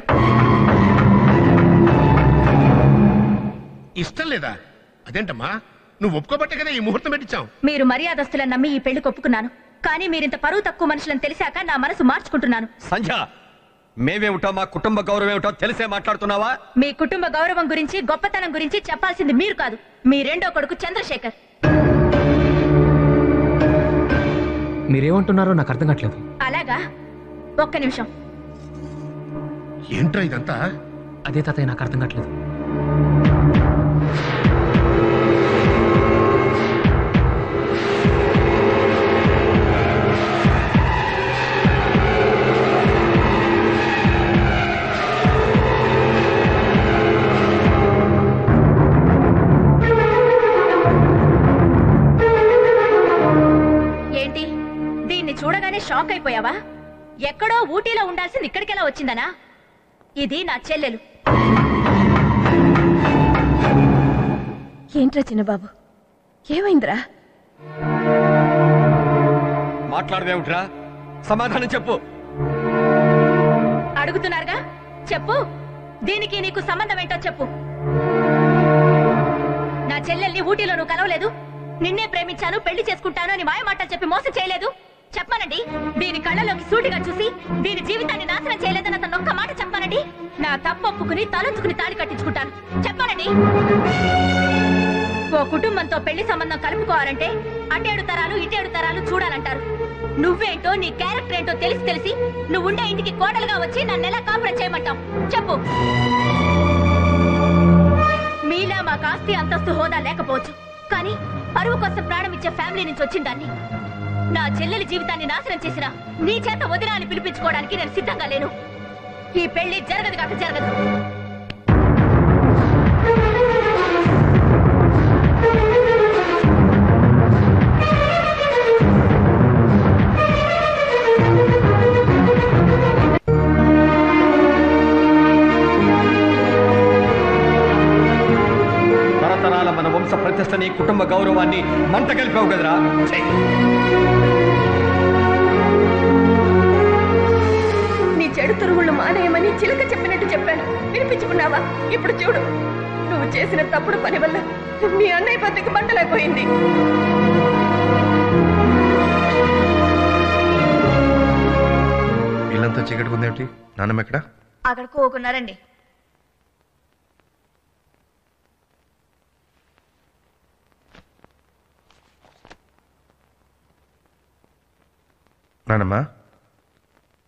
ఇష్టం లేదా? అదేంటమ్మా, నువ్వు ఒప్పుకోబట్టే కదా ఈ ముహూర్తం పెట్టించావు. మీరు మర్యాదస్తుల నమ్మి ఈ పెళ్లికి ఒప్పుకున్నాను, కానీ మీరింత పరువు తక్కువ మనుషులను తెలిసాక నా మనసు మార్చుకుంటున్నాను. సంధ్య, మేమేమిటో మా కుటుంబ గౌరవం ఏమిటో తెలిసే మాట్లాడుతున్నావా? మీ కుటుంబ గౌరవం గురించి గొప్పతనం గురించి చెప్పాల్సింది మీరు కాదు, మీ రెండో కొడుకు చంద్రశేఖర్. మీరేమంటున్నారో నాకు అర్థం కావట్లేదు. అలాగా, ఒక్క నిమిషం. ఏంట్రా ఇదంతా? అదే తాతయ్య, నాకు అర్థం కావట్లేదు. ఏంటి, దీన్ని చూడగానే షాక్ అయిపోయావా? ఎక్కడో ఊటీలో ఉండాల్సింది ఇక్కడికెలా వచ్చిందనా? ఇది నా చెల్లెలు. ఏంట్రా చిన్నబాబు, ఏమైందిరా? మాట్లాడవేమిట్రా, సమాధానం చెప్పు. అడుగుతున్నారుగా, చెప్పు. దీనికి నీకు సంబంధం ఏంటో చెప్పు. నా చెల్లెల్ని ఊటీలో నువ్వు కలవలేదు, నిన్నే ప్రేమించాను పెళ్లి చేసుకుంటాను అని మాయ మాటలు చెప్పి మోసం చేయలేదు. చెప్పానండి, దీని కళ్ళలోకి సూటిగా చూసి దీని జీవితాన్ని నాశనం చేయలేదని అతను ఒక్క మాట చెప్పానండి. నా తప్పొప్పుకుని తలంచుకుని తాడి కట్టించుకుంటాను చెప్పానండి. ఓ కుటుంబంతో పెళ్లి సంబంధం కలుపుకోవాలంటే అటేడు తరాలు ఇటేడు తరాలు చూడాలంటారు. నువ్వేంటో నీ క్యారెక్టర్ ఏంటో తెలిసి తెలిసి నువ్వు ఉండే ఇంటికి కోడలుగా వచ్చి నన్ను ఎలా కాపురం చేయమంటాం చెప్పు. మీలా మా కాస్తి అంతస్తు హోదా లేకపోవచ్చు, కానీ పరువు కోసం ప్రాణం ఇచ్చే ఫ్యామిలీ నుంచి వచ్చిందాన్ని. నా చెల్లెలి జీవితాన్ని నాశనం చేసిన నీ చేత వదినా అని పిలిపించుకోవడానికి నేను సిద్ధంగా లేను. ఈ పెళ్లి జరగదు కాక జరగదు. తరతరాల మన వంశ ప్రతిష్టని కుటుంబ గౌరవాన్ని మంట కలిపావు కదరా. చెడు తురుగుళ్ళు మానేయమని చిలక చెప్పినట్టు చెప్పాను, వినిపించుకున్నావా? ఇప్పుడు చూడు, నువ్వు చేసిన తప్పుడు పని వల్ల మీ అన్నయ్య బతుకు మంటలైపోయింది. వీళ్ళంతా చీకటి ఉందేమిటి? నాన్నమ్మ ఎక్కడ? అక్కడ కోకున్నారండి. నాన్నమ్మ,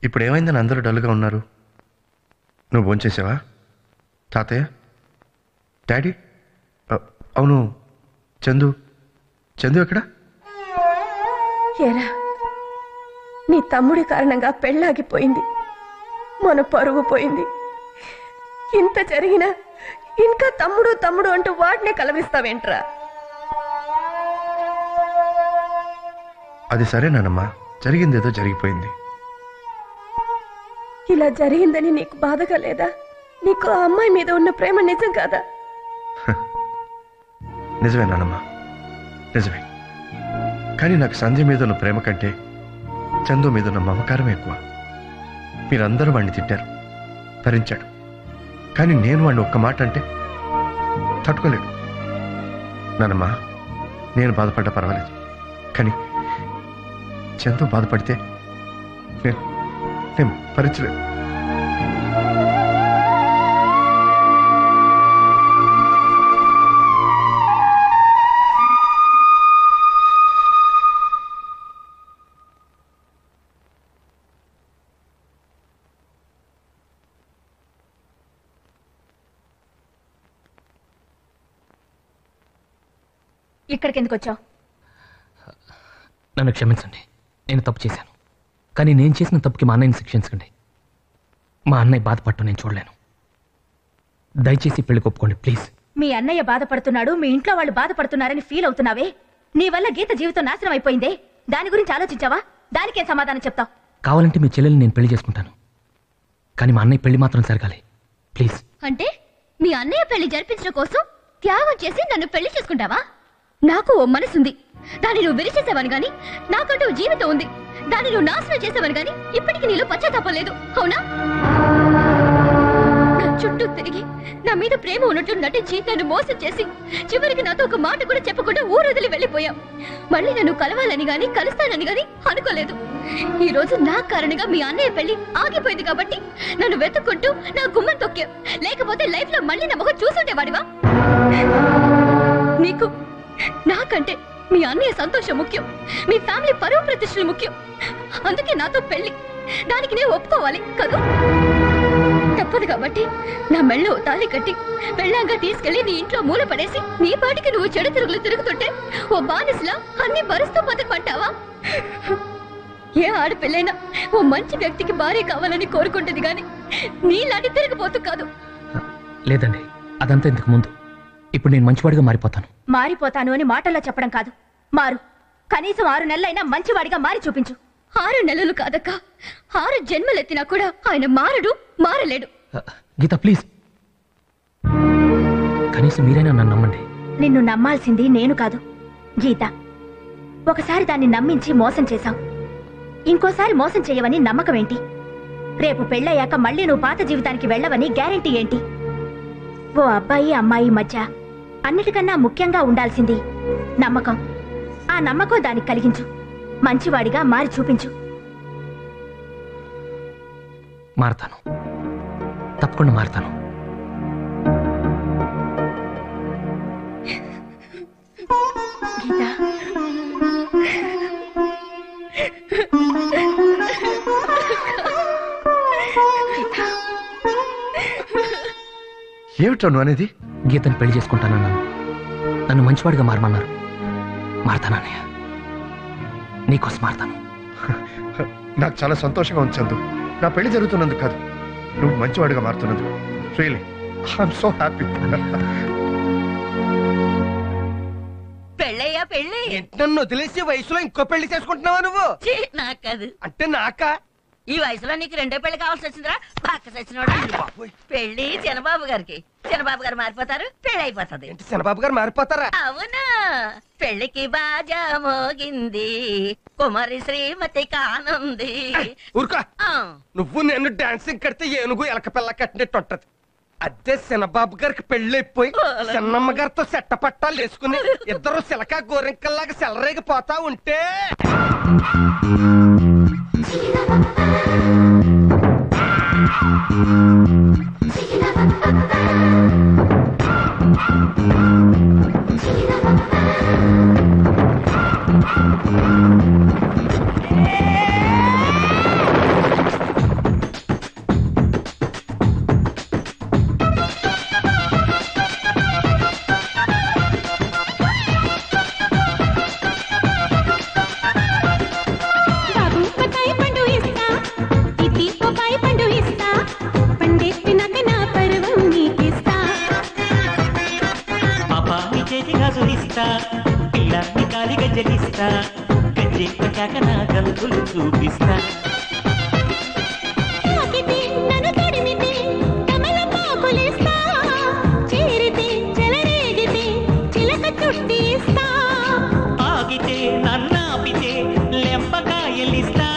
ఇప్పుడు ఏమైందని అందరూ డల్గా ఉన్నారు? నువ్వు భోంచేసావా? తాతయ్య, డాడీ, అవును చందు, చందు ఎక్కడ? నీ తమ్ముడి కారణంగా పెళ్ళాగిపోయింది, మన పరువు పోయింది. ఇంత జరిగినా ఇంకా తమ్ముడు తమ్ముడు అంటూ వాడినే కలవిస్తావేంట్రా? అది సరే నానమ్మా, జరిగిందేదో జరిగిపోయింది. ఇలా జరిగిందని నీకు బాధగా లేదా? నీకు ఆ అమ్మాయి మీద ఉన్న ప్రేమ నిజం కాదా? నిజమే నానమ్మా, నిజమే. కానీ నాకు సంధ్య మీద ఉన్న ప్రేమ కంటే చందు మీద ఉన్న మమకారం ఎక్కువ. మీరందరూ వాడిని తిట్టారు, భరించాడు. కానీ నేను వాడిని ఒక్క మాట అంటే తట్టుకోలేడు. నానమ్మా, నేను బాధపడ్డా పర్వాలేదు, కానీ చందు బాధపడితే నేను భరించలేదు. ఇక్కడికి ఎందుకు వచ్చావు? నన్ను క్షమించండి, నేను తప్పు చేశాను. కానీ నేను చేసిన తప్పుకి మా అన్నయ్యని శిక్షించకండి. మా అన్నయ్య బాధపడటం నేను చూడలేను. దయచేసి పెళ్లి ఒప్పుకోండి ప్లీజ్. మీ అన్నయ్య బాధపడుతున్నాడు, మీ ఇంట్లో వాళ్ళు బాధపడుతున్నారని ఫీల్ అవుతున్నావే. నీ వల్ల గీత జీవితం నాశనం అయిపోయిందే. దాని గురించి ఆలోచించావా? దానికేం సమాధానం చెప్తావు? కావాలంటే మీ చెల్లెల్ని నేను పెళ్లి చేసుకుంటాను, కానీ మా అన్నయ్య పెళ్లి మాత్రం జరగాలి ప్లీజ్. అంటే మీ అన్నయ్య పెళ్లి జరిపించడం కోసం త్యాగం చేసి నన్ను పెళ్లి చేసుకుంటావా? నాకు ఓ మనసుంది, దాన్ని నువ్వు విరిచేసావని గాని, నాకంటూ జీవితం ఉంది, దాన్ని నువ్వు నాశనం చేసావని గాని ఇప్పటికీ నీలో పశ్చాత్తాపం లేదు, అవునా? నా చుట్టూ తిరిగి నా మీద ప్రేమ ఉన్నట్టు నటించి నన్ను మోసం చేసి చివరికి నాతో ఒక మాట కూడా చెప్పకుండా ఊరొదిలి వెళ్ళిపోయావు. మళ్ళీ నన్ను కలవాలని గాని కలుస్తానని గాని అనుకోలేదు. ఈ రోజు నా కారణంగా మీ అన్నయ్య పెళ్లి ఆగిపోయింది కాబట్టి నన్ను వెతుక్కుంటూ నా గుమ్మం తొక్కావు. లేకపోతే లైఫ్ లో మళ్ళీ నా మొహం చూసుండేవాడివా? నీకు నాకంటే మీ అన్నయ్య సంతోషం ముఖ్యం, మీ ఫ్యామిలీ పరువు ప్రతిష్టలు ముఖ్యం. అందుకే నాతో పెళ్లి, దానికి నేను ఒప్పుకోవాలి కదూ? తప్పదు కాబట్టి నా మెళ్ళో తాళి కట్టి పెళ్ళాంగా తీసుకెళ్లి నీ ఇంట్లో మూల పడేసి నీ పాటికి నువ్వు చెడు తిరుగులు తిరుగుతుంటే ఓ బానిసలా అన్ని భరిస్తూ బతకమంటావా? ఏ ఆడపిల్లైనా ఓ మంచి వ్యక్తికి భార్య కావాలని కోరుకుంటుంది గాని నీలాంటి తిరిగిపోతూ కాదు. లేదండి, అదంతా ఇంతకు ముందు. ఇప్పుడు నేను మంచివాడిగా మారిపోతాను. మారిపోతాను అని మాటల్లో చెప్పడం కాదు, మారు. కనీసం 6 నెలలైనా మంచివాడిగా మారి చూపించు. 6 నెలలు కాదక్క, 6 జన్మలెత్తినా కూడా ఆయన మారడు, మారలేడు. గీత ప్లీజ్, కనీసం మీరైనా నన్ను నమ్మండి. నిన్ను నమ్మాల్సింది నేను కాదు గీత. ఒకసారి దాన్ని నమ్మించి మోసం చేశావు, ఇంకోసారి మోసం చేయవని నమ్మకం ఏంటి? రేపు పెళ్ళయ్యాక మళ్ళీ నువ్వు పాత జీవితానికి వెళ్ళవని గ్యారెంటీ ఏంటి? ఓ అబ్బాయి అమ్మాయి మధ్య అన్నిటికన్నా ముఖ్యంగా ఉండాల్సింది నమ్మకం. ఆ నమ్మకం దానికి కలిగించు, మంచివాడిగా మారి చూపించు. మారతాను, తప్పకుండా మారతాను. ఏమిటను అనేది? గీతను పెళ్లి చేసుకుంటానన్నాను, నన్ను మంచివాడిగా మారమన్నారు. మారతానన్నయ్య, నీకోసం మారతాను. నాకు చాలా సంతోషంగా ఉంది చందు, నా పెళ్లి జరుగుతున్నందుకు కాదు, నువ్వు మంచివాడిగా మారుతున్నందుకు. Really I'm so happy. పెళ్ళయ్యా పెళ్ళి నన్ను వదిలేసి వయసులో ఇంకో పెళ్లి చేసుకుంటున్నావా నువ్వు? నాకు కాదు అంటే నాకా? ఈ వయసులో నీకు రెండో పెళ్లి కావాల్సి వచ్చిందిరా పక్క సచ్చినోడా. పెళ్లి చిన్నబాబు గారికి, చిన్నబాబు గారు మారిపోతారు, పెళ్లి అయిపోతుంది. చిన్నబాబు గారు మారిపోతారా? అవునా? పెళ్లికి బాజా మోగింది, కుమారి శ్రీమతి కానుంది. ఊరుకో, నువ్వు నేను డాన్సింగ్ కడితే ఏనుగు ఎలక పిల్ల కట్టినట్టు ఉంటది. అదే చిన్నబాబు గారికి పెళ్లి అయిపోయి చిన్నమ్మ గారితో చెట్ట పట్టాలు వేసుకుని ఇద్దరు సిలకా గోరింకల్లాగా సెలరేగిపోతా ఉంటే హాయిగా సురిస్తా పిల్ల నికాలిగా జలిస్తా గంజే పటాక నా గంతులు చూపిస్తా తాకితే నన్ను తడిమితే కమల పాకులేస్తా చేరితే జలరేగితే చిలక చుట్టిస్తా ఆగితే నన్నాపితే లెంపకాయలిస్తా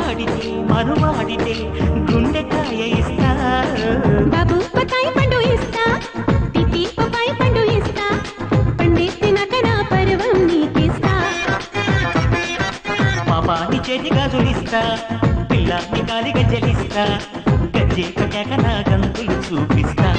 ఆడితే మరువాడితే గుండెకాయ ఇస్తా బాబు పతాయి పండు ఇస్తా చేతిగా జలిస్తా పిల్ల నికాలిగా జలిస్తా గంజే పటాక నా గంతులు చూపిస్తా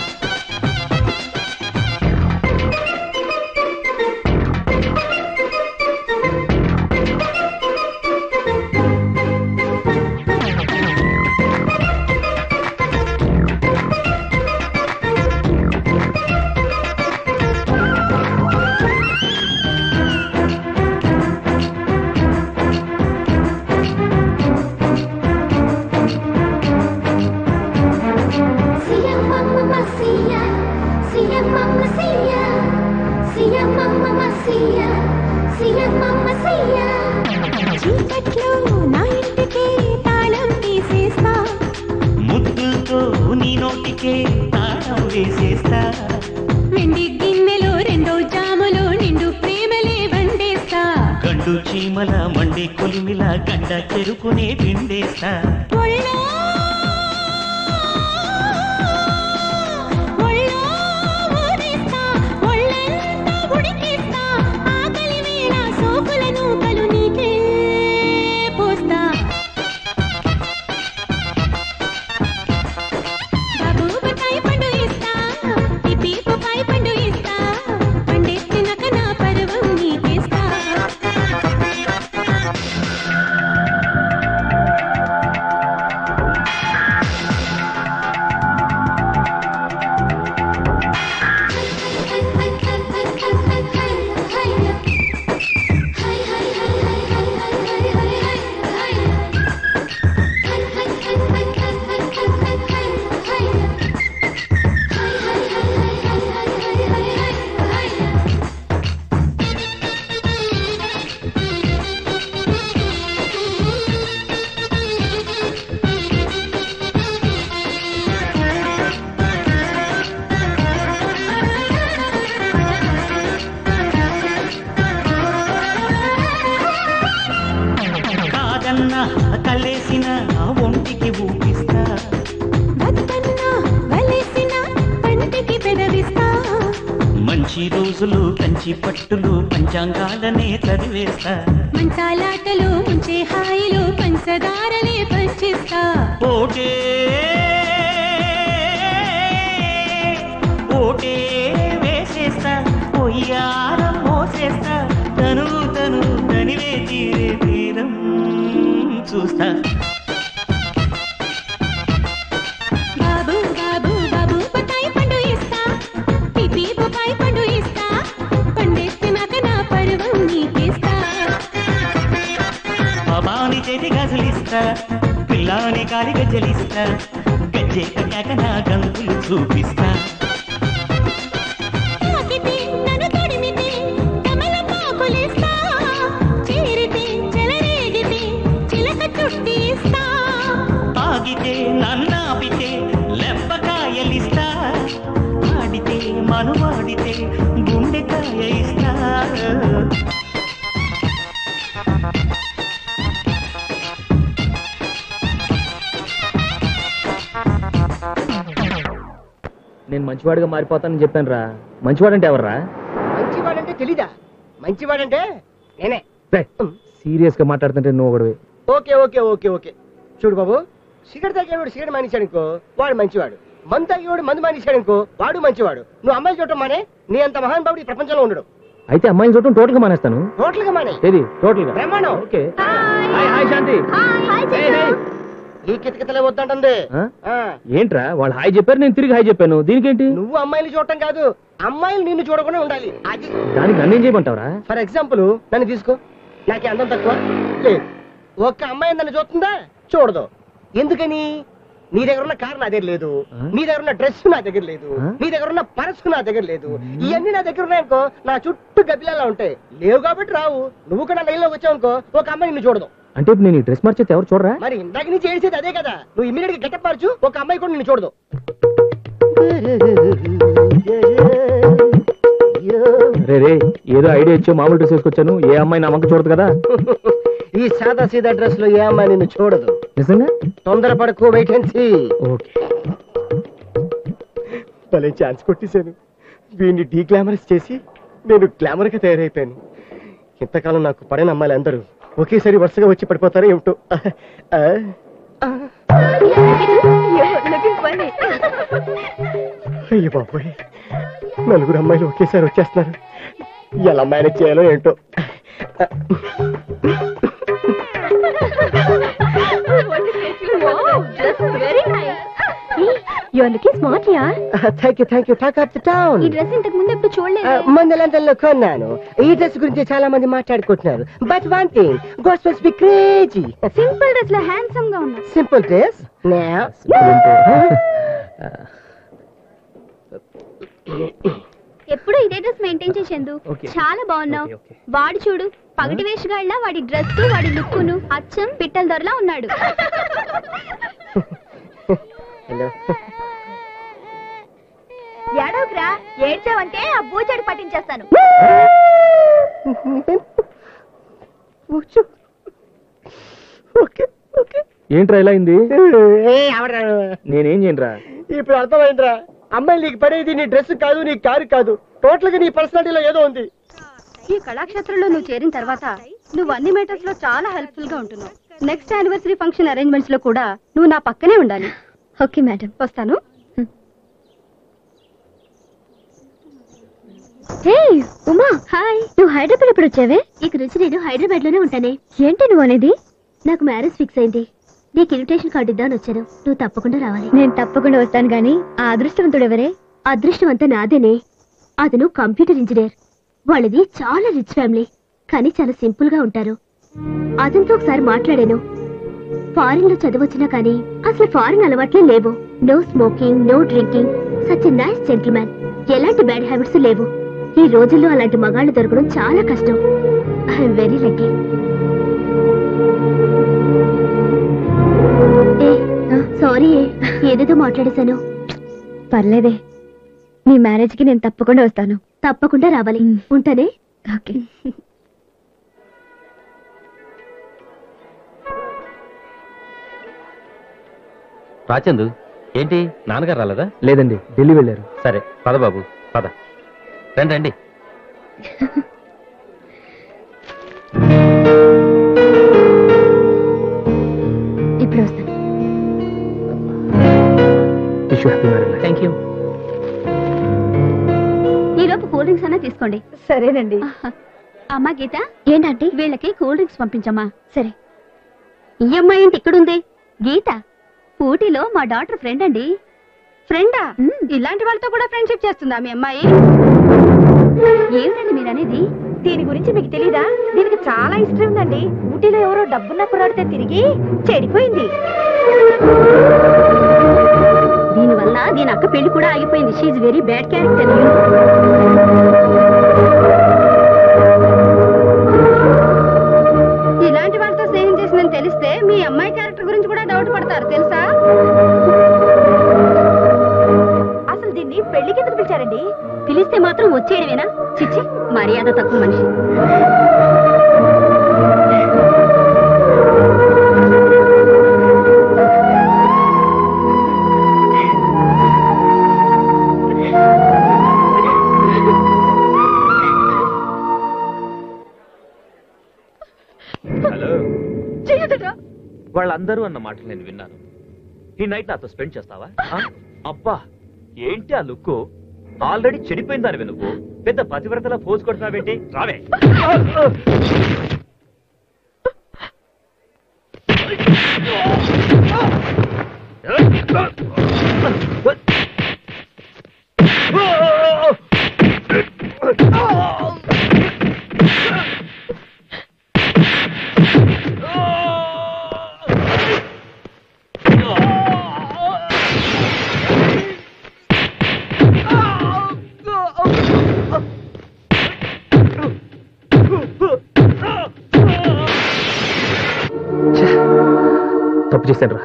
పట్టులు పంచాంగాలనే చదివేస్తా మంచాలాటలు ముంచే హాయిలు పంచదారలే పంచిస్తా ఓటే ఓటే వేసేస్తా పొయ్యారం మోసేస్తా తను తను తనివే తీరే తీరం చూస్తా పిల్ల నికాలిగా జలిస్తా గంజే పటాక నా గంతులు చూపిస్తా తాకితే నన్ను తడిమితే కమలపాకులేస్తా చేరితే జలరేగితే చిలక చుట్టిస్తా ఆగితే నన్నాపితే లెంపకాయలిస్తా ఆడితే మనువాడితే గుండెకాయ ఇస్తా నేను మంచివాడిగా మారిపోతానని చెప్పాను రా. మంచివాడంటే ఎవర్రా? మంచివాడంటే తెలీదా? మంచివాడంటే నేనే. సీరియస్ గా మాట్లాడుతుంటే నువ్వు ఒకడివి. ఓకే ఓకే ఓకే ఓకే చూడు బాబు, సిగరెట్ తాగేవాడు సిగరెట్ మానేశాడు అనుకో వాడు మంచివాడు, మందు తాగేవాడు మందు మానేశాడు అనుకో వాడు మంచివాడు. నువ్వు అమ్మాయిలు చూడటం మానే, నీ అంత మహాన్ బాబు ఈ ప్రపంచంలో ఉండడు. అయితే అమ్మాయిలు చూడటం టోటల్ గా మానేస్తాను. టోటల్ గా మానే. ఏది టోటల్ గా? ప్రమాణం. Okay. Hi hi Shanti. Hi hi Shanti. ఈ కితకితలే వద్దంటుంది. ఏంట్రా వాళ్ళు హాయ్ చెప్పారు, నేను తిరిగి హాయ్ చెప్పాను, దీనికేంటి? నువ్వు అమ్మాయిలు చూడటం కాదు, అమ్మాయిలు నిన్ను చూడకుండా ఉండాలి. అది దానికి నన్నేం చేయమంటావరా? ఫర్ ఎగ్జాంపుల్ నన్ను తీసుకో, నాకే అందం తక్కువ లేదు. ఒక్క అమ్మాయి నన్ను చూస్తుందా? చూడదు. ఎందుకని? नी दर कर् नी दर ड्रेस ना दर नी दर पर्स ना दर इवीं ना दरको ना चुट्टू गबिला उठाई लेवे राव ना लैन वाको अम्मी चूडद अंत नी ड्रेस मार्चे एवर चूडरा मैं इंदा नीचे अदे कदा इमीडियट गेटअप मार्चु और अम्मा को नी चूडद ग्लैमर का तैयार इंतकाल पड़े अम्मा ओके सारी वरस वी पड़पतार अय्य बाबोय नलुगुरु अम्मायिलु ओकेसारि वच्चेस्तारु ఎలా మేనేజ్ చేయాలో ఏంటో You are looking smart yaar. Thank you. Talk up the town. Ee dress intaku munde eppudu chodaledu. Mandalantalo konnanu. Ee dress gurinchi chaala mandi maatladukuntunnaru. But one thing, girls must be crazy. Simple dress la handsome ga unna. Simple dress? No. ఎప్పుడు ఇదే dress maintain చేశండు చాలా బాగున్నావు వాడి చూడు పగటి వేషగాళ్ళ వాడి dress తో వాడి లుక్ ను అచ్చం పిట్టల దొరలా ఉన్నాడు హలో యాడోగ్రా ఏడ్చావంటే ఆ బూచడి పట్టించేస్తాను బూచు ఓకే ఓకే ఏంట్రా ఇలా ఇంది ఏ అవరా నేను ఏం చేయనరా ఇప్పుడు అర్థమైందిరా అమ్మ నీకు పడేది నీ డ్రెస్ కాదు నీ కారు కాదు టోటల్ గా నీ పర్సనాలిటీలో ఏదో ఉంది ఈ కళాక్షేత్రంలో నువ్వు చేరిన తర్వాత నువ్వు అన్ని మేటర్స్ లో చాలా హెల్ప్ఫుల్ గా ఉంటున్నావు నెక్స్ట్ యానివర్సరీ ఫంక్షన్ అరేంజ్మెంట్స్ లో కూడా నువ్వు నా పక్కనే ఉండాలి ఓకే మేడం వస్తాను హే ఉమా హాయ్ నువ్వు హైదరాబాద్ ఎప్పుడు వచ్చావే ఈ క్రిస్టి నేను హైదరాబాద్ లోనే ఉంటానే ఏంటి నువ్వు అనేది నాకు మ్యారేజ్ ఫిక్స్ అయింది నీకు ఇన్విటేషన్ కార్డు ఇద్దామని వచ్చాను నువ్వు తప్పకుండా రావాలి నేను తప్పకుండా వస్తాను గానీ ఆ అదృష్టవంతుడు ఎవరే అదృష్టం అంతా నాదేనే అతను కంప్యూటర్ ఇంజనీర్ వాళ్ళది చాలా రిచ్ ఫ్యామిలీ కానీ చాలా సింపుల్ గా ఉంటారు అతనితో ఒకసారి మాట్లాడాను ఫారిన్ లో చదువుచ్చినా కానీ అసలు ఫారిన్ అలవాట్లే లేవు no smoking no drinking such a nice gentlemen ఎలాంటి బ్యాడ్ హ్యాబిట్స్ లేవు ఈ రోజుల్లో అలాంటి మగాళ్ళు దొరకడం చాలా కష్టం I am very lucky sorry ఏదేదో మాట్లాడేశాను పర్లేదే నీ మ్యారేజ్ కి నేను తప్పకుండా వస్తాను తప్పకుండా రావాలి ఉంటానే ఓకే రాచందు ఏంటి నాన్నగారు రాలేదా లేదండి ఢిల్లీ వెళ్ళారు సరే పద బాబు పద రండి రండి ఇప్పుడు వస్తాను థాంక్యూ ఈ లోపు కూల్ డ్రింక్స్ అన్న తీసుకోండి సరేనండి అమ్మా గీత ఏంటంటే వీళ్ళకి కూల్ డ్రింక్స్ పంపించమ్మా సరే ఈ అమ్మాయి ఏంటి ఇక్కడ ఉంది గీత పూటిలో మా డాటర్ ఫ్రెండ్ అండి ఫ్రెండా ఇలాంటి వాళ్ళతో కూడా ఫ్రెండ్షిప్ చేస్తుందా మీ అమ్మాయి ఏమండి మీరు అనేది దీని గురించి మీకు తెలీదా దీనికి చాలా ఇష్టం ఉందండి ఊటీలో ఎవరో డబ్బున్న కుర్రాడితో తిరిగి చెడిపోయింది దీని వల్ల దీని అక్క పెళ్లి కూడా ఆగిపోయింది she is very bad character ఇలాంటి వాళ్ళతో స్నేహం చేసిందని తెలిస్తే మీ అమ్మాయి క్యారెక్టర్ గురించి కూడా డౌట్ పడతారు తెలుసా అసలు దీన్ని పెళ్లికి ఎందుకు పిలిచారండి పిలిస్తే మాత్రం వచ్చేయడమేనా చిచ్చి మర్యాద తక్కువ మనిషి వాళ్ళందరూ అన్న మాటలు నేను విన్నాను ఈ నైట్ నాతో స్పెండ్ చేస్తావా అబ్బా ఏంటి ఆ లుక్ ఆల్రెడీ చెడిపోయిన దానివి నువ్వు పెద్ద పతివ్రతలా పోజు కొడుతున్నావేంటి రావే తప్పు చేశానురా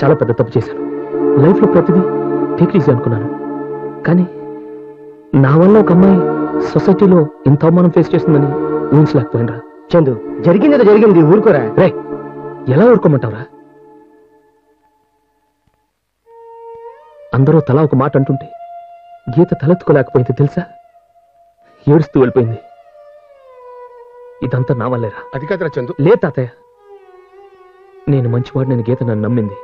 చాలా పెద్ద తప్పు చేశాను లైఫ్ లో ప్రతిదీ తీక్రీస్ అనుకున్నాను కానీ నా వల్ల ఒక అమ్మాయి సొసైటీలో ఇంత అవమానం ఫేస్ చేస్తుందని ఊహించలేకపోయినరా చందు జరిగింది ఏదో జరిగింది ఊరుకోరా రే ఎలా ఊరుకోమంటావరా అందరూ తల ఒక మాట అంటుంటే గీత తలెత్తుకోలేకపోయింది తెలుసా ఏడుస్తూ వెళ్ళిపోయింది ఇదంతా నా వల్లేరా అది కాదురా చందు లే తాతయ్య నేను మంచివాడు నేను గీత నన్ను నమ్మింది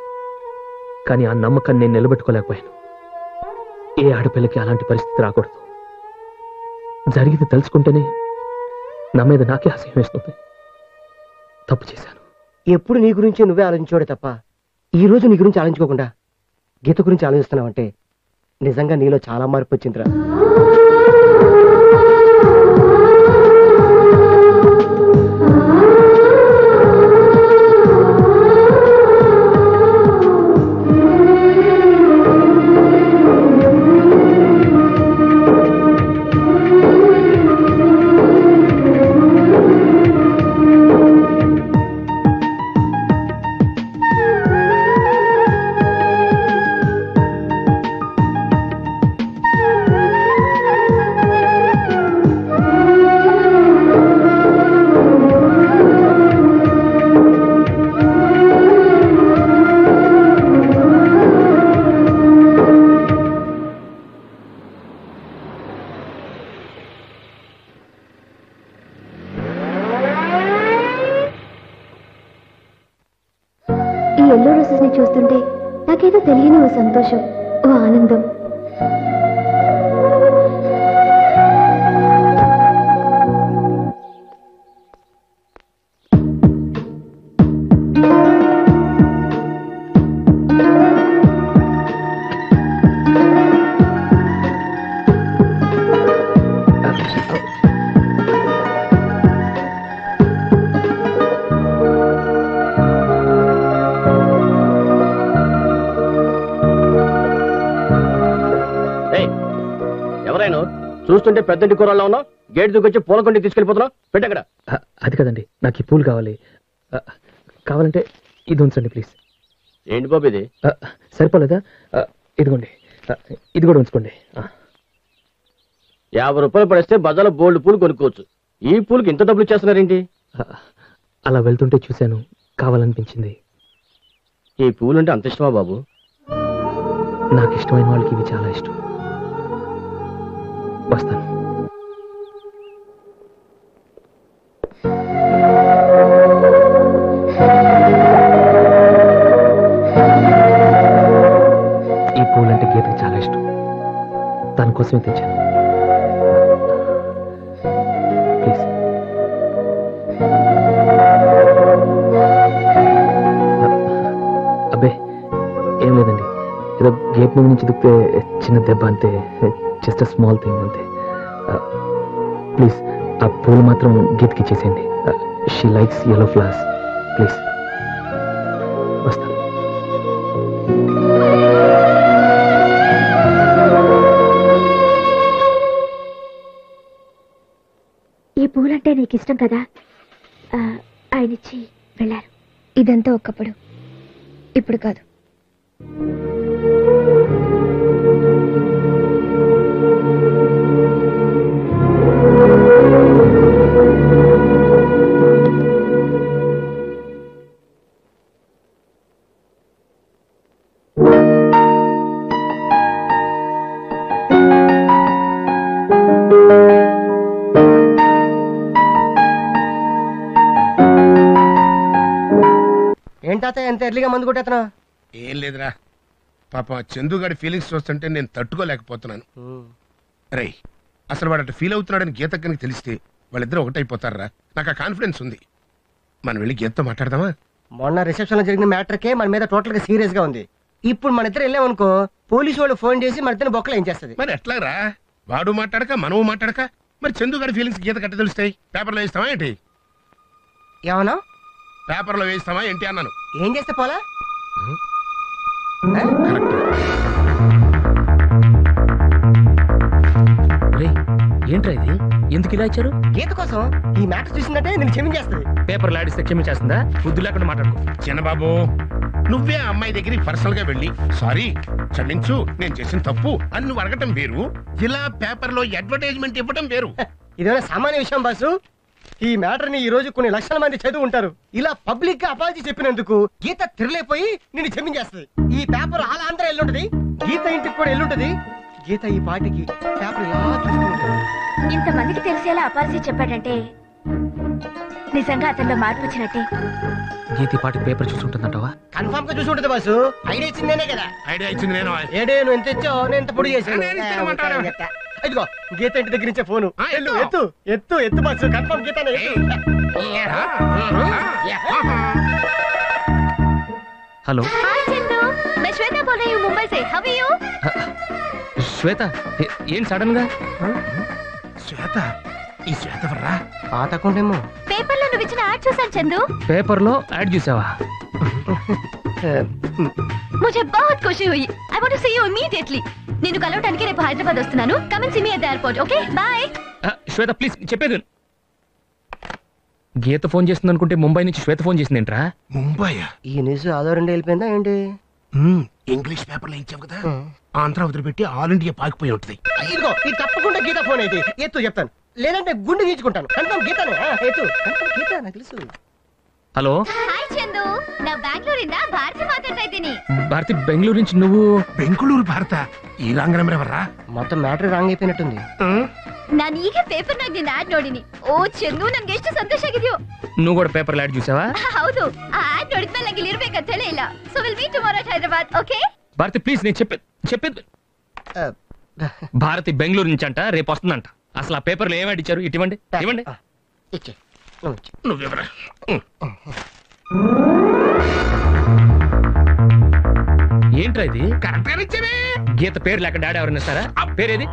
కానీ ఆ నమ్మకాన్ని నేను నిలబెట్టుకోలేకపోయాను ఏ ఆడపిల్లకి అలాంటి పరిస్థితి రాకూడదు జరిగింది తెలుసుకుంటేనే నా మీద నాకే అసహ్యం వేస్తుంది తప్పు చేశాను ఎప్పుడు నీ గురించి నువ్వే ఆలోచించోడే తప్ప ఈ రోజు నీ గురించి ఆలోచించుకోకుండా గీత గురించి ఆలోచిస్తున్నావంటే నిజంగా నీలో చాలా మార్పు వచ్చిందిరా చూస్తుంటే పెద్దంటి కూరల్లో ఉన్నావు గేట్ దూకొచ్చి పూలకొండి తీసుకెళ్ళిపోతున్నావు పెట్టక్కడ అది కదండి నాకు ఈ పూలు కావాలి కావాలంటే ఇది ఉంచండి ప్లీజ్ ఏంటి బాబు ఇది సరిపోలేదా ఇదిగోండి ఇది కూడా ఉంచుకోండి 50 రూపాయలు పడిస్తే బజార్లో బోల్డ్ పూలు కొనుక్కోవచ్చు ఈ పూలకి ఇంత డబ్బులు చేస్తున్నారేంటి అలా వెళ్తుంటే చూశాను కావాలనిపించింది ఈ పూలు అంటే అంత ఇష్టమా బాబు నాకు ఇష్టమైన వాళ్ళకి ఇవి చాలా ఇష్టం వస్తాను ఈ పూలంటే గీతకు చాలా ఇష్టం తన కోసమే తెచ్చాను ప్లీజ్ అబ్బే ఏం లేదండి ఏదో గేట్ నుంచి దుక్కితే చిన్న దెబ్బ అంతే జస్ట్ స్మాల్ థింగ్ అంతే ప్లీజ్ ఆ పూలు మాత్రం గీతకి చేసేయండి she likes yellow flowers please వస్తా ఈ పూలంటే నీకు ఇష్టం కదా ఆయన ఇచ్చి వెళ్ళారు ఇదంతా ఒకప్పుడు ఇప్పుడు కాదు ఏం లేదురా పాప చందుగాడి ఫీలింగ్స్ చూస్తుంటే నేను తట్టుకోలేకపోతున్నాను రే అసలు వాడు అటు ఫీల్ అవుతున్నాడని గీతక్కనికి తెలిస్తే వాళ్ళిద్దరూ ఒకటైపోతారా నాకు ఆ కాన్ఫిడెన్స్ ఉంది మనం వెళ్ళి గీతతో మాట్లాడదామా మొన్న రిసెప్షన్ లో జరిగిన మ్యాటర్కే మన మీద టోటల్ గా సీరియస్ గా ఉంది ఇప్పుడు మన ఇద్దరు వెళ్ళామనుకో పోలీసు వాళ్ళు ఫోన్ చేసి మన ఇద్దరు బొక్కలు ఏం చేస్తుంది మరి ఎట్లారా వాడు మాట్లాడక మనము మాట్లాడక మరి చందుగాడి ఫీలింగ్స్ గీత కట్ట తెలుస్తాయి పేపర్లో వేస్తామా ఏంటి ఏమన్నా పేపర్లో వేస్తామా ఏంటి అన్నాను ఏం చేస్తే పోలా ఏంట్రా ఇది ఎందుకు ఇలా ఇచ్చారు? గీత కోసం. ఈ మ్యాటర్ చూసినట్టే నేను క్షమించేస్తుంది. పేపర్ లాడిస్తే క్షమించేస్తుందా? బుద్ధి లేకుండా మాట్లాడుకో. చిన్నబాబు నువ్వే అమ్మాయి దగ్గరికి పర్సనల్ గా వెళ్ళి సారీ క్షమించు నేను చేసిన తప్పు అని నువ్వు అడగటం వేరు, ఇలా పేపర్ లో అడ్వర్టైజ్మెంట్ ఇవ్వటం వేరు. ఇదేమైనా సామాన్య విషయం బాసు? ఈ మ్యాటర్ ని ఈ రోజు కొన్ని లక్షల మంది చదువు ఉంటారు. ఇలా పబ్లిక్ గా అపాలజీ చెప్పినందుకు గీత తిరలేపోయి నిన్ను క్షమించేస్తుంది. ఈ పేపర్ అలా అందరూ ఎల్లుంటది, గీత ఇంటికి కూడా ఎల్లుంటది. గీత ఈ పాటికి పేపర్ ఇలా చూసుకుంటుంది. ఇంతమందికి తెలిసేలా అపాలజీ చెప్పాడంటే నిజంగా అతనిలో మార్పు వచ్చినట్టే. గీత పాటికి పేపర్ చూసుకుంటుందంటవా? కన్ఫర్మ్ గా చూసుకుంటుంది బాసు. ఐడియా ఇచ్చిందేనే కదా. ఐడియా ఇచ్చింది నేను. ఏడే నువ్వు ఎంత ఇచ్చావు, నేను ఎంత పొడి చేశాను. ఇదిగో గీత ఇంటి దగ్గర నుంచే ఫోను. ఎత్తు ఎత్తు ఎత్తు boss, confirm Geeta. Hello Shweta, ఏం సడన్ గా శ్వేత? ఈ శ్వేత వర్రా పాత అకౌంట్ ఏమో. పేపర్ లో నువ్వు ఇచ్చిన యాడ్ చూసాను చందు. పేపర్ లో యాడ్ చూసావా? मुझे बहुत खुशी हुई. I want to see you immediately. నేను కలవడానికి రేపు హైదరాబాద్ వస్తున్నాను. Come and see me at the airport, okay? Bye. Shweta please చెప్పేది. గీత ఫోన్ చేస్తుంది అనుకుంటే ముంబై నుంచి శ్వేత ఫోన్ చేసింది ఏంట్రా? ముంబై ఈ న్యూస్ ఆధారం వెళ్ళిపోయిందా ఏంటి? ఇంగ్లీష్ పేపర్ లో ఇచ్చావు కదా, ఆంధ్ర వదిలిపెట్టి ఆల్ ఇండియా పాకిపోయి ఉంటుంది. ఇదిగో ఇది తప్పకుండా గీత ఫోన్ అయితే ఎత్తు చెప్తాను, లేదంటే గుండె తీర్చుకుంటాను. కన్ఫర్మ్ గీతనే ఎత్తు. కన్ఫర్మ్ గీత నాకు తెలుసు. హలో హాయ్ చందు, నా బెంగళూరు ఇందా భారతి మాట్లాడతాయిని. భారతి బెంగళూరు నుంచి నువ్వు? బెంగళూరు భారత ఈ రాంగ్ నెంబర్ ఎవర్రా? మొత్తం మ్యాటర్ రాంగ్ అయిపోయినట్టుంది. ನಾನು ಈಗ ಪೇಪರ್ ನಾಗ ನಿನ್ನ ಆಡ್ ನೋಡಿನಿ. ಓ ಚಂದು ನನಗೆ ಎಷ್ಟು ಸಂತೋಷ ಆಗಿದೆಯೋ. ನೀವು ಕೂಡ ಪೇಪರ್ ಆಡ್ ಜೂಸಾವಾ? ಹೌದು, ಆ ಆಡ್ ನೋಡಿದ್ಮೇಲೆ ನನಗೆ ಇಲ್ಲಿ ಇರಬೇಕು ಅಂತ ಹೇಳಿಲ್ಲ. So we'll meet tomorrow at Hyderabad, okay? Bharati please ನೀ చెప్పే. భారతి బెంగళూరు నుంచి అంట, రేపు వస్తుందంట. అసలు ఆ పేపర్ లో ఏం యాడ్ ఇచ్చారు? ఇటివండి ఇవండి. ఇచ్చే నువ్వెవరా? ఏంట్రా ఇది? కరెక్ట్ గా ఇచ్చింది. గీత పేరు లేక డాడీ ఎవరైనా ఇస్తారా? ఆ పేరేది?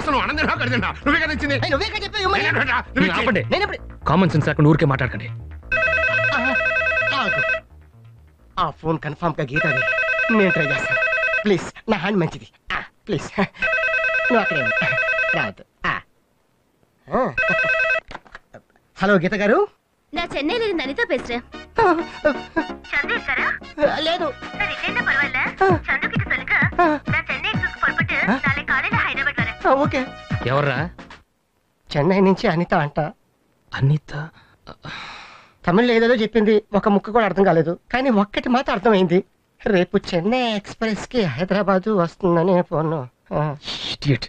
అసలు ఆనందం నువ్వే కదా ఇచ్చింది. కామన్ సెన్స్ లేకుండా ఊరికే మాట్లాడకండి. ఆ ఫోన్ కన్ఫర్మ్ గా గీత నేను ట్రై చేస్తాను. ప్లీజ్ నా హ్యాండ్ మంచిది. ప్లీజ్ నువ్వు అక్కడే రావద్దు. హలో గీత గారు, నా చెన్నై లేని అనిత పేస్ట్రా. చందు ఇస్తారా? లేదు. నిజంగా పర్వాలా? చందుకి తొలక నా చెన్నై ఎక్స్‌కి పొరపట్టు నాలే కాలేదా హైదరాబాద్ వరకు. ఓకే. ఎవర్రా? చెన్నై నుంచి అనిత అంట. అనిత తమిళ ఏదో చెప్పింది, ఒక ముక్క కూడా అర్థం కాలేదు. కానీ ఒక్కటి మాత్రం అర్థమైంది, రేపు చెన్నై ఎక్స్‌ప్రెస్‌కి హైదరాబాద్ వస్తుందని ఫోన్. ఇడియట్.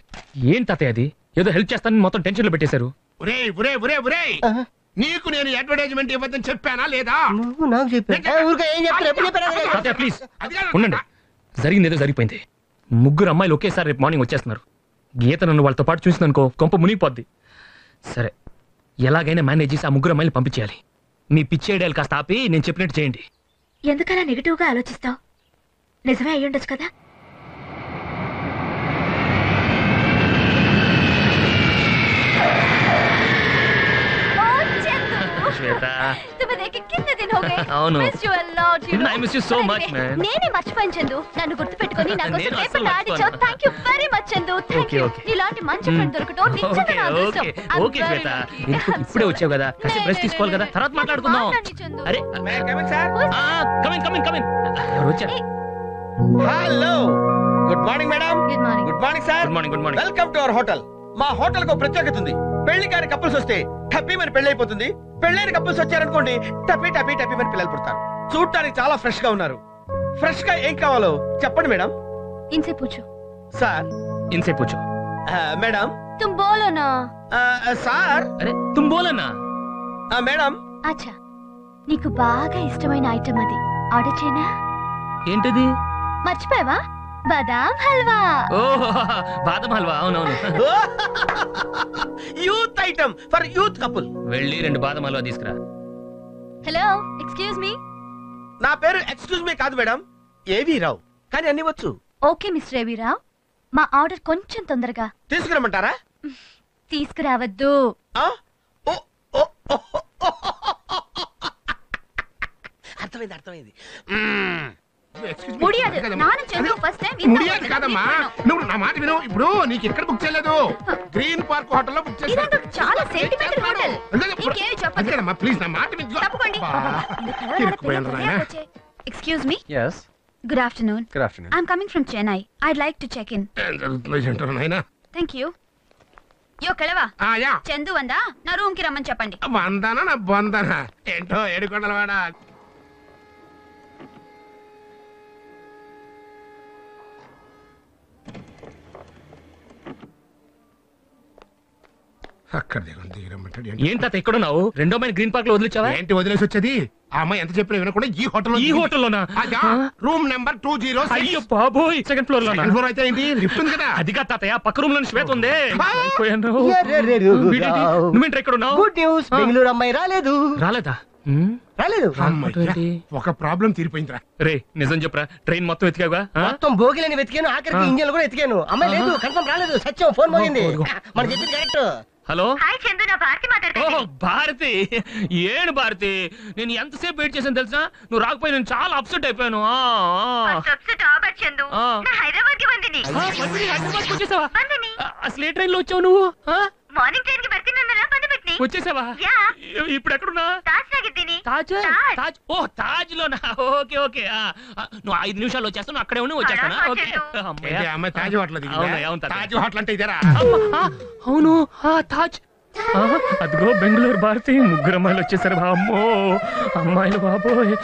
ఏం తాతయ్య అది? ఏదో హెల్ప్ చేస్తానని మొత్తం టెన్షన్లో పెట్టేశారు. ఒరేయ్ ఒరేయ్ ఒరేయ్ ఒరేయ్, నీకు నేను అడ్వర్టైజ్మెంట్ ఇవ్వద్దని చెప్పానా లేదా? నువ్వు నాకు చెప్పావు. ప్లీజ్ ఉండండి, జరిగింది ఏదో జరిగిపోయింది. ముగ్గురు అమ్మాయిలు ఒకేసారి రేపు మార్నింగ్ వచ్చేస్తున్నారు. గీత నన్ను వాళ్ళతో పాటు చూసిందనుకో కొంప మునిగిపోద్ది. సరే ఎలాగైనా మేనేజ్ చేసి ఆ ముగ్గురు అమ్మాయిలు పంపించేయాలి. మీ పిచ్చి ఐడియాలు కాస్త ఆపి నేను చెప్పినట్టు చేయండి. ఎందుకలా నెగిటివ్ గా ఆలోచిస్తావు? నిజమే అయ్యి ఉండొచ్చు కదా. ఇప్పుడే వచ్చావు కదా, బ్రెస్ట్ తీసుకోవాలి కదా, తర్వాత మాట్లాడుకుందాం. Good morning madam. Good morning sir. Welcome to our hotel. మా హోటల్ కు ప్రత్యేకత ఉంది. పెళ్లి కాని కపుల్స్ వస్తే టప్పీమని పెళ్లి అయిపోతుంది. పెళ్ళైన కపుల్స్ వచ్చారనుకోండి టప్పీ టప్పీ టప్పీ మని పిల్లలు పుడతారు. చూడటానికి చాలా ఫ్రెష్ గా ఉన్నారు. ఫ్రెష్ గా ఏం కావాలో చెప్పండి మేడం. ఇన్సే పూచు సార్. ఇన్సే పూచు మేడం. तुम बोलो ना సార్. अरे तुम बोलो ना మేడం. అచ్చా నీకు బాగా ఇష్టమైన ఐటమ్ అది ఆర్డర్ చేయనా? ఏంటది మర్చిపోయావా? బాదం హల్వా. ఓహ్ బాదం హల్వా, అవునవును. Youth item for youth couple. వెళ్ళి రెండు బాదం హల్వా తీసుకురా. Hello excuse me. నా పేరు ఎక్స్క్యూజ్ మీ కాదు మేడం, ఏవి రావు. కానీ అన్ని వచ్చు. ఓకే మిస్టర్ ఏవి రావు, మా ఆర్డర్ కొంచెం తొందరగా తీసుకురమ్మంటారా? తీసుకురావద్దు. అర్థమైంది అర్థమైంది. Good afternoon. Good afternoon. I'm coming from Chennai. I'd like to check in. Thank you. यो कलवा आया चंदू वंदा ना रूम की रमन चपंडी वंदा ना बंदा ना एंटो एडकोडल वाड़ा అక్కడ దేగండి ఇరమటడి ఏంట తాత ఇక్కడ ఉన్నావు రెండో మైన్ గ్రీన్ పార్క్ లో వదిలేచావా ఏంటి వదిలేసి వచ్చేది ఆ అమ్మాయి ఎంత చెప్పినా వినకుండా ఈ హోటల్లోనా అదా రూమ్ నంబర్ 206 అయ్యో బాబోయ్ సెకండ్ ఫ్లోర్ లోనా సెకండ్ ఫ్లోర్ అయితే ఏంటి లిఫ్ట్ ఉంది కదా అది కాదు తాతయ్య పక్క రూమ్ లోనే శ్వేత ఉంది పోయాను నువ్వు ఏంటి ఇక్కడ ఉన్నావు గుడ్ న్యూస్ బెంగళూరు అమ్మాయి రాలేదు అమ్మాయి ఒక ప్రాబ్లం తీరిపోయిందిరా రే నిజం చెప్పురా ట్రైన్ మొత్తం ఎతికావుగా మొత్తం భోగిలని వెతికాను ఆఖరికి ఇంజన్ కూడా ఎతికాను అమ్మాయి లేదు కన్ఫర్మ్ రాలేదు సత్యం ఫోన్ మోగింది మన చెప్పింది కరెక్ట్ హలో హాయ్ చందు నా భారతి మాట్లాడుతున్నా ఓ భారతి ఏను భారతి నేను ఎంతసేపు వెయిట్ చేశాను తెలుసా నువ్వు రాకపోయి నేను చాలా అప్సెట్ అయిపోయాను ఆ అప్సెట్ అవ్వ చందు నా హైదరాబాద్ కి వందిని హైదరాబాద్ వచ్చేసావా వందిని అసలు ఏ ట్రైన్ లో వచ్చావు నువ్వు మార్నింగ్ ట్రైన్ కి బర్తినన్నరా పండిపెట్ని వచ్చేసావా యా ఇప్పుడు ఎక్కడ ఉన్నా తాజ్ నగర్దిని తాజ్ ఓ తాజ్ లోనా ఓకే ఓకే నువ్వు 5 నిమిషాల్లో వచ్చేస్తాను అక్కడే ఉన్నా వచ్చేస్తానా ఓకే అమ్మయ్య అమ్మ తాజ్ హోటల్ దిగి అవును తాజ్ హోటల్ అంటే ఇదేరా అవును ఆ తాజ్ అదిగో బెంగళూరు భారతి ముగ్గురు అమ్మాయిలు వచ్చేసారు అమ్మో అమ్మాయిలు బాబోయ్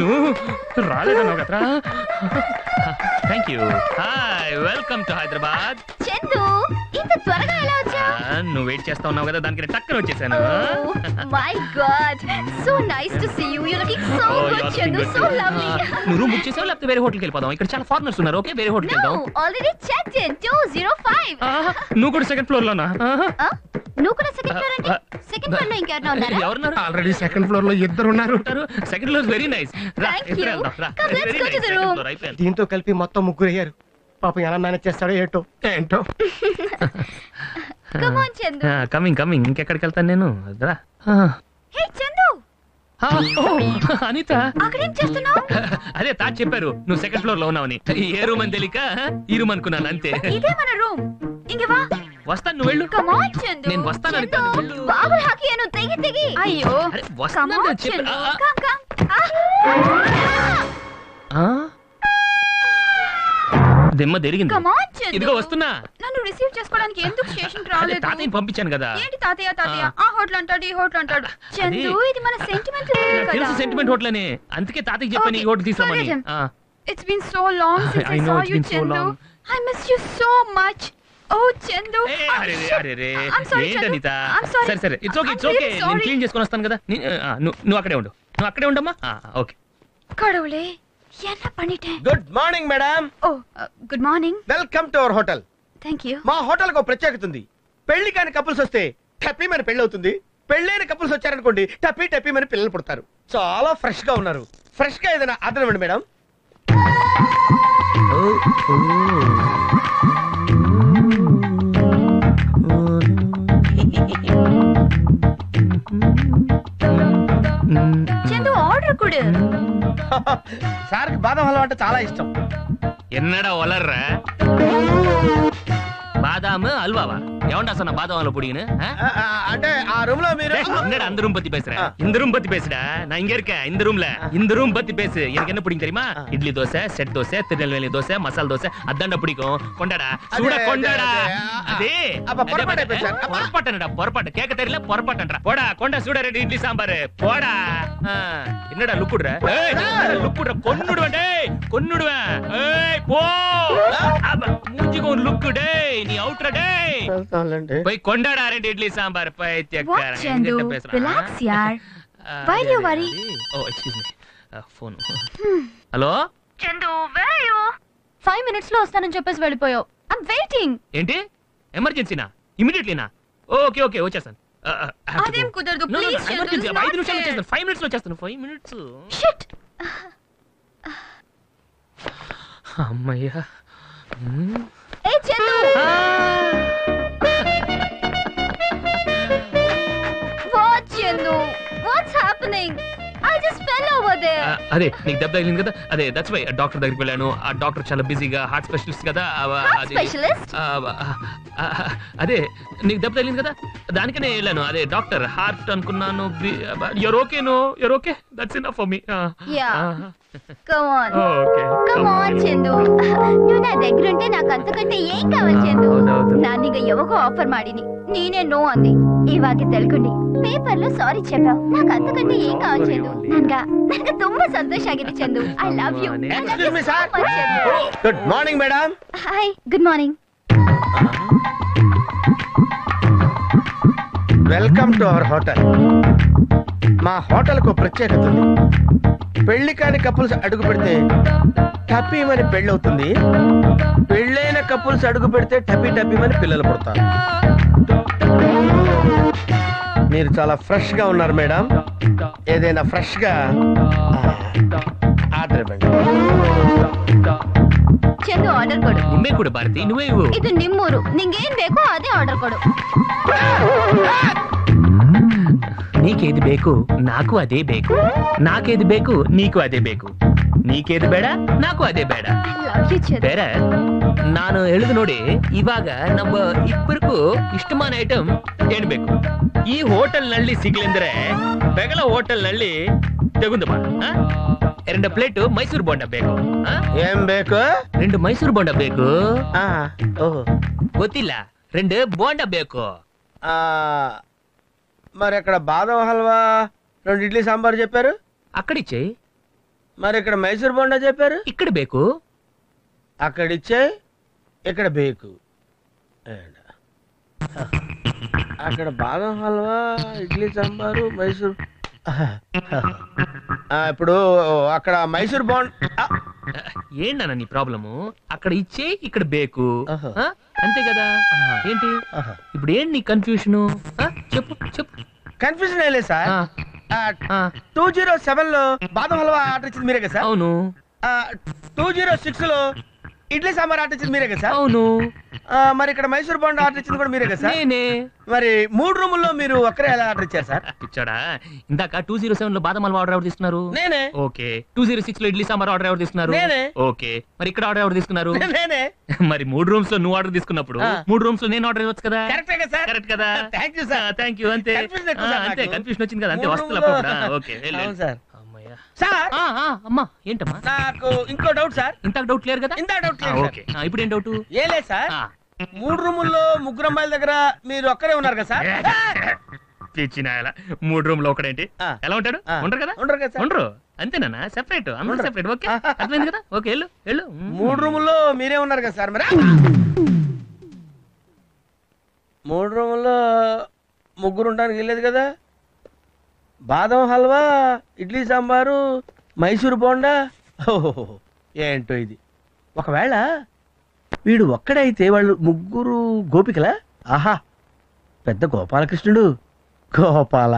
నువ్వు రాలేదన్నావు కదరా thank you hi welcome to Hyderabad Chandu ఇంత త్వరగా ఎలా వచ్చావు నువ్వు వెయిట్ చేస్తా ఉన్నావు కదా దానికి నేను టక్కన వచ్చేసాను my god so nice to see you you looking so good Chandu so lovely నువ్వు రూమ్ బుక్ చేసావా లేకపోతే వేరే హోటల్కి వెళ్ళిపోదాం ఇక్కడ చాలా ఫారినర్స్ ఉన్నారు ఓకే వేరే హోటల్కి వెళ్దాం ఆల్రెడీ చెక్డ్ ఇన్ 205 నువ్వు కూడా సెకండ్ ఫ్లోర్ లోనా నువ్వు కూడా సెకండ్ ఫ్లోర్ అంటే సెకండ్ ఫ్లోర్ లో ఇంకెవరన్నా ఉన్నారా ఎవరన్నారు ఆల్రెడీ సెకండ్ ఫ్లోర్ లో ఇద్దరు ఉన్నారు second floor very nice thank you come let's go to the room దీంతో కలిపి మొత్తం ముగ్గురు అయ్యారు పాపం ఎలా మేనేజ్ చేస్తాడో ఏంటో కమ్ ఆన్ చందు కమింగ్ ఇంకెక్కడికి వెళ్తాను నేను రా హే చందు అనిత అక్కడ ఏం చేస్తున్నావు అదే తాత చెప్పారు నువ్వు సెకండ్ ఫ్లోర్ లో ఉన్నావని ఏ రూమ్ అని తెలియక ఈ రూమ్ అనుకున్నాను అంతే ఇదే మన రూమ్ ఇంగ వా వస్తాను నువ్వు వెళ్ళు కమ్ ఆన్ చందు నేను వస్తాను అంటాను బాబు హాకి ఏను తెగి అయ్యో అరే వస్తాను చెప్పు కమ్ ఆ దెమ్మ దరిగింది కమ్ ఆన్ చందు ఇదిగో వస్తున్నా నన్ను రిసీవ్ చేసుకోవడానికి ఎందుకు స్టేషన్ కి రాలేదు తాతయ్యని పంపించాను కదా ఏంటి తాతయ్య ఆ హోటల్ అంటాడు చందు ఇది మన సెంటిమెంట్ హోటల్ కదా తెలుసు సెంటిమెంట్ హోటల్ అనే అందుకే తాతయ్యకి చెప్పని ఈ హోటల్ తీసామని it's been so long since I saw you Chandu I miss you so much Oh Chandu arey ఏంటనితా సరే ఇట్స్ ఓకే నేను క్లీన్ చేసుకొని వస్తాను కదా నువ్వు అక్కడే ఉండమ్మా ఓకే కడవలే ఎన్న పనిటే good morning madam oh good morning welcome to our hotel thank you మా హోటల్ కు ప్రత్యేకత ఉంది పెళ్లి కాని కపుల్స్ వస్తే టప్పి మన పెళ్లి అవుతుంది పెళ్ళైన కపుల్స్ వచ్చారు అనుకోండి టప్పి మన పిల్లలు పుడతారు చాలా ఫ్రెష్ గా ఉన్నారు ఫ్రెష్ గా ఏదైనా ఆర్డర్ ఇవ్వండి మేడం చందు ఆర్డర్ కొడు సార్కి బాదం హల్వా అంటే చాలా ఇష్టం ఎన్నడా వలర్రా బాదాం హల్వావా ఏమంటా సన్న బాదం హల్వా పొడిగిన అంటే ఆ రూమ్ లో మీరు ఎన్నడా அந்த రూమ్ பத்தி பேசுற இந்த ரூம் பத்தி பேசுடா நான் இங்க இருக்கேன் இந்த ரூம் பத்தி பேசு எனக்கு என்ன பிடிக்கும் தெரியுமா இட்லி தோசை செட் தோசை திருநெல்வேலி தோசை மசால் தோசை அதான்டா பிடிக்கும் கொண்டடா அதே அப்ப பொறப்பட்ட பேசற பொறப்பட்டடா பொறப்பட்ட கேக்க தெரியல பொறப்பட்டன்றா போடா கொண்ட சூட ரெடி இட்லி சாம்பார் போடா என்னடா லுக்குடுற ஏய் லுக்குடுற கொன்னுடுவேன் டேய் கொன்னுடுவேன் ஏய் போ அப்ப மூஞ்சிக்கு ஒரு லுக்கு டேய் நீ அவுட்ற டேய் भाई कोंडा डारे इडली सांभर पे चेक कर चंदू रिलैक्स यार why you worry oh excuse me phone hello Chandu where are you 5 minutes లో వస్తానని చెప్పేసి వెళ్ళిపోయావ్ ఐ యామ్ వెయిటింగ్ ఏంటి ఎమర్జెన్సీనా ఇమిడియట్లీనా ఓకే వచ్చేసాను అదేం కుదరదు ప్లీజ్ చందూ 5 నిమిషాలు చేస్తాను 5 మినిట్స్ లో చేస్తాను 5 మినిట్స్ షిట్ అమ్మయ్య ఏ Chandu What's happening? I just fell over there. అదే నీకు దెబ్బ తగిలింది కదా అదే దట్స్ వై డాక్టర్ దగ్గరికి వెళ్ళాను ఆ డాక్టర్ చాలా బిజీగా హార్ట్ స్పెషలిస్ట్ కదా అదే నీకు దెబ్బ తగిలింది కదా దానికనే వెళ్ళాను అదే డాక్టర్ హార్ట్ అనుకున్నాను you are okay no you are okay that's enough for me yeah come on okay come on Chandu నువ్వు నా దగ్గర ఉంటే నాకు అంతకంటే ఏం కావాలి చెందు నానిగా ఎవకో ఆఫర్ మాడిని నేనే నో అంది ఇవాకి తెలుకుండి పేపర్లో సారీ చెప్పావు నాకు అంతకంటే ఏం కావాలి చెందు నానిగా నాకు ತುಂಬಾ సంతోష ಆಗಿದೆ Chandu I love you excuse me sir good morning madam hi good morning welcome to our hotel మా హోటల్ కు ప్రత్యేకత ఉంది పెళ్లి కాని కపుల్స్ అడుగు పెడితే టప్పీ మని పెళ్లి అవుతుంది పెళ్ళైన కపుల్స్ అడుగు పెడితే టప్పీ టప్పీ మని పిల్లలు పుడతారు మీరు చాలా ఫ్రెష్ గా ఉన్నారు మేడం ఏదైనా ఫ్రెష్ గా ఆర్డర్ ఇవ్వండి చెందు ఆర్డర్ కొడు నిమ్మే కొడు భారతి నువ్వే ఇవ్వు ఇది నిమ్మూరు నింగే ఏం ಬೇಕೋ ಅದೇ ಆರ್ಡರ್ ಕೊಡು నీకేది ಬೇಕು నాకు అదే ಬೇಕು నాకేది ಬೇಕು నీకు అదే ಬೇಕು నీకేది ಬೇಡ నాకు ಅದೇ ಬೇಡ ಬೇರೆ ನಾನು ಹೇಳಿದ ನೋಡಿ ಇವಾಗ ನಮ್ಮ ಇಬ್ಬರಿಗೂ ಇಷ್ಟಮಾನ ಐಟಂ ಏನ್ಬೇಕು ಈ ಹೋಟೆಲ್ ನಲ್ಲಿ ಸಿಗ್ಲಿಂದ್ರೆ ಬೆಗಲ ಹೋಟೆಲ್ ನಲ್ಲಿ ತೆಗೆದು ಬಾ ಎರಡು ಪ್ಲೇಟ್ ಮೈಸೂರು ಬೋಂಡ ಬೇಕು ಏನ್ ಬೇಕು రెండు ಮೈಸೂರು ಬೋಂಡ ಬೇಕು ಆ ಓಹೋ ಗೊತ್ತಿಲ್ಲ రెండు ಬೋಂಡ ಬೇಕು ಆ మరి అక్కడ బాదం హల్వా రెండు ఇడ్లీ సాంబార్ చెప్పారు అక్కడిచ్చే మరి ఇక్కడ మైసూర్ బోండా చెప్పారు ఇక్కడ ಬೇಕು అక్కడిచ్చే ఇక్కడ ಬೇಕು అక్కడ బాదం హల్వా ఇడ్లీ సాంబారు మైసూర్ ఇప్పుడు అక్కడ మైసూర్ బోండా ఏంటన్నా నీ ప్రాబ్లము అక్కడ ఇచ్చే ఇక్కడ ಬೇಕು అంతే కదా ఏంటి ఇప్పుడు ఏంటి నీ కన్ఫ్యూషన్ చెప్పు చెప్పు కన్ఫ్యూజన్ ఏలే సార్ 207 లో బాదం హల్వా ఆర్డర్ ఇచ్చింది మీరే కదా సార్ అవును 206 లో ఇడ్లీ సాంబార్ ఆర్డర్ ఇచ్చింది మీరే కదా సార్ అవును మరి ఇక్కడ మైసూర్ బోండా ఆర్డర్ ఇచ్చింది కూడా మీరే కదా సార్ నేనే మరి మూడు రూముల్లో మీరు ఒక్కరే ఎలా ఆర్డర్ ఇచ్చారు సార్ పిచ్చడా ఇందాక 207 లో బాదం హల్వా ఆర్డర్ ఎవరు తీసుకున్నారు నేనే ఓకే 206 లో ఇడ్లీ సాంబార్ ఆర్డర్ ఎవరు తీసుకున్నారు నేనే ఓకే మరి ఇక్కడ ఆర్డర్ ఎవరు తీసుకున్నారు నేనే మరి మూడు రూమ్స్ లో నువ్వు ఆర్డర్ తీసుకున్నప్పుడు మూడు రూమ్స్ లో నేను ఆర్డర్ ఇవ్వచ్చు కదా కరెక్ట్ కదా సార్ కరెక్ట్ కదా థాంక్యూ సార్ థాంక్యూ అంతే అంతే కన్ఫ్యూజన్ వచ్చింది కదా అంతే వస్తలపోడా ఓకే అవును సార్ అమ్మయ్య సార్ ఆ ఆ అమ్మా ఏంటమ్మా నాకు ఇంకో డౌట్ సార్ ఇంతక డౌట్ క్లియర్ కదా ఇంతక డౌట్ క్లియర్ ఓకే ఇప్పుడు ఏం డౌట్ ఏలే సార్ మూడు రూముల్లో ముగ్గురు అమ్మాయిల దగ్గర మీరు ఒక్కరే ఉన్నారు కదా సార్ పిచ్చినాయలా మూడు రూమ్ లో ఒకడేంటి ఎలా ఉంటాడు ఉండరు కదా సార్ ఉండరు అంతేనా సెపరేట్ అందరూ సెపరేట్ ఓకే అర్థమైంది కదా ఓకే వెళ్ళు వెళ్ళు మూడు రూముల్లో మీరే ఉన్నారు కదా సార్ మరి మూడు రూముల్లో ముగ్గురు ఉండడానికి వెళ్ళలేదు కదా బాదం హల్వా ఇడ్లీ సాంబారు మైసూర్ బోండా ఏంటో ఇది ఒకవేళ వీడు ఒక్కడైతే వాళ్ళు ముగ్గురు గోపికలా ఆహా పెద్ద గోపాలకృష్ణుడు గోపాల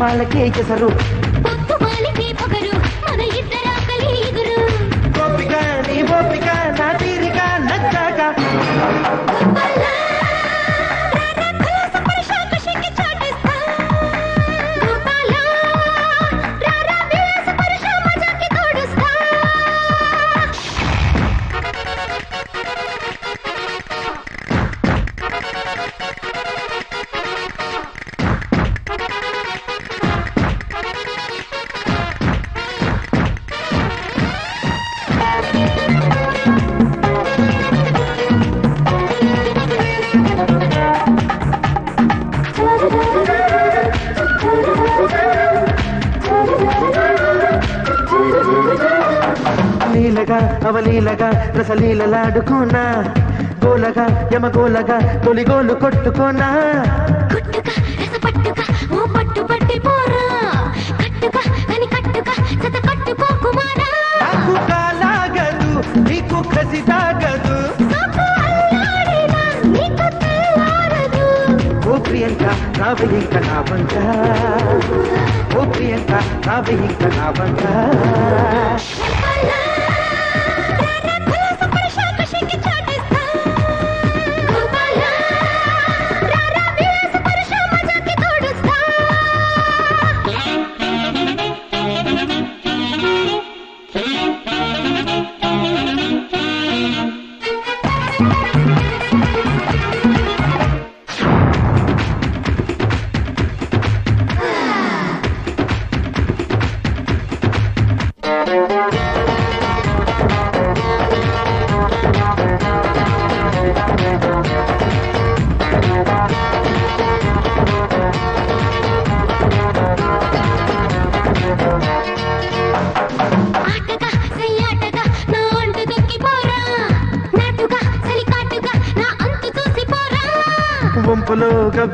పాలకే చేసరు పొత్తు పాలకే పగరు మన ఇద్దర ఆకలి ఎగురు గోపిక నీ గోపిక నా తీరిక నచ్చాక గోపాల రణ కలస పరిషాక శికి చాటిస్తా గోపాల రణ విలాస పరిషా మజాకి తోడుస్తా लीलगा అవలీలగా రసలీలలాడుకోనా గోలగా యమ గోలగా తొలి గోలు కొట్టుకోనా కొట్టుగా రస పట్టుగా ఓ పట్టు పట్టి పోరా కట్టుగా అని కట్టుగా సత కట్టుకోకుమారా నాకు కాలాగదు నీకు ఖజితాగదు నాకు అల్లాడిన నీకు తెలారదు ఓ ప్రియంక రావింక నావంట ఓ ప్రియంక రావింక నావంట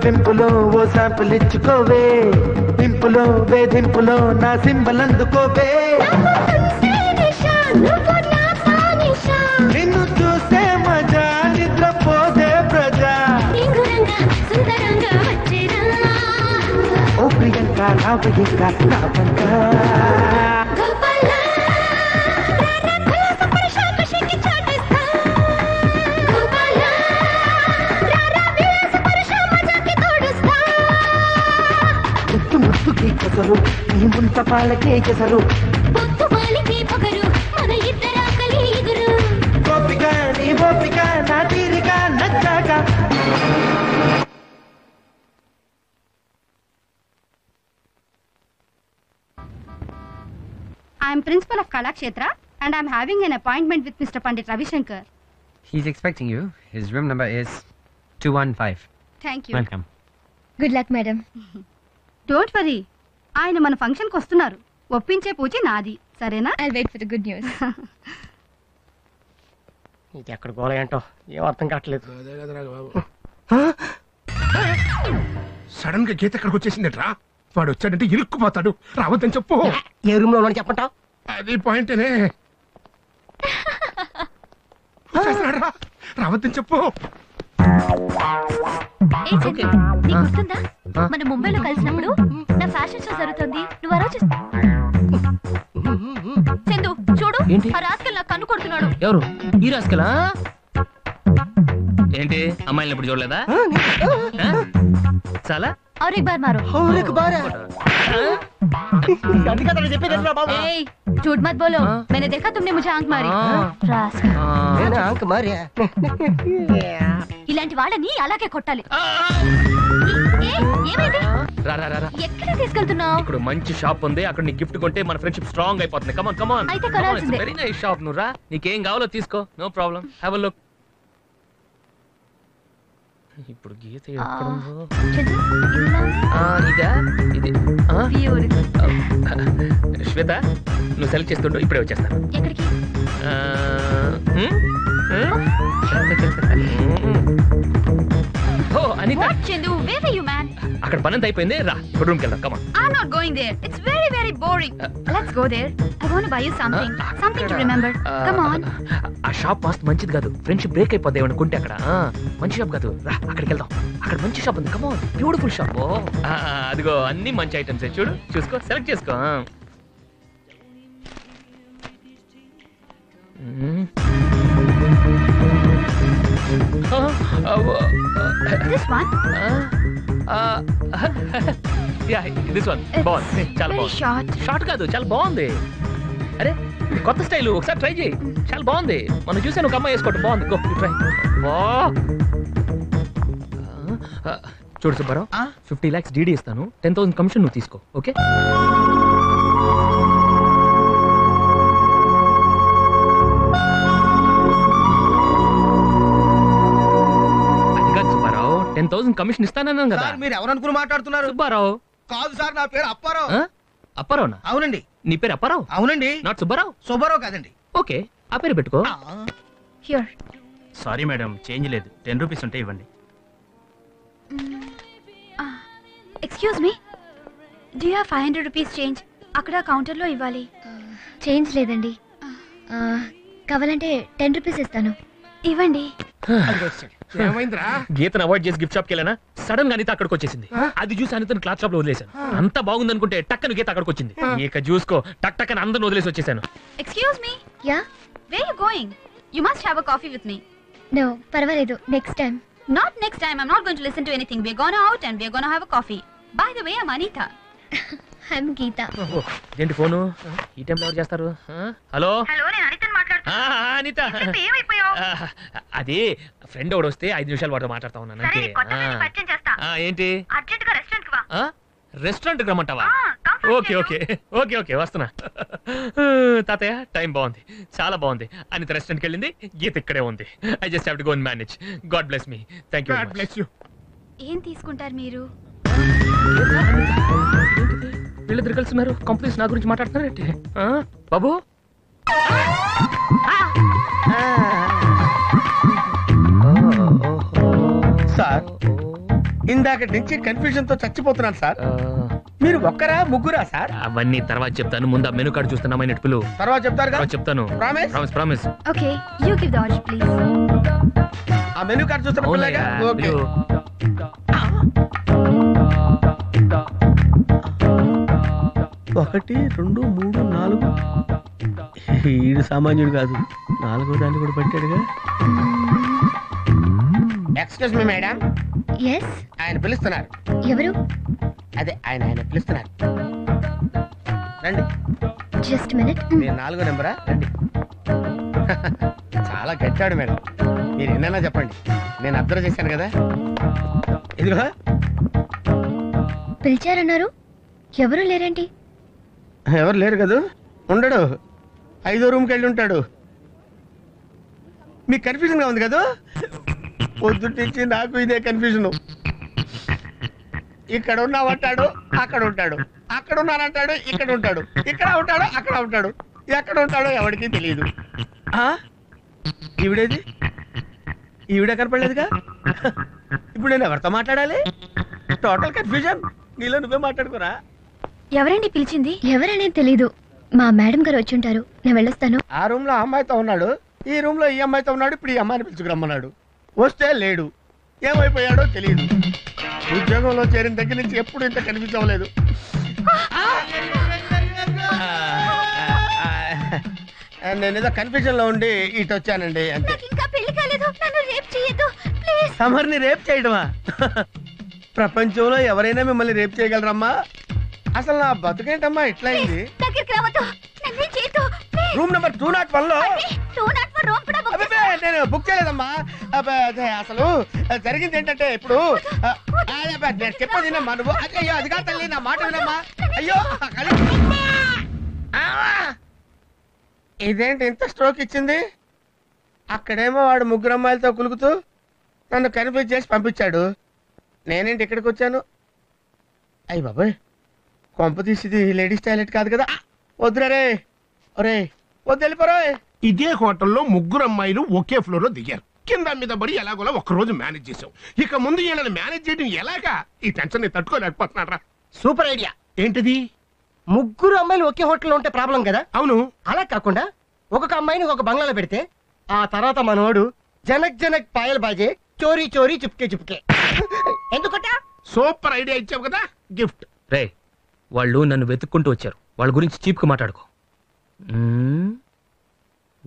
పింపులో ఓ శాంపుల్ ఇచ్చుకోవే పింపులో వేధింపులో నా సింబల్ అందుకోవే నిన్ను చూసే మజా నిద్రపోదే ప్రజా ఓ ప్రియంక నా ప్రియంక నా వంక పాలకే చెసరు పొత్తు పాలకే పగరు మన ఇద్దర కలిగురు గోపికా నీ గోపికా నా తీరిగా నచ్చాగా I am principal of Kalakshetra and I am having an appointment with Mr. Pandit Ravishankar. He is expecting you. His room number is 215. Thank you. Welcome. Good luck, madam. Don't worry. ఆయన మన function కు వస్తున్నారు. ఒప్పించే పూచి నాది. సరేనా? I'll wait for the good news. ఇది ఎక్కడ గోల ఏంటో ఏం అర్థం కావట్లేదు. అదే కదరా బాబు. సడన్ గా గీత ఎక్కడికి వచ్చేసిందిరా? వాడు వచ్చాడంటే ఇరుక్కుపోతాడు. రావద్దని చెప్పు. ఏ రూమ్ లో ఉన్నాడో చెప్పంటావ్? అది పాయింటేనే. వచ్చేసాడురా. రావద్దని చెప్పు. మన ముంబైలో కలిసినప్పుడు నా ఫ్యాషన్ షో జరుగుతుంది. చందు చూడు, ఆ రాస్కెల్ నాకు కన్ను కొడుతున్నాడు. ఎవరు ఈ రాస్కెలా? ఏంటి అమ్మాయిని ఇప్పుడు చూడలేదా? చాలా झूठ मत बोलो, मैंने देखा तुमने मुझे आंख मारी। आंख मारी इलांटी वाळनी అలాగే కొట్టాలి. ఇక్కడ మంచి షాప్ ఉంది, అక్కడ నీ గిఫ్ట్ కొంటే మన ఫ్రెండ్షిప్ స్ట్రాంగ్ అయిపోతుంది. కమాన్ కమాన్, అయితే కొనాల్సిందే. వెరీ నైస్ షాప్ నురా, నీకేం కావాలో తీసుకో. No problem, have a look. ఇప్పుడు గీత ఎక్కడ ఉందో? ఇదా ఇది శ్వేత, నువ్వు సెలెక్ట్ చేస్తుండవు, ఇప్పుడే వచ్చేస్తాను. అక్కడ పనంత అయిపోయింది, రా రూమ్కి వెళ్దాం. Come on. I'm not going there. It's very very boring. Let's go there. I want to buy you something. Something to remember. Come on. ఆ షాప్ పాస్ట్ మంచిది కాదు, ఫ్రెండ్షిప్ బ్రేక్ అయిపోద్ది అనుకుంటే. అక్కడ మంచి షాప్ కాదు, రా అక్కడికి వెళ్దాం. అక్కడ మంచి షాప్ ఉంది. Come on, beautiful shop. అదిగో అన్ని మంచి ఐటమ్స్ చూడు, చూసుకో, సెలెక్ట్ చేసుకో. This one? Yeah, this one. Bon. Chal bon. Short ka do. Chal bon de. Arey, kotta style ho. Except try je. Chal bon de. Manu juice no kamma esko to bon. Go try. Wow. Chodu Subbarao. 50 lakhs DD istanu. 10,000 commission nu tisko. Okay? Commission ఇస్తానన్నాను కదా. మీరు ఎవరు అనుకుని మాట్లాడుతున్నారు? సుబ్బారావు కాదు sir, నా పేరు అప్పారావు. అప్పారావునా? అవునండి. నీ పేరు అప్పారావు? అవునండి. నాట్ సుబ్బారావు. సుబ్బారావు కాదండి. ఓకే, ఆ పేరు పెట్టుకో. హియర్. సారీ మేడం చేంజ్ లేదు. 10 రూపాయస్ ఉంటే ఇవ్వండి. Excuse me. Do you have 500 rupees change? అక్కడ కౌంటర్ లో ఇవ్వాలి. చేంజ్ లేదండి. కావాలంటే 10 రూపాయస్ ఇస్తాను. ఇవ్వండి. ఏమైందిరా? గీతను అవాయిడ్ చేసి గిఫ్ట్ షాప్ కి వెళ్ళానా? సడన్ గా అనిత అక్కడికి వచ్చేసింది. అది చూసి అనితను క్లాత్ షాప్ లో వదిలేశాను. అంత బాగుంది అనుకుంటే టక్కన గీత అక్కడికి వచ్చింది. ఇక చూసుకో టక్ టక్ అని అందరిని వదిలేసి వచ్చేసాను. Excuse me. Yeah. Where you going? You must have a coffee with me. No, parvaledu. Next time. Not next time. I'm not going to listen to anything. We're going out and we're going to have a coffee. By the way, I'm Anita. I'm Geeta. Oh, ఏంటి phone? ఈ time లో ఎవరు చేస్తారు? Hello. Hello, నేను అనితను మాట్లాడుతున్నా. అనిత. ఏమైపోయావు? అదే friend ఒకడు వస్తే 5 నిమిషాలు వాడితో మాట్లాడతా ఉన్నాను అంటే. సరే, కొత్త ఫ్రెండ్ పరిచయం చేస్తా. ఏంటి? అర్జెంట్ గా రెస్టారెంట్ కి వా. రెస్టారెంట్ కి రమ్మంటావా? ఓకే ఓకే ఓకే ఓకే వస్తున్నా. తాతయ్య టైం బాగుంది, చాలా బాగుంది. అనిత రెస్టారెంట్కి వెళ్ళింది, గీత ఇక్కడే ఉంది. I just have to go and manage. God bless me. Thank you. God bless you. ఏం తీసుకుంటారు మీరు? వీళ్ళిద్దరు కలిసి ఉన్నారు, కంపెనీస్ నా గురించి మాట్లాడుతున్నారంటే. బాబు సార్, ఇందాక నుంచి కన్ఫ్యూజన్ తో చచ్చిపోతున్నాను సార్. మీరు ఒక్కరా ముగ్గురా సార్? అవన్నీ తర్వాత చెప్తాను, ముందు ఆ మెనూ కార్డు చూస్తున్నామా నెట్పులు. తర్వాత చెప్తారు కదా? చెప్తాను. Promise promise promise. Okay, you give the order please. ఆ మెనూ కార్డు చూస్తారా పిల్లగా? ఓకే. ఒకటి రెండు మూడు నాలుగు. ఇది సామాన్యుడు కాదు, నాలుగో దాన్ని కూడా పెట్టాడుగా. Excuse me madam. ఎస్. ఆయన పిలుస్తున్నారు. ఎవరు? అదే ఆయన పిలుస్తున్నారు. రండి. Just minute. మీరు 4వ నెంబరా? రండి. చాలా గట్టాడు మేడం. మీరు ఎన్నైనా చెప్పండి, నేను అబ్జర్వ్ చేశాను కదా. ఇదిగో పిలిచారన్నారు, ఎవరు లేరండి. ఎవరు లేరు కదా? ఉండడు, 5వ రూమ్కి వెళ్ళి ఉంటాడు. మీకు కన్ఫ్యూజన్గా ఉంది కదా? పొద్దుటించి నాకు ఇదే కన్ఫ్యూజన్. ఇక్కడ ఉన్నామంటాడు, అక్కడ ఉంటాడు. అక్కడ ఉన్నానంటాడు, ఇక్కడ ఉంటాడు. ఇక్కడ ఉంటాడు, అక్కడ ఉంటాడు. ఎక్కడ ఉంటాడో ఎవరికి తెలియదు. ఈవిడేది? ఈవిడే కనపడలేదుగా. ఇప్పుడు నేను ఎవరితో మాట్లాడాలి? Total confusion. నీలో నువ్వే మాట్లాడుకోరా. ఎవరండి పిలిచింది? ఎవరనే తెలీదు. మా మేడం గారు వచ్చి ఉంటారు. నేను వెళ్ళొస్తాను. ఆ రూమ్ లో అమ్మాయితో ఉన్నాడు, ఈ రూమ్ లో ఈ అమ్మాయితో ఉన్నాడు. ఇప్పుడు ఈ అమ్మాయిని పిలుచుకురమ్మన్నాడు, వస్తే లేడు. ఏమైపోయాడో తెలియదు. ఉద్యోగంలో చేరిన దగ్గర నుంచి ఎప్పుడు ఇంత కనిపించలేదు. నేనేదో కన్ఫ్యూజన్ లో ఉండి ఇటు వచ్చానండి. సమర్ని రేప్ చేయడమా? ప్రపంచంలో ఎవరైనా మిమ్మల్ని రేప్ చేయగలరమ్మా? అసలు నా బతుకేంటమ్మా ఇట్లా అయింది? రూమ్ నెంబర్ 201 లో నేను బుక్ చేయలేదమ్మా. అసలు జరిగింది ఏంటంటే, ఇప్పుడు చెప్పేది వినమ్మా నువ్వు. అయ్యో అది కాదు తల్లి, నా మాట వినమ్మా. అయ్యో ఇదేంటి ఇంత స్ట్రోక్ ఇచ్చింది? అక్కడేమో వాడు ముగ్గురు అమ్మాయిలతో కులుకుతూ నన్ను కన్ఫ్యూజ్ చేసి పంపించాడు. నేనేంటి ఇక్కడికి వచ్చాను? అయ్యి బాబాయ్, కొంప తీసిది లేడీస్ టాయిలెట్ కాదు కదా. వద్దురే ఒరే, వద్దు వెళ్ళిపోరాయ్. ఇదే హోటల్లో ముగ్గురు అమ్మాయిలు ఒకే ఫ్లోర్ లో దిగారు. కింద మీద పడి ఎలాగోలా ఒక్కరోజు మేనేజ్ చేసావు. ఇక ముందు వీళ్ళని మేనేజ్ చేయడం ఎలాగా? ఈ టెన్షన్ ని తట్టుకోలేకపోతున్నాడు రా. Super idea. ఏంటిది? ముగ్గురు అమ్మాయిలు ఒకే హోటల్లో ఉంటే ప్రాబ్లం కదా? అవును. అలా కాకుండా ఒక్కొక్క అమ్మాయిని ఒక బంగ్లాలో పెడితే ఆ తర్వాత మనోడు జనక్ జనక్ పాయల్ బాజే చోరీ చోరీ చుప్కే చుప్కే. ఎందుకట? సూపర్ ఐడియా ఇచ్చావు కదా, గిఫ్ట్. రే, వాళ్ళు నన్ను వెతుక్కుంటూ వచ్చారు. వాళ్ళ గురించి చీప్ గా మాట్లాడుకో.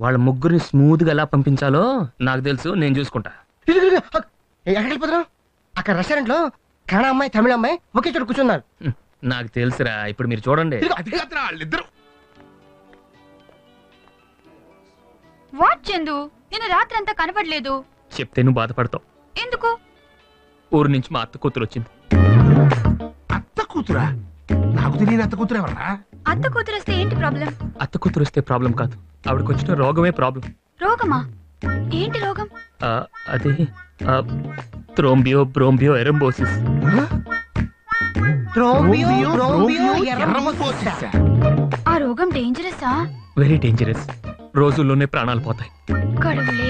వాళ్ళ ముగ్గురిని స్మూత్ గా ఎలా పంపించాలో నాకు తెలుసు, నేను చూసుకుంటా. ఎక్కడిపోతున్నావు? అక్కడ రెస్టారెంట్ లో కన్నడ అమ్మాయి తమిళ అమ్మాయి ఒకే చోట కూర్చున్నారు. నాకు తెలుసురా. ఇప్పుడు మీరు చూడండి. వాట్ చందు, నేను రాత్రంతా కనపడలేదు. చెప్తే నువ్వు బాధపడతావు. ఎందుకు? ఊరు నుంచి మా అత్త కూతురు వచ్చింది. అత్త కూతురా? నాకు తెలియదు. అత్త కూతురు ఎవరా? అత్త కూతురు వస్తే ఏంటి ప్రాబ్లం? అత్త కూతురు వస్తే ప్రాబ్లం కాదు, ఆవిడకి వచ్చిన రోగమే ప్రాబ్లం. రోగమా? ఏంటి రోగం? అదే త్రోంబియో బ్రోంబియో ఎరంబోసిస్. ఆ రోగం డేంజరసా? Very dangerous. రోజుల్లోనే ప్రాణాలు పోతాయి. కడువులే.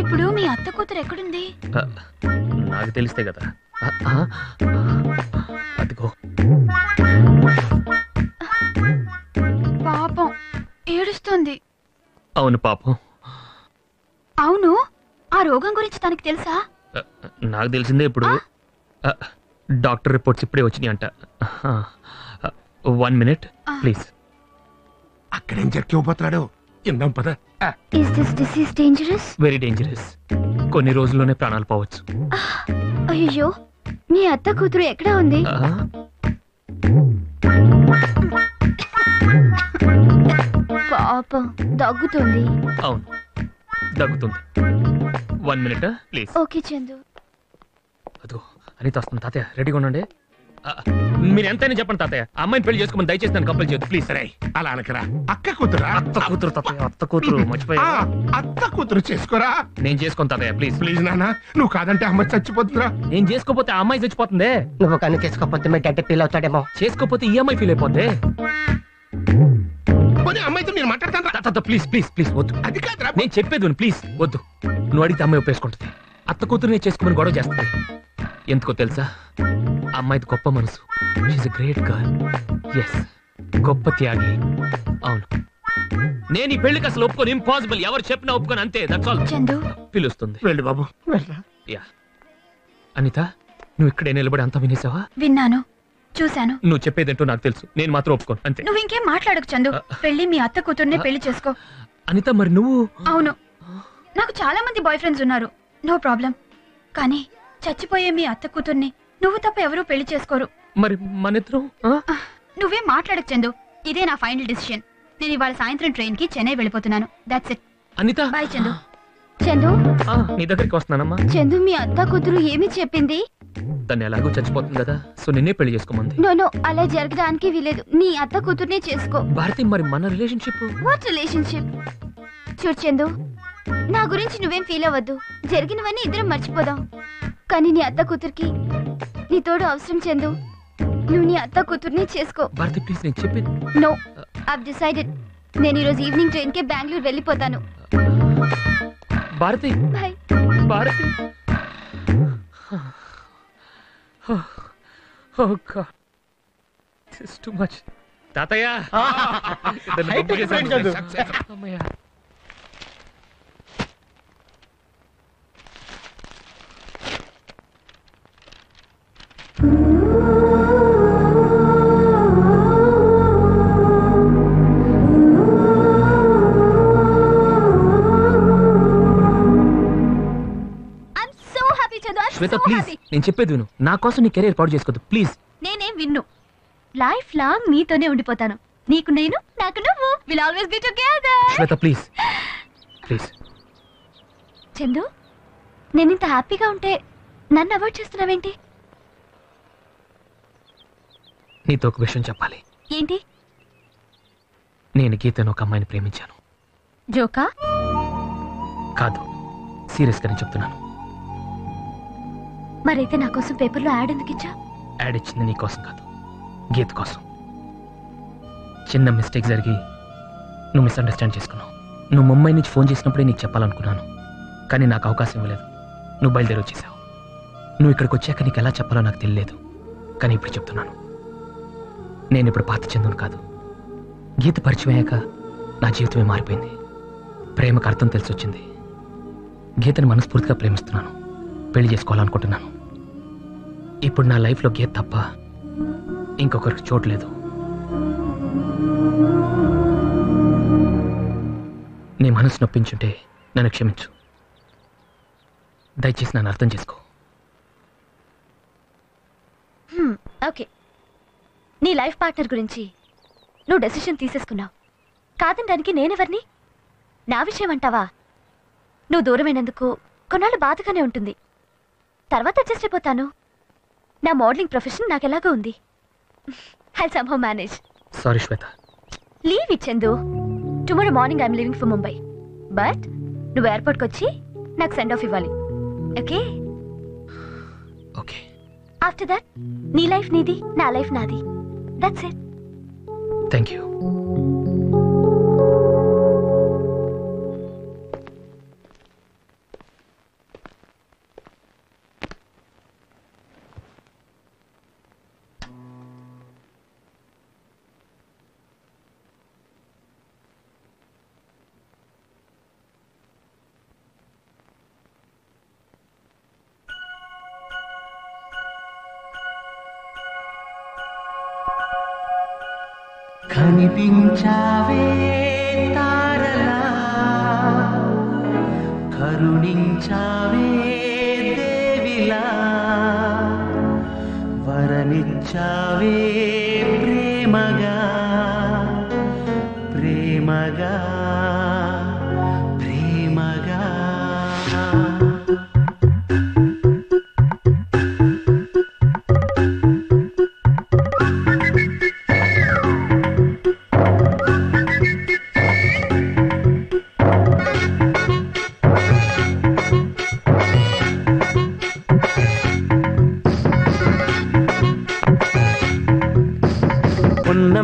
ఇప్పుడు మీ అత్త కూతురు ఎక్కడ ఉంది? నాకు తెలిస్తే కదా. అదిగో. పాపం ఏడుస్తుంది. అవును పాపం. అవును ఆ రోగం గురించి తనకి తెలుసా? నాకు తెలిసిందే ఇప్పుడు. డాక్టర్ రిపోర్ట్స్ ఇప్పుడే వచ్చినాయి అంట. 1 minute ప్లీజ్. అక్కడేం జరిగిపోతున్నాడో ఇందాం పద. Is this disease dangerous? Very dangerous. కొన్ని రోజుల్లోనే ప్రాణాలు పోవచ్చు. అయ్యో మీ అత్త కూతురు ఎక్కడ ఉంది? పాపం దగ్గుతుంది. అవును దగ్గుతుంది. 1 minute ప్లీజ్. ఓకే చందు. అదో అని తస్తం తాతయ్య రెడీగా ఉండండి. మీరు ఎంతైనా చెప్పండి తాతయ్య, అమ్మాయిని పెళ్లి చేసుకోమని దయచేసి నన్ను కంపల్ చేయొద్దు ప్లీజ్. సరే అలా అనకరా. అక్క కూతురా? అత్త కూతురు తాతయ్య. అత్త కూతురు మర్చిపోయా. అత్త కూతురు చేసుకోరా. నేను చేసుకోను తాతయ్య ప్లీజ్. ప్లీజ్ నాన్న నువ్వు కాదంటే అమ్మాయి చచ్చిపోతుందిరా. నేను చేసుకోపోతే ఆ అమ్మాయి చచ్చిపోతుంది. నువ్వు కానీ చేసుకోపోతే మీ డాడీ ఫీల్ అవుతాడేమో. చేసుకోపోతే ఈ అమ్మాయి ఫీల్ అయిపోతే. అమ్మాయితో నేను మాట్లాడతాను. ప్లీజ్ ప్లీజ్ ప్లీజ్ వద్దు. అది కాదురా నేను చెప్పేది ప్లీజ్ వద్దు. నువ్వు అడిగితే అమ్మాయి ఒప్పేసుకుంటుంది. అత్త కూతురు నేను చేసుకోమని గొడవ చేస్తుంది. ఎందుకో తెలుసా? అమ్మాయిది గొప్ప మనసు. She's a great girl. yes గొప్ప త్యాగి. అవును నేను ఈ పెళ్లికి అసలు ఒప్పుకోను. ఇంపాసిబుల్. ఎవరు చెప్పినా ఒప్పుకోను అంతే. That's all. చందు పిలుస్తుంది. వెళ్ళు బాబు వెళ్ళరా. యా అనిత నువ్వు ఇక్కడే నిలబడి అంతా వినేసావా? విన్నాను చూశాను. నువ్వు చెప్పేదేంటో నాకు తెలుసు. నేను మాత్రం ఒప్పుకోను అంతే. నువ్వు ఇంకేం మాట్లాడకు చందు. పెళ్లి మీ అత్త కూతుర్నే పెళ్లి చేసుకో. అనిత మరి నువ్వు? అవును నాకు చాలా మంది బాయ్ ఫ్రెండ్స్ ఉన్నారు. No problem. కానీ చచ్చిపోయే మీ అత్త కూతుర్ని నువ్వు తప్ప ఎవరూ పెళ్లి చేసుకోరు. మరి మనిద్దరం? నువ్వేం మాట్లాడకు చందు. ఇదే నా ఫైనల్ డిసిషన్. నేను ఇవాళ సాయంత్రం ట్రైన్ కి చెన్నై వెళ్ళిపోతున్నాను. That's it Anita. Bye Chandu. Chandu నీ దగ్గరికి వస్తున్నానమ్మా. చందు మీ అత్త కూతురు ఏమి చెప్పింది? తను ఎలాగో చచ్చిపోతుంది కదా, సో నిన్నే పెళ్లి చేసుకోమంది. నో నో అలా జరగడానికి వీలేదు. నీ అత్త కూతుర్నే చేసుకో. భారతి మరి మన రిలేషన్షిప్? What relationship? చూడు చందు నా గురించి నువ్వేం ఫీల్ అవ్వద్దు. జరిగినవన్నీ ఇద్దరం మర్చిపోదాం. కానీ నీ అత్త కూతురికి నీ తోడు అవసరం చందు. నువ్వు నీ అత్త కూతుర్ని చేసుకో. భారతి ప్లీజ్ నేను చెప్పేది. No I've decided. నేను ఈ రోజు ఈవినింగ్ ట్రైన్ కి బెంగళూరు వెళ్ళిపోతాను. Bharati bye. Bharati oh God this too much. తాతయ్య శ్వేత ప్లీజ్ నేను చెప్పేది విను. నా కోసం నీ కెరీర్ పాడు చేసుకోవద్దు ప్లీజ్. నేనేం విన్ను. లైఫ్ లాంగ్ నీతోనే ఉండిపోతాను. నీకు నేను నాకు నువ్వు. Will always be together. Shweta please please. Chandu నేను ఇంత హ్యాపీగా ఉంటే నన్ను అవాయిడ్ చేస్తున్నావేంటి? నీతో ఒక విషయం చెప్పాలి. ఏంటి? నేను గీతను ఒక అమ్మాయిని ప్రేమించాను. జోకా? కాదు సీరియస్గా నేను చెప్తున్నాను. మరైతే నా కోసం పేపర్లో యాడ్ ఎందుకు ఇచ్చా? యాడ్ ఇచ్చింది నీ కోసం కాదు గీత కోసం. చిన్న మిస్టేక్ జరిగి నువ్వు మిస్అండర్స్టాండ్ చేసుకున్నావు. నువ్వు ముంబై నుంచి ఫోన్ చేసినప్పుడే నీకు చెప్పాలనుకున్నాను కానీ నాకు అవకాశం ఇవ్వలేదు. నువ్వు బయలుదేరి వచ్చేసావు. నువ్వు ఇక్కడికి వచ్చాక నీకు ఎలా చెప్పాలో నాకు తెలియలేదు. కానీ ఇప్పుడు చెప్తున్నాను. నేను ఇప్పుడు పాత చందును కాదు. గీత పరిచయం అయ్యాక నా జీవితమే మారిపోయింది. ప్రేమకు అర్థం తెలిసి వచ్చింది. గీతని మనస్ఫూర్తిగా ప్రేమిస్తున్నాను. పెళ్లి చేసుకోవాలనుకుంటున్నాను. ఇప్పుడు నా లైఫ్లో గీత తప్ప ఇంకొకరికి చూడలేదు. నీ మనసు నొప్పించుంటే నన్ను క్షమించు. దయచేసి నన్ను అర్థం చేసుకో. ఓకే నీ లైఫ్ పార్ట్నర్ గురించి నువ్వు డెసిషన్ తీసేసుకున్నావు. కాదనడానికి నేనెవరిని? నా విషయం అంటావా? నువ్వు దూరమైనందుకు కొన్నాళ్ళు బాధగానే ఉంటుంది. తర్వాత అడ్జస్ట్ అయిపోతాను. నా మోడలింగ్ ప్రొఫెషన్ నాకు ఎలాగో ఉంది. I somehow manage. Sorry Shweta. Leave ఇచ్చేందు. Tomorrow morning I'm leaving for Mumbai. But నువ్వు ఎయిర్పోర్ట్కి వచ్చి నాకు సెండ్ ఆఫ్ ఇవ్వాలి. ఓకే? ఓకే. ఆఫ్టర్ దట్ నీ లైఫ్ నీది, నా లైఫ్ నాది. That's it. Thank you. కనిపించావే తారలా కరుణించావే దేవిలా వరమిచ్చావే ప్రేమగా ప్రేమగా ప్రేమగా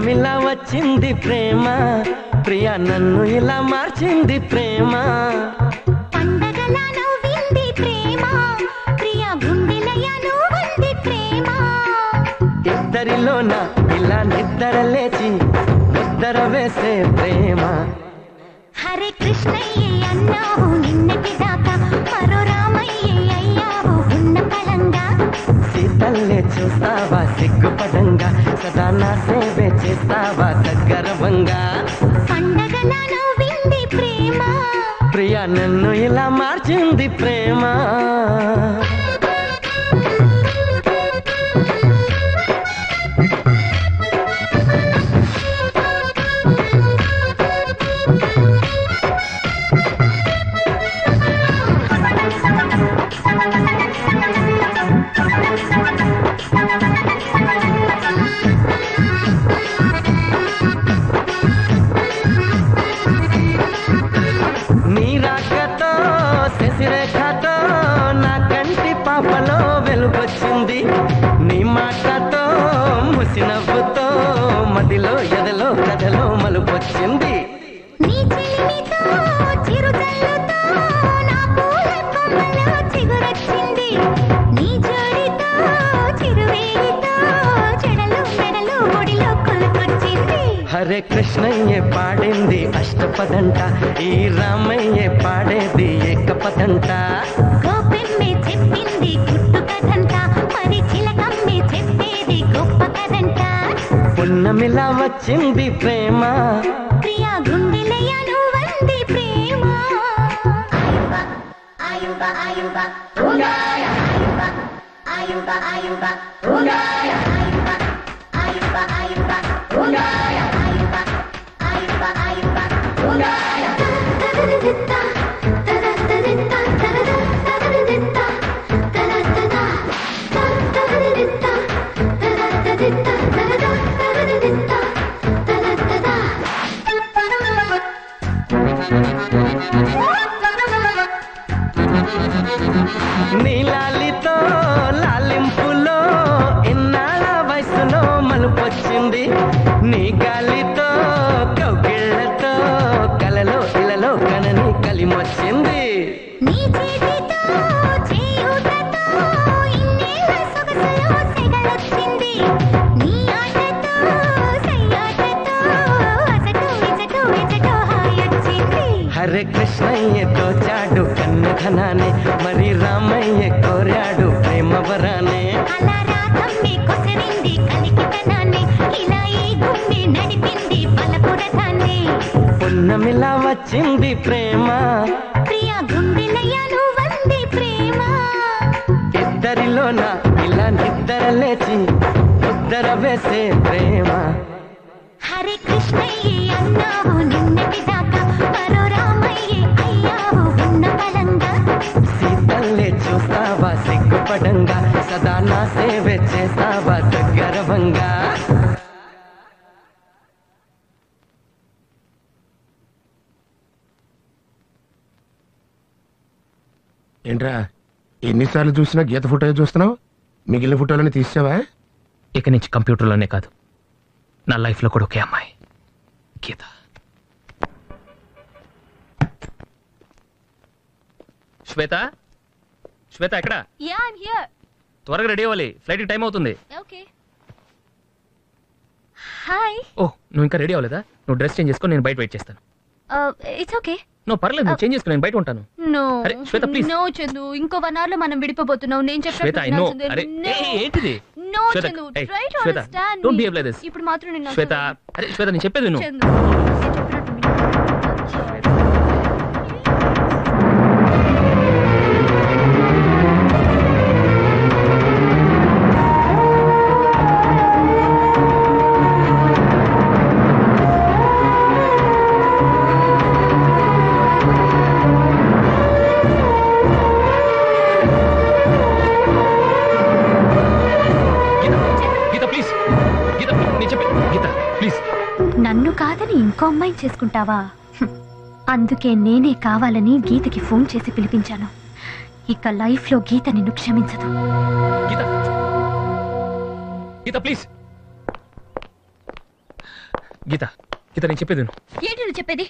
मिला वच्चिंदी प्रेम प्रिया नन्नु इला मार्चिंदी प्रेम इद्दरिलोन इला निद्दर लेचि मुद्दर वेसे प्रेम हरे कृष्णय्ये अन्नावु निन्नटि दाका मरो रामय्ये अय्यावु उन्न पळंगा सीतल्ले चूसावा सिग्गुपडंगा सदा ना सेवे చేస్తావా సద్గర్వంగా పండగలా నవ్వింది ప్రేమ ప్రియా నన్ను ఇలా మార్చింది ప్రేమ నవ్వుతో మదిలో ఎదలో కథలో మలుపొచ్చింది నీ చిలిమితో చిరుజల్లుతో నా పూల పమ్మలో చిగురొచ్చింది నీ జోడితో చిరువేలితో చెడలు మెడలు ఒడిలో కొలుకొచ్చింది హరే కృష్ణయ్యే పాడింది అష్టపదంట ఈ రామయ్యే పాడేది ఏకపదంట గోపెమ్మే చెప్పింది గుట్టు కథంట మరి చిలకమ్మే చెప్పేది గొప్ప పున్నమిలా వచ్చింది ప్రేమ ప్రియా గుండెలయను వంది ప్రేమ ఆయుబ ఆయుబ ఆయుబ ఉండాయ ఆయుబ ఆయుబ ఆయుబ ఉండాయ ఆయుబ ఆయుబ ఆయుబ ఉండాయ ఆయుబ ఆయుబ ఆయుబ ఉండాయ తదదిత్తా తదదిత్తా తదదిత్తా తదదిత్తా తదదిత్తా తదదిత్తా నీలాలితో లాలింపులో ఎన్నాళ్ళ వయసులో మలుపొచ్చింది నీ గాలితో కౌగిళ్లతో కలలో ఇలలో కనని కలిమొచ్చింది హరే కృష్ణయ్య తోచాడు కన్న ధనాన్ని మరి రామయ్య కోరాడు ప్రేమ వరాన్ని అలా రాధమ్మే కొసరింది కలికితనాన్ని ఇలా ఈ గుమ్మి నడిపింది బలపురధాన్ని పున్నమిలా వచ్చింది ప్రేమ ప్రియా గుండెలయను వంది ప్రేమ ఇద్దరిలోన ఇలా నిద్దర లేచి ముద్దర వేసే ప్రేమ హరే కృష్ణయ్య అన్నావు నిన్నటి దాకా మరో చూస్తావా సిగ్గుపడంగా సదా నా సేవే చేస్తావా గర్వంగా ఏంట్రా ఎన్నిసార్లు చూసినా గీత ఫోటో చూస్తున్నావు మిగిలిన ఫోటోలని తీసావా ఇక నుంచి కంప్యూటర్లోనే కాదు నా లైఫ్లో కూడా ఒకే అమ్మాయి గీత శ్వేత శ్వేత ఎక్కడ యా ఐ యామ్ హియర్ త్వరగా రెడీ అవ్వాలి ఫ్లైట్ కి టైం అవుతుంది ఓకే హాయ్ ఓ నువ్వు ఇంకా రెడీ అవ్వలేదా నువ్వు డ్రెస్ చేంజ్ చేసుకో నేను బయట వెయిట్ చేస్తాను ఇట్స్ ఓకే నో పర్లేదు నువ్వు చేంజ్ చేసుకో నేను బయట ఉంటాను నో అరే శ్వేత ప్లీజ్ నో చందు ఇంకో 1 అవర్ లో మనం విడిపోబోతున్నాం నేను చెప్పాను శ్వేత ఐ నో అరే ఏంటిది No, Chandu, try to understand. Don't behave like this. ఇప్పుడు మాత్రం నిన్ను శ్వేత, అరే శ్వేత నేను చెప్పేది విను. చందు నేను చెప్పినట్టు విను. ఇంకో అమ్మాయిని చేసుకుంటావా? అందుకే నేనే కావాలని గీతకి ఫోన్ చేసి పిలిపించాను. ఇక లైఫ్ లో గీత నిన్ను క్షమించదు. గీత గీత ప్లీజ్ గీత గీత నేను చెప్పేది ఏంటి? నువ్వు చెప్పేది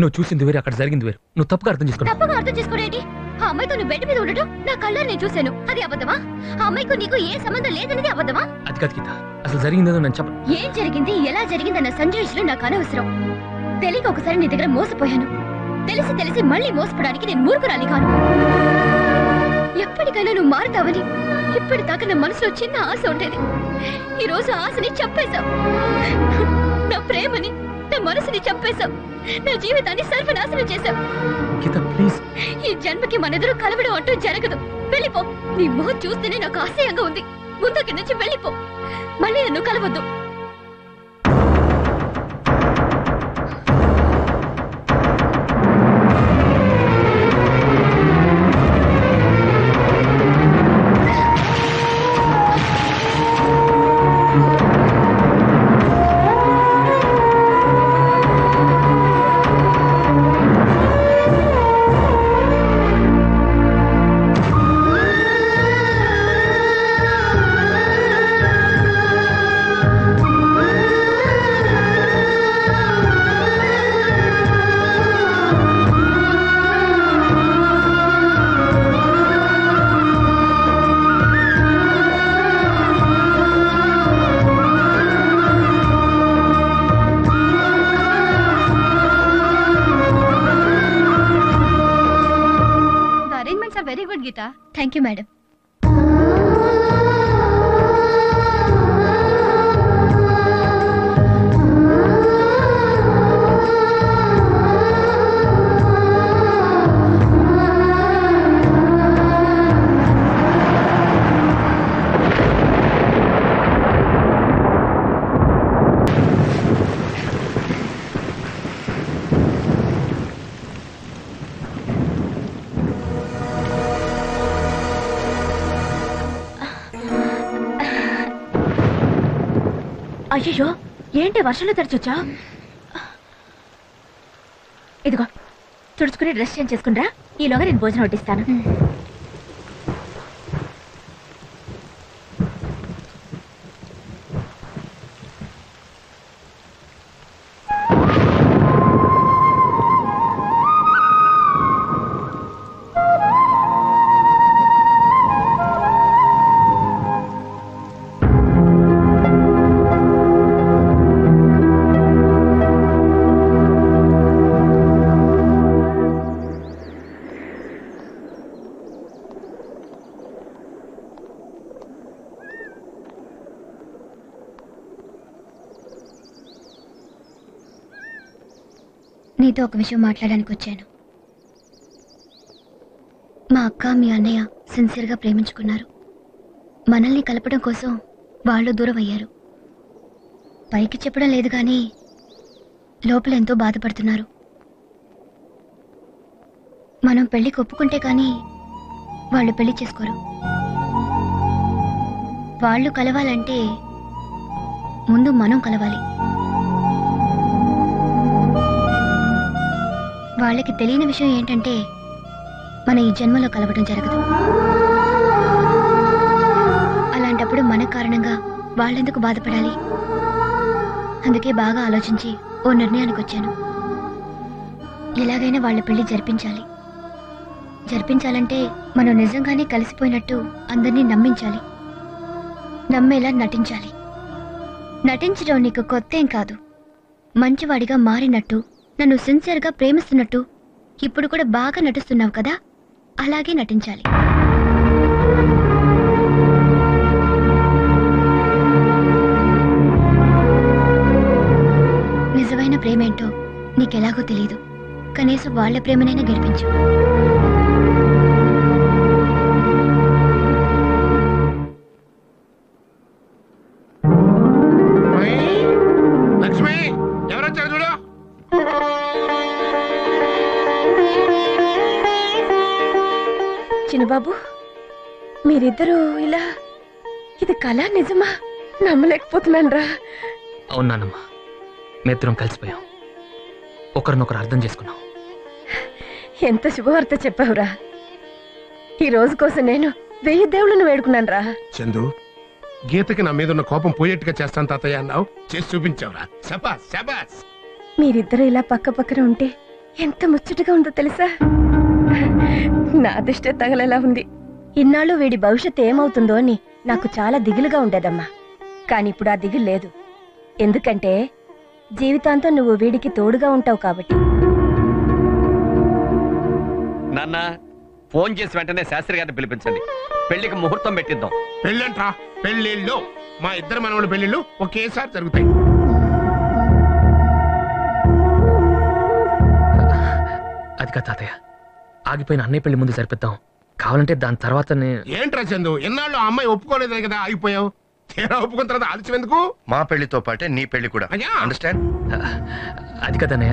నువ్వు చూసింది వేరు, అక్కడ జరిగింది వేరు. నువ్వు తప్పుగా అర్థం చేసుకో. తప్పుగా అర్థం చేసుకోలేంటి? ఆ అమ్మాయితో నువ్వు బెడ్ మీద ఉండటం నా కళ్ళని నేను చూశాను, అది అబద్ధమా? ఆ అమ్మాయికు నీకు ఏ సంబంధం లేదనేది అబద్ధమా? అది కాదు గీత, అసలు జరిగిందేదో నేను చెప్పను. ఏం జరిగింది ఎలా జరిగిందన్న సంజయ్ నాకు అనవసరం. తెలియక ఒకసారి నీ దగ్గర మోసపోయాను, తెలిసి తెలిసి మళ్ళీ మోసపోవడానికి నేను మూర్ఖురాలి కాను. ఎప్పటికైనా నువ్వు మారుతావని ఇప్పటిదాకా నా మనసులో చిన్న ఆశ ఉండేది. ఈ రోజు ఆశని చంపేశావు, నా ప్రేమని, నా మనసుని చంపేశావు, నా జీవితాన్ని సర్వనాశనం చేశావు. ఈ జన్మకి మనెదురు కలవడం అంటూ జరగదు. వెళ్ళిపో, నీ మొహం చూస్తేనే నాకు ఆశయంగా ఉంది. ముందుకి నుంచి వెళ్ళిపో, మళ్ళీ నన్ను కలవద్దు. Thank you, madam. అయ్యో ఏంటి వర్షంలో తెరచొచ్చా? ఇదిగో తుడుచుకుని డ్రెస్ చేంజ్ చేసుకునిరా, ఈలోగా నేను భోజనం వడ్డిస్తాను. నీతో ఒక విషయం మాట్లాడడానికి వచ్చాను. మా అక్క మీ అన్నయ్య సిన్సియర్గా ప్రేమించుకున్నారు. మనల్ని కలపడం కోసం వాళ్ళు దూరం అయ్యారు. పైకి చెప్పడం లేదు కానీ లోపల ఎంతో బాధపడుతున్నారు. మనం పెళ్లికి ఒప్పుకుంటే కానీ వాళ్ళు పెళ్లి చేసుకోరు. వాళ్ళు కలవాలంటే ముందు మనం కలవాలి. వాళ్ళకి తెలియని విషయం ఏంటంటే మన ఈ జన్మలో కలవడం జరగదు. అలాంటప్పుడు మన కారణంగా వాళ్ళెందుకు బాధపడాలి? అందుకే బాగా ఆలోచించి ఓ నిర్ణయానికి వచ్చాను. ఎలాగైనా వాళ్ళ పెళ్లి జరిపించాలి. జరిపించాలంటే మనం నిజంగానే కలిసిపోయినట్టు అందరినీ నమ్మించాలి, నమ్మేలా నటించాలి. నటించడం నీకు కొత్త ఏం కాదు. మంచివాడిగా మారినట్టు, నన్ను సిన్సియర్గా ప్రేమిస్తున్నట్టు ఇప్పుడు కూడా బాగా నటిస్తున్నావు కదా, అలాగే నటించాలి. ప్రేమేంటో నీకెలాగో తెలియదు కనీసం వాళ్ళ ప్రేమనైనా గర్వించు లక్ష్మి ఎవరొచ్చారు చూడు చిన్న బాబు మీరిద్దరూ ఇలా ఇది కళ నిజమా నమ్మలేకపోతున్నానరా అవునానమ్మా మేత్రం కలిసిపోయాం ఒకరినొకరు అర్థం చేసుకున్నాం ఎంత శుభవార్త చెప్పావురా ఈ రోజు కోసం నేను వెయ్యి దేవుళ్ళను వేడుకున్నానరా చందు గీతకి నా మీద ఉన్న కోపం పోయేట్టుగా చేస్తాను తాతయ్య అన్నావు చేసి చూపించావురా శబాస్ శబాస్ మీరిద్దరూ ఇలా పక్కపక్కన ఉంటే ఎంత ముచ్చటగా ఉందో తెలుసా నా అదృష్టం తగలలా ఉంది ఇన్నాళ్ళు వీడి భవిష్యత్తు ఏమవుతుందో అని నాకు చాలా దిగులుగా ఉండేదమ్మా కానీ ఇప్పుడు ఆ దిగులు లేదు ఎందుకంటే జీవితాంతో నువ్వు వీడికి తోడుగా ఉంటావు కాబట్టి నాన్న ఫోన్ చేసి వెంటనే శాస్త్రి గారిని పిలిపించండి పెళ్లికి ముహూర్తం పెట్టిద్దాం పెళ్ళంట్రా పెళ్ళిళ్ళు మా ఇద్దరు మనవల పెళ్ళిళ్ళు ఒకేసారి జరుగుతాయి అది కాదు తాతయ్య ఆగిపోయిన అన్నయ్య పెళ్లి ముందు సరిపిద్దాం కావాలంటే దాని తర్వాత ఏంట్రా చందు ఎన్నాళ్ళు ఆ అమ్మాయి ఒప్పుకోలేదని కదా ఆగిపోయావు ఒప్పుకున్న తర్వాత ఆలోచించేందుకు మా పెళ్లితో పాటే నీ పెళ్లి కూడా అండర్స్టాండ్ అది కదన్నయ్య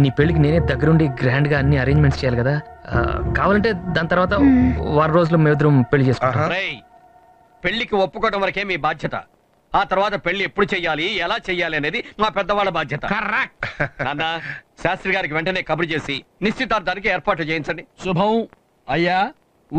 నీ పెళ్లికి నేనే దగ్గరుండి గ్రాండ్ గా అన్ని అరేంజ్మెంట్స్ చేయాలి కదా కావాలంటే దాని తర్వాత వారం రోజులు మేమిద్దరం పెళ్లి చేసుకుంటాం పెళ్లికి ఒప్పుకోవడం వరకే మీ బాధ్యత ఆ తర్వాత పెళ్లి ఎప్పుడు చెయ్యాలి ఎలా చెయ్యాలి అనేది మా పెద్దవాళ్ళ బాధ్యత కరెక్ట్ నాన్న శాస్త్రి గారికి వెంటనే కబురు చేసి నిశ్చితార్థానికి ఏర్పాటు చేయించండి శుభం అయ్యా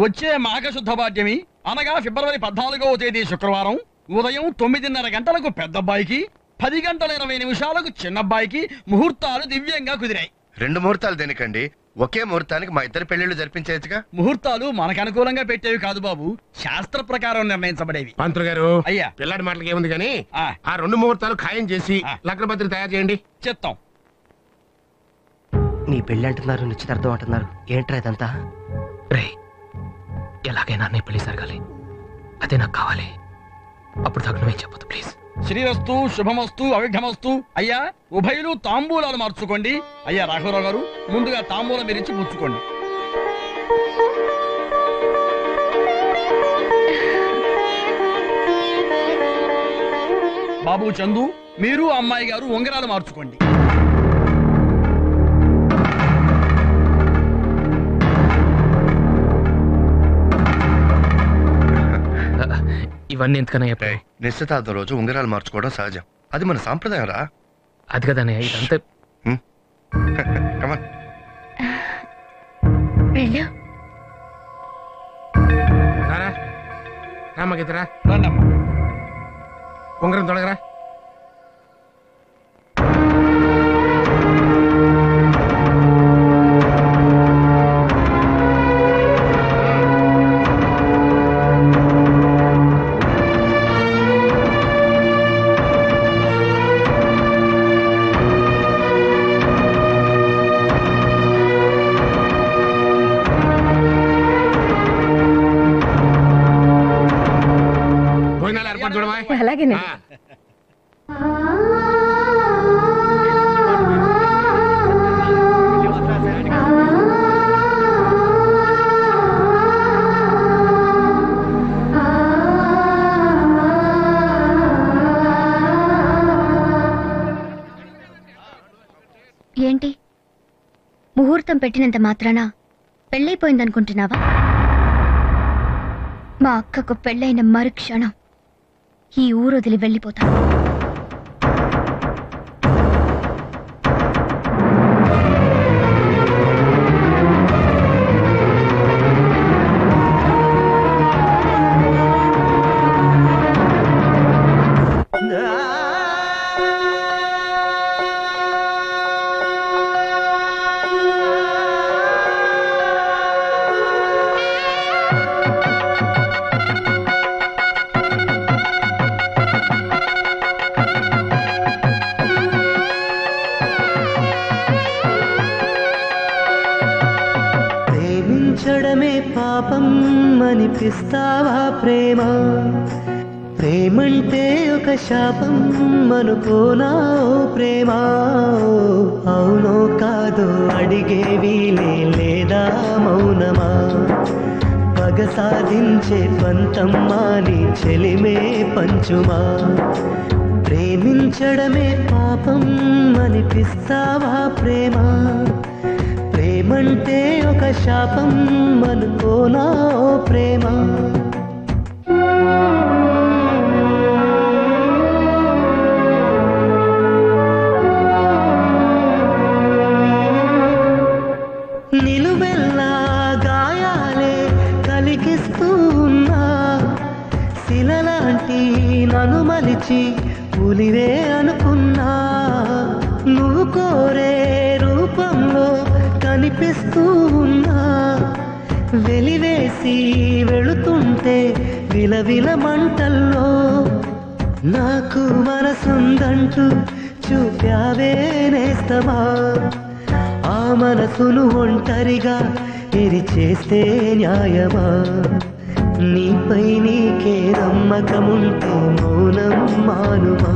వచ్చే మాఘశుద్ధ పాడ్యమి అనగా ఫిబ్రవరి 14వ తేదీ శుక్రవారం ఉదయం 9:30 గంటలకు పెద్దబ్బాయికి 10:20 చిన్నబ్బాయికి ముహూర్తాలు దివ్యంగా కుదిరాయి రెండు ముహూర్తాలు దేనికండి ఒకే ముహూర్తానికి మా ఇద్దరు పెళ్లిళ్ళు జరిపించేయచ్చుగా ముహూర్తాలు మనకు అనుకూలంగా పెట్టేవి కాదు బాబు శాస్త్ర ప్రకారం నిర్ణయించబడేవి పంతులు గారు అయ్యా పిల్లాడి మాటలకి ఏముంది కానీ ఆ రెండు ముహూర్తాలు ఖాయం చేసి లగ్నపత్రిక తయారు చేయండి చెప్తాం నీ పెళ్లి అంటున్నారు నిశ్చితార్థం అంటున్నారు ఏంట్రా ఇదంతా ఎలాగైనా నీ పెళ్లి జరగాలి అదే నాకు కావాలి అప్పుడు తగ్గునమే చెప్పదు ప్లీజ్ శ్రీరస్తు శుభమస్తు అవిఘ్నమస్తు అయ్యా ఉభయులు తాంబూలాలు మార్చుకోండి అయ్యా రాఘవరావు గారు ముందుగా తాంబూలం మీరించి పుచ్చుకోండి బాబు చందు మీరు అమ్మాయి గారు ఉంగరాలు మార్చుకోండి ఇవన్నీ ఎందుకన్నా చెప్పాయి నిశ్చితార్థం రోజు ఉంగరాలు మార్చుకోవడం సహజం అది మన సాంప్రదాయం రా అది కదన్నయ్య ఇదంతా ఉంగరం తొడగరా ఏంటి ముహూర్తం పెట్టినంత మాత్రాన పెళ్ళైపోయిందనుకుంటున్నావా మా అక్కకు పెళ్ళైన మరుక్షణం ఈ ఊరు వదిలి వెళ్ళిపోతా ప్రేమంటే ఒక శాపం అనుకోనా ప్రేమ అవునో కాదో అడిగే వీలే లేదా మౌనమా పగ సాధించే పంతమ్మా నీ చెలిమే పంచుమా ప్రేమించడమే పాపం అనిపిస్తావా ప్రేమ ప్రేమంటే ఒక శాపం అనుకోనా ప్రేమ మలిచి పులివే అనుకున్నా నువ్వు కోరే రూపంలో కనిపిస్తూ ఉన్నా వెలివేసి వెళుతుంటే విలవిల మంటల్లో నాకు మనసుందంటూ చూపావే నేస్తమా ఆ మనసును ఒంటరిగా ఇది చేస్తే న్యాయమా నీపై నీకే నమ్మకముంటే మౌనం మానుమా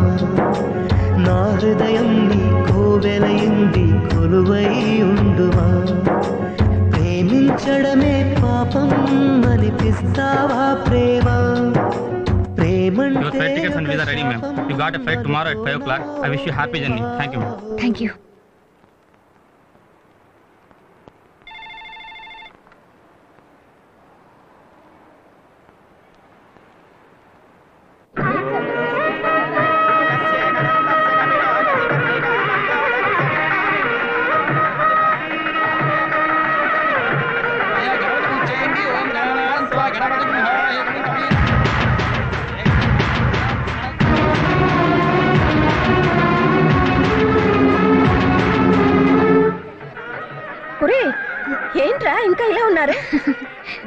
నా హృదయం నీకు వెలయింది కొలువై ఉండుమా ప్రేమించడమే పాపం అనిపిస్తావా ప్రేమ ప్రేమంటే you got a flight tomorrow at 5 o'clock I wish you happy journey thank you thank you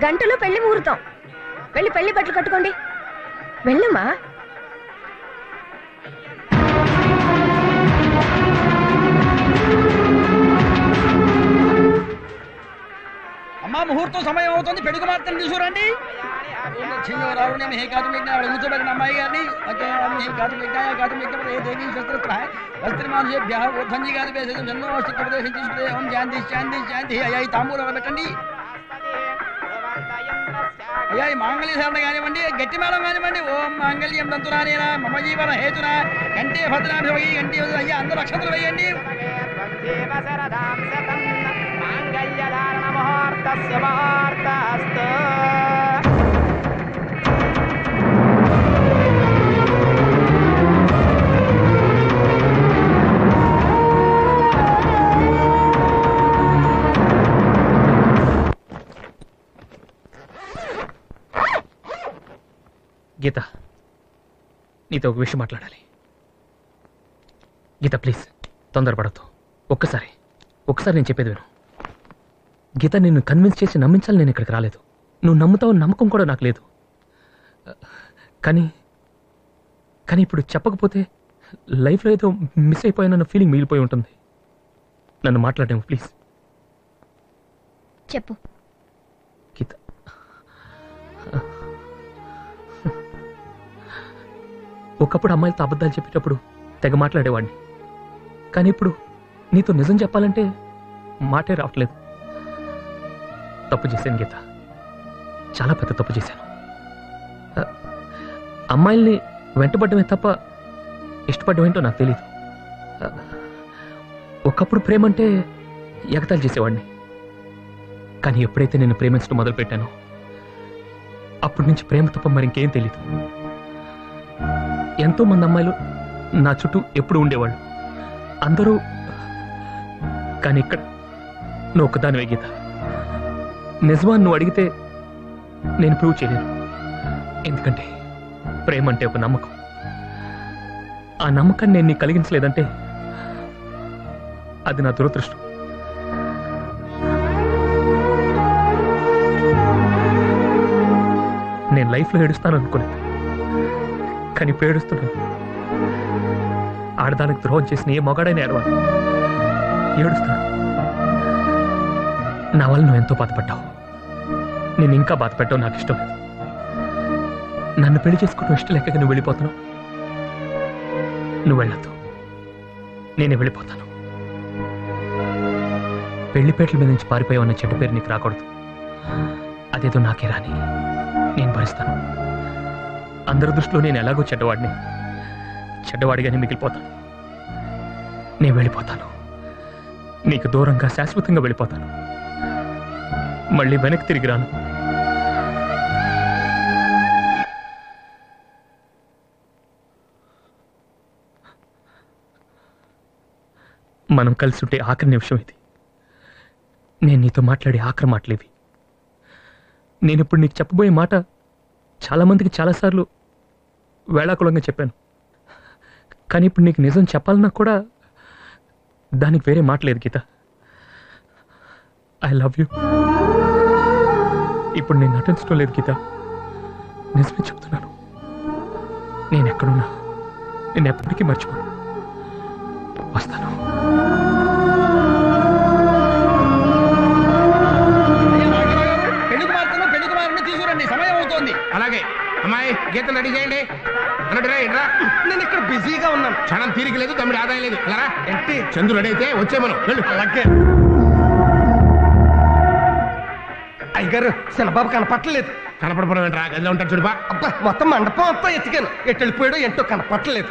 గంటలో పెళ్లి ముహూర్తం వెళ్ళి పెళ్లి బట్టలు కట్టుకోండి వెళ్ళమ్మా అమ్మా ముహూర్తం సమయం అవుతుంది పెళ్లికి మాత్రం తీసుకురండి అయ్యా ఈ మాంగళ్య ధారణ కానివ్వండి గట్టి మేళం కానివ్వండి ఓం మాంగళ్యం దంతురానేనా మమ జీవన హేతునా గంటే భద్రాభి వై గంటే అయ్యా అందరూ అక్షంతలు వేయండి గీత నీతో ఒక విషయం మాట్లాడాలి గీత ప్లీజ్ తొందరపడద్దు ఒక్కసారి నేను చెప్పేది విను గీత నిన్ను కన్విన్స్ చేసి నమ్మించాలి నేను ఇక్కడికి రాలేదు నువ్వు నమ్ముతావు నమ్మకం కూడా నాకు లేదు కానీ ఇప్పుడు చెప్పకపోతే లైఫ్లో ఏదో మిస్ అయిపోయానన్న ఫీలింగ్ మిగిలిపోయి ఉంటుంది నన్ను మాట్లాడేమో ప్లీజ్ చెప్పు గీత ఒకప్పుడు అమ్మాయిలతో అబద్ధాలు చెప్పేటప్పుడు తెగ మాట్లాడేవాడిని కానీ ఇప్పుడు నీతో నిజం చెప్పాలంటే మాటే రావట్లేదు తప్పు చేశాను గీత చాలా పెద్ద తప్పు చేశాను అమ్మాయిల్ని వెంటబడ్డమే తప్ప ఇష్టపడ్డమేంటో నాకు తెలీదు ఒకప్పుడు ప్రేమంటే ఎగతాలు చేసేవాడిని కానీ ఎప్పుడైతే నేను ప్రేమించడం మొదలుపెట్టానో అప్పటి నుంచి ప్రేమ తప్ప మరింకేం తెలీదు ఎంతో మంది అమ్మాయిలు నా చుట్టూ ఎప్పుడు ఉండేవాళ్ళు అందరూ కానీ ఇక్కడ నువ్వు ఒకదానివే గీత నిజమాన్ని నువ్వు అడిగితే నేను ప్రూవ్ చేయలేను ఎందుకంటే ప్రేమ అంటే ఒక నమ్మకం ఆ నమ్మకాన్ని నేను నీకు కలిగించలేదంటే అది నా దురదృష్టం నేను లైఫ్లో ఏడుస్తాను అనుకోలేదు కానీ పేడుస్తున్నాను ఆడదానికి ద్రోహం చేసిన ఏ మగాడైనా ఏడవాలి ఏడుస్తున్నాను నా వల్ల నువ్వు ఎంతో బాధపడ్డావు నేను ఇంకా బాధపెట్టావు నాకు ఇష్టం లేదు నన్ను పెళ్లి చేసుకుంటూ ఇష్టలేక నువ్వు వెళ్ళిపోతావు. నువ్వు వెళ్ళొద్దు, నేనే వెళ్ళిపోతాను. పెళ్లిపేటల మీద నుంచి పారిపోయావన్న చెడ్డ పేరు నీకు రాకూడదు. అదేదో నాకే రాని నేను భరిస్తాను. అందరి దృష్టిలో నేను ఎలాగో చెడ్డవాడిని, చెడ్డవాడిగానే మిగిలిపోతాను. నేను వెళ్ళిపోతాను, నీకు దూరంగా శాశ్వతంగా వెళ్ళిపోతాను. మళ్ళీ వెనక్కి తిరిగి రాను. మనం కలిసి ఉంటే ఆఖరి నిమిషం ఇది. నేను నీతో మాట్లాడే ఆఖరి మాటలేవి. నేను ఇప్పుడు నీకు చెప్పబోయే మాట చాలామందికి చాలాసార్లు వేళాకులంగా చెప్పాను, కానీ ఇప్పుడు నీకు నిజం చెప్పాలన్నా కూడా దానికి వేరే మాటలేదు. Geeta, I love you. ఇప్పుడు నేను నటించడం లేదు గీత, నిజమే చెప్తున్నాను. నేను ఎక్కడున్నా నేను ఎప్పటికీ మర్చిపోను. వస్తాను. అలాగే అమ్మాయి గీతను రెడీ చేయండి. అన్నట్టురా ఏంట్రా, నేను ఇక్కడ బిజీగా ఉన్నాను, క్షణం తీరిక లేదు, తమిళ ఆదాయం లేదు. అలారా ఎట్టి చంద్రుడు రెడీ అయితే వచ్చే మనం వెళ్ళు. అలాగే అయ్యగారు శనబాబు కనపట్టలేదు. కనపడపడం ఏంట్రా, గదిలో ఉంటాడు చూడబా. అబ్బా మొత్తం మండపం అంతా ఎత్తికాను, ఎట్టు వెళ్ళిపోయాడో ఎంతో కనపట్టలేదు.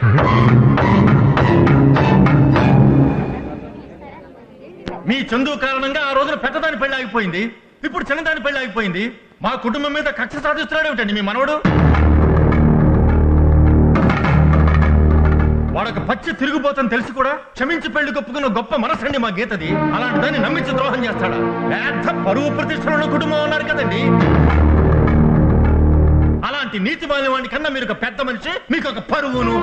మీ చందు కారణంగా ఆ రోజున పెద్దదాని పెళ్లి ఆగిపోయింది, ఇప్పుడు చిన్నదాని పెళ్లి ఆగిపోయింది. మా కుటుంబం మీద కక్ష సాధిస్తున్నాడు ఏమిటండి మీ మనవడు? వాడొక పచ్చి తిరిగిపోతాను తెలిసి కూడా క్షమించి పెళ్లి గొప్పుకున్న గొప్ప మనసండి మా గీతది. అలాంటి దాన్ని నమ్మించి ద్రోహం చేస్తాడా? పెద్ద పరువు ప్రతిష్టలు కుటుంబం ఉన్నారు కదండి, అలాంటి నీతి బాలి వాడి కన్నా మీరు ఒక పెద్ద మనిషి, మీకు ఒక పరువును.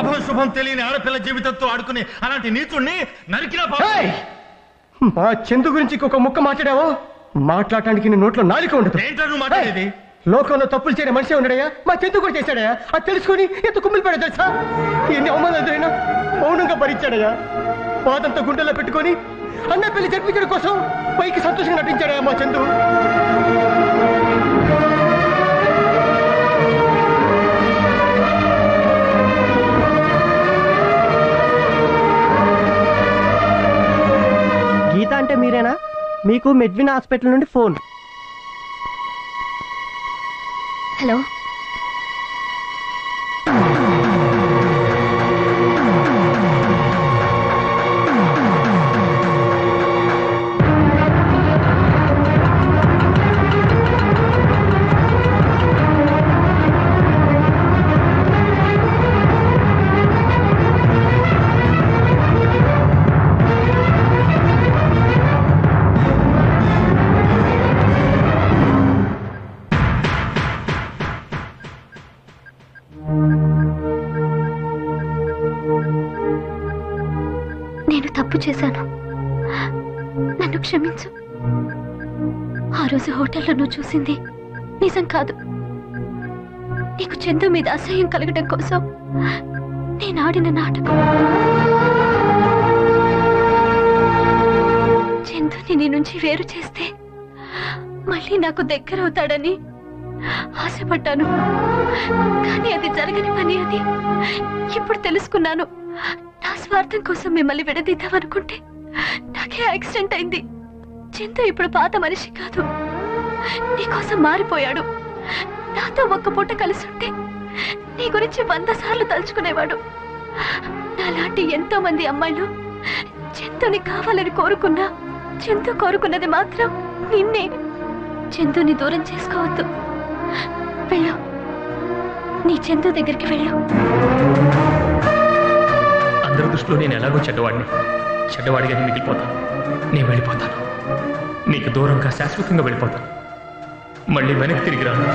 అభం శుభం తెలియని ఆడపిల్ల జీవితంతో ఆడుకునే అలాంటి నీతుణ్ణి నరికినా పాపం. మా చందు గురించి ఇంకొక ముక్క మాట్లాడావో మాట్లాడటానికి నీ నోట్లో నాలిక ఉండదు. లోకంలో తప్పులు చేయని మనిషి ఉండడయా? మా చందు కూడా చేశాడయా? అది తెలుసుకుని ఎంత కుమ్మిలి పడే తెలుసా? ఎన్ని అవమానాలైనా మౌనంగా భరించాడయా? పాదంతో గుండెల్లో పెట్టుకొని అన్న పెళ్లి జరిపించడం కోసం పైకి సంతోషంగా నటించాడయా మా చందు? గీత అంటే మీరేనా? మీకు మెడ్విన్ హాస్పిటల్ నుండి ఫోన్. హలో, నన్ను క్షమించు. ఆ రోజు హోటల్లో నువ్వు చూసింది నిజం కాదు. నీకు చందు మీద అసహ్యం కలగడం కోసం నేను ఆడిన నాటకం. చందుని నీ నుంచి వేరు చేస్తే మళ్ళీ నాకు దగ్గర అవుతాడని ఆశపడ్డాను, కానీ అది జరగని పని అని ఇప్పుడు తెలుసుకున్నాను. నా స్వార్థం కోసం మిమ్మల్ని విడదీద్దామనుకుంటే నాకే యాక్సిడెంట్ అయింది. చందు ఇప్పుడు పాత మనిషి కాదు, నీకోసం మారిపోయాడు. నాతో ఒక్క పూట కలిసి ఉంటే నీ గురించి 100 సార్లు తలుచుకునేవాడు. నాలాంటి ఎంతో మంది అమ్మాయిలు చందుని కావాలని కోరుకున్నా చందు కోరుకున్నది మాత్రం నిన్నే. చందుని దూరం చేసుకోవద్దు, వెళ్ళు, నీ చందు దగ్గరికి వెళ్ళు. అందరి దృష్టిలో నేను ఎలాగో చెడ్డవాడిని, చెడ్డవాడిగానే మిగిలిపోతాను. నేను వెళ్ళిపోతాను, నీకు దూరంగా శాశ్వతంగా వెళ్ళిపోతాను. మళ్ళీ వెనక్కి తిరిగి రాను.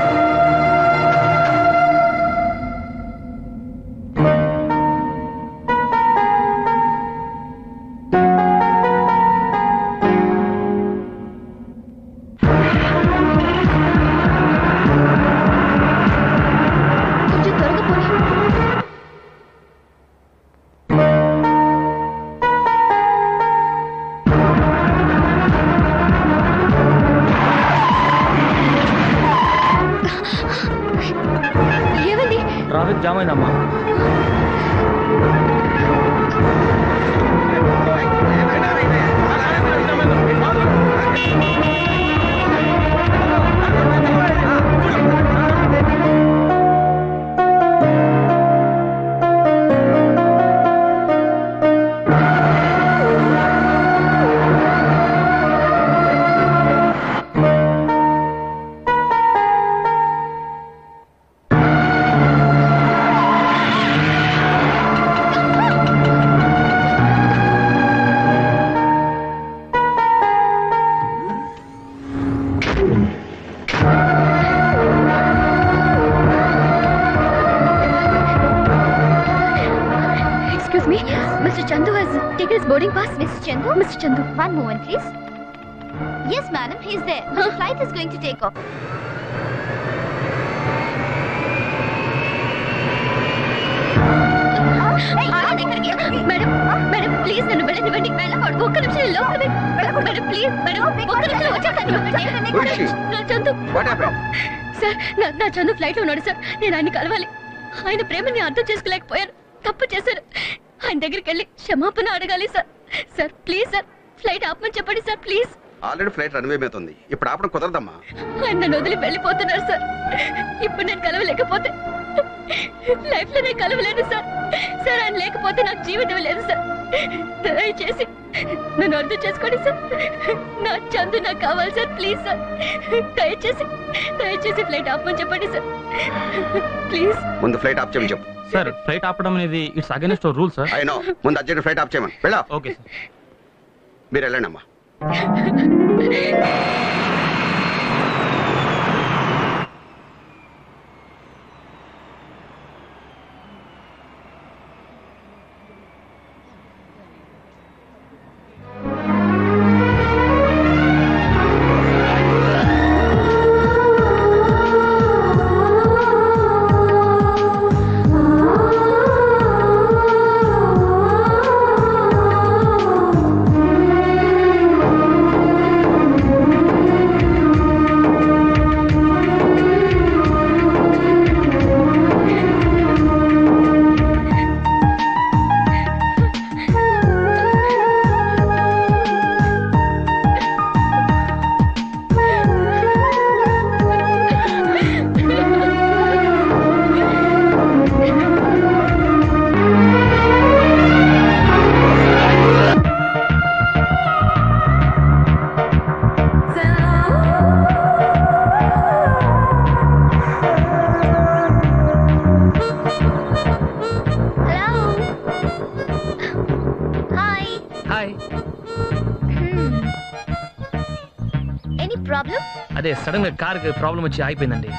कार के प्रॉब्लम వచ్చి ఆగిపోయిందండి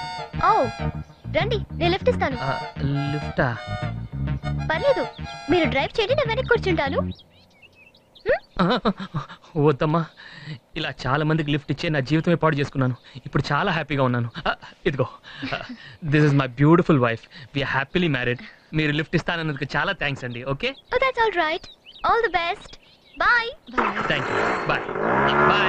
ఓ రండి నేను లిఫ్ట్ ఇస్తాను లిఫ్టా పర్లేదు మీరు డ్రైవ్ చేయండి నేను వెనక కూర్చుంటాను ఓతమ్మా ఇలా చాలా మందికి లిఫ్ట్ ఇచ్చే నా జీవితమే పాడు చేసుకున్నాను ఇప్పుడు చాలా హ్యాపీగా ఉన్నాను ఇదిగో this is my beautiful wife we are happily married మీరు లిఫ్ట్ ఇస్తానన్నందుకు చాలా థాంక్స్ అండి okay oh that's all right all the best bye bye thank you bye by